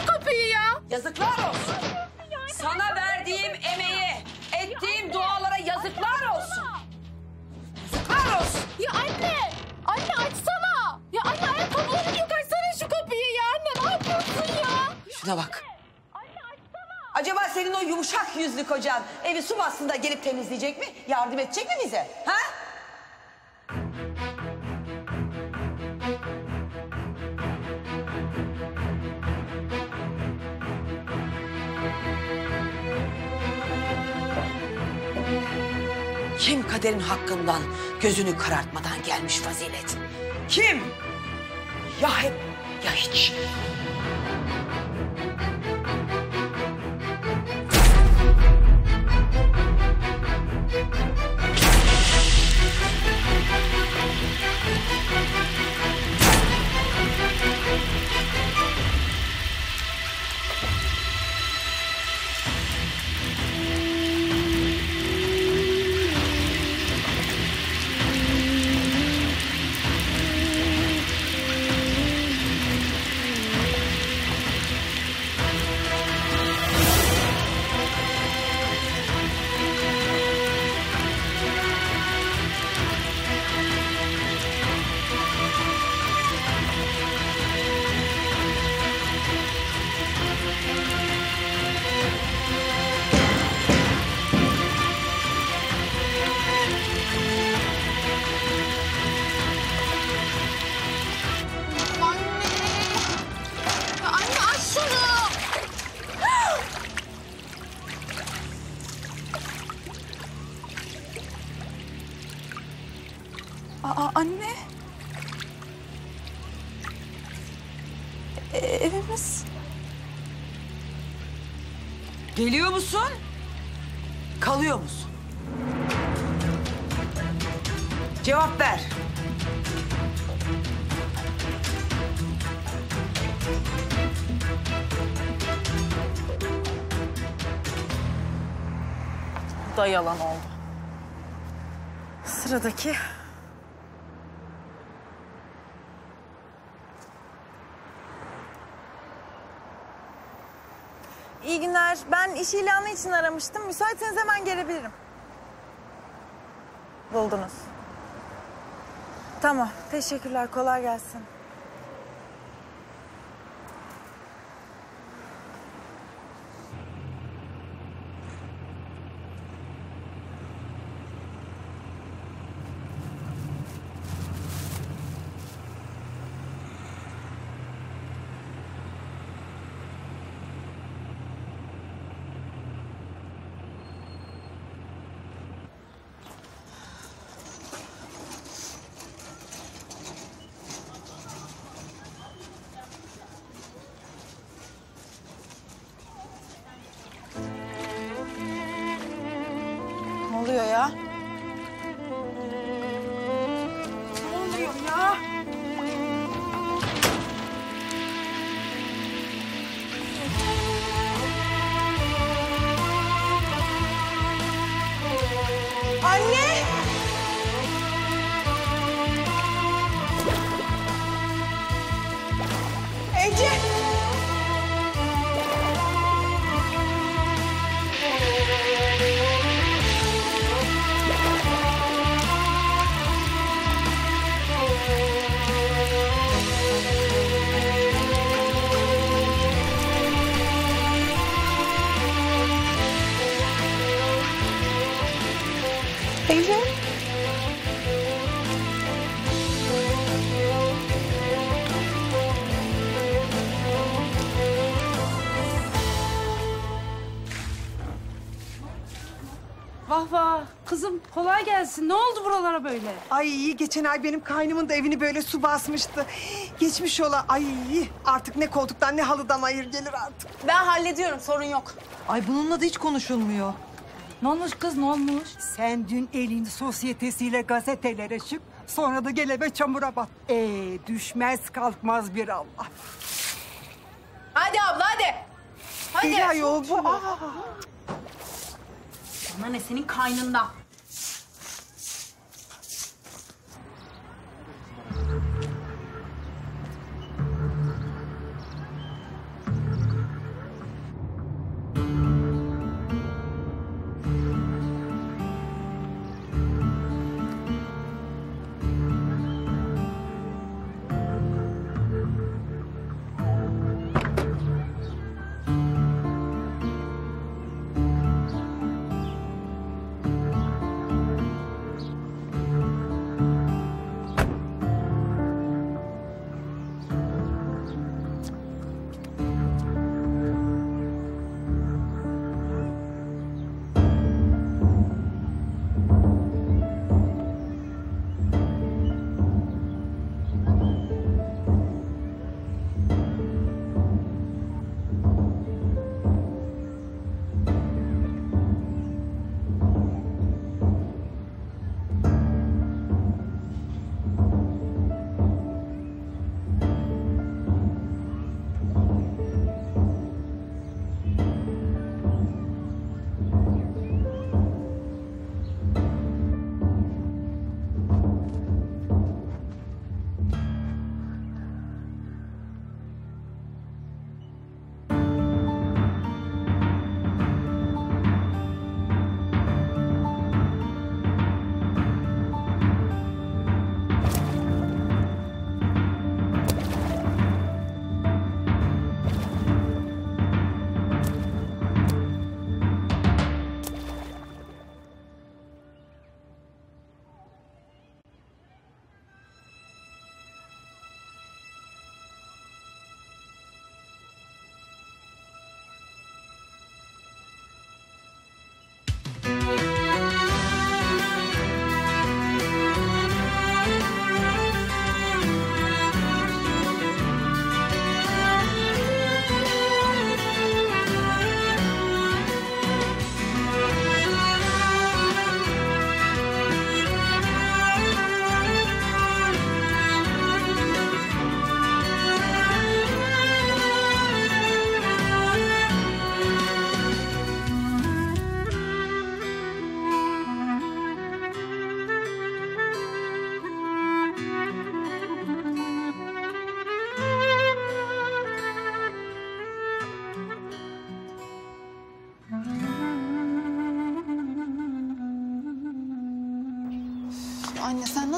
kapıyı, ya. Yazıklar olsun. Sana verdiğim emeğe, ettiğim dualara yazıklar olsun. Yazıklar olsun. Ya anne. Anne açsana. Ya anne ayakkabılarını yok açsana şu kapıyı ya anne. Ne yapıyorsun ya? Şuna bak. Acaba senin o yumuşak yüzlü kocan evi su bastığında gelip temizleyecek mi? Yardım edecek mi bize? Ha? Kim kaderin hakkından gözünü karartmadan gelmiş Fazilet? Kim? Ya hep ya hiç. Anne. Evimiz. Geliyor musun? Kalıyor musun? Cevap ver. Bu da yalan oldu. Sıradaki. İyi günler. Ben iş ilanı için aramıştım. Müsaitseniz hemen gelebilirim. Buldunuz. Tamam. Teşekkürler. Kolay gelsin. Kızım kolay gelsin. Ne oldu buralara böyle? Ay geçen ay benim kaynımın da evini böyle su basmıştı. Geçmiş ola. Ay artık ne koltuktan ne halıdan hayır gelir artık. Ben hallediyorum, sorun yok. Ay bununla da hiç konuşulmuyor. Ne olmuş kız, ne olmuş? Sen dün elini sosyetesiyle gazetelere şık, sonra da gelebe çamura bat. Düşmez kalkmaz bir Allah. Hadi abla hadi. Hadi. Bir ay oldu. Bana ne senin kaynında?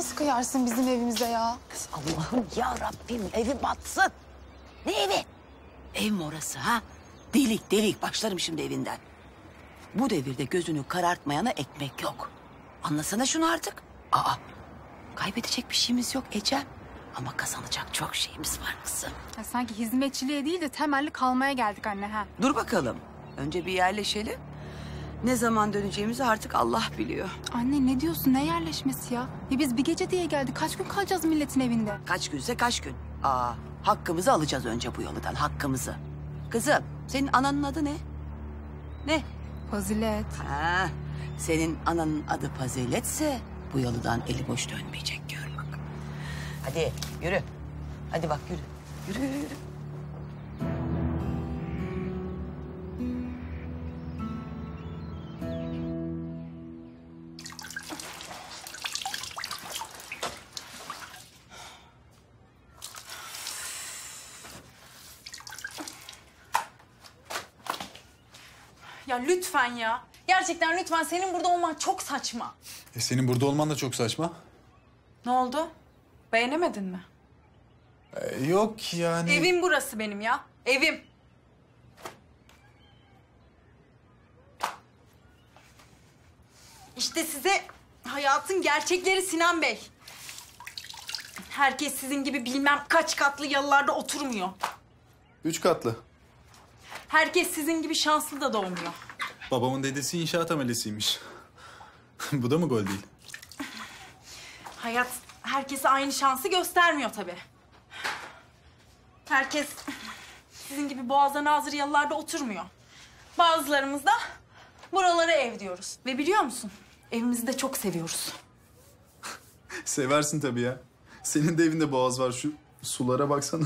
nasıl kıyarsın bizim evimize ya? Kız Allah'ım ya Rabbim, evi batsın. Ne evi? Ev mi orası ha? Delik delik, başlarım şimdi evinden. Bu devirde gözünü karartmayana ekmek yok. Anlasana şunu artık. Aa, kaybedecek bir şeyimiz yok Ecem. Ama kazanacak çok şeyimiz var kızım. Ya sanki hizmetçiliğe değil de temelli kalmaya geldik anne ha. Dur bakalım. Önce bir yerleşelim. Ne zaman döneceğimizi artık Allah biliyor. Anne ne diyorsun? Ne yerleşmesi ya? Ya biz bir gece diye geldik. Kaç gün kalacağız milletin evinde? Kaç günse kaç gün. Aa, hakkımızı alacağız önce bu yoldan. Hakkımızı. Kızım, senin ananın adı ne? Ne? Fazilet. Ha, senin ananın adı Faziletse bu yoldan eli boş dönmeyecek gör bak. Hadi yürü. Hadi bak yürü. Yürü yürü yürü. Ya lütfen ya. Gerçekten lütfen, senin burada olman çok saçma. Senin burada olman da çok saçma. Ne oldu? Beğenemedin mi? Yok yani... Evim burası benim ya. Evim. İşte size hayatın gerçekleri Sinan Bey. Herkes sizin gibi bilmem kaç katlı yalılarda oturmuyor. 3 katlı. Herkes sizin gibi şanslı da doğmuyor. Babamın dedesi inşaat amelesiymiş. Bu da mı gol değil? Hayat herkese aynı şansı göstermiyor tabii. Herkes sizin gibi boğazlarına hazır yalılarda oturmuyor. Bazılarımız da buralara ev diyoruz. Ve biliyor musun? Evimizi de çok seviyoruz. Seversin tabii ya. Senin de evinde boğaz var. Şu sulara baksana.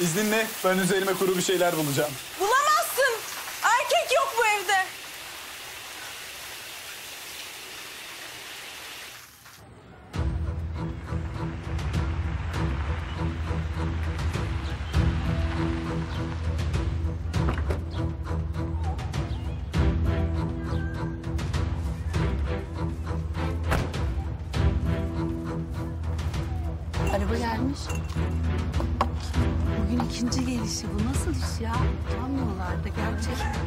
İzninle ben üzerime kuru bir şeyler bulacağım. Bulamazsın. Erkek yok bu evde. Araba gelmiş. Bugün 2. gelişi, bu nasıl iş ya? Tam yollarda gerçekten.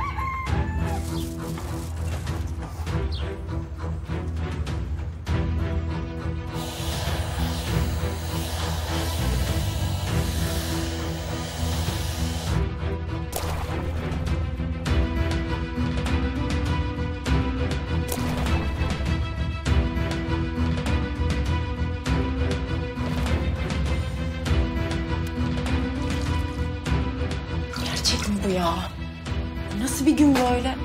Ya nasıl bir gün böyle?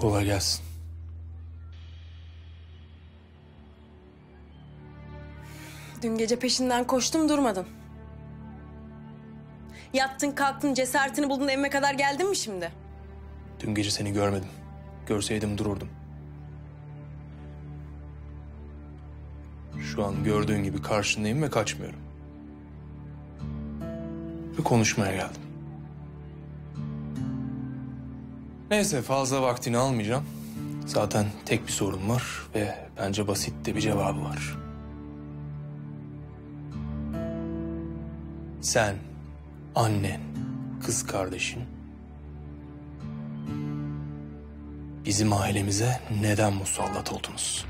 Kolay gelsin. Dün gece peşinden koştum, durmadın. Yattın kalktın, cesaretini buldun, evime kadar geldin mi şimdi? Dün gece seni görmedim. görseydim dururdum. Şu an gördüğün gibi karşındayım ve kaçmıyorum. Ve konuşmaya geldim. Neyse, fazla vaktini almayacağım. Zaten tek bir sorun var ve bence basit de bir cevabı var. Sen, annen, kız kardeşin bizim ailemize neden musallat oldunuz?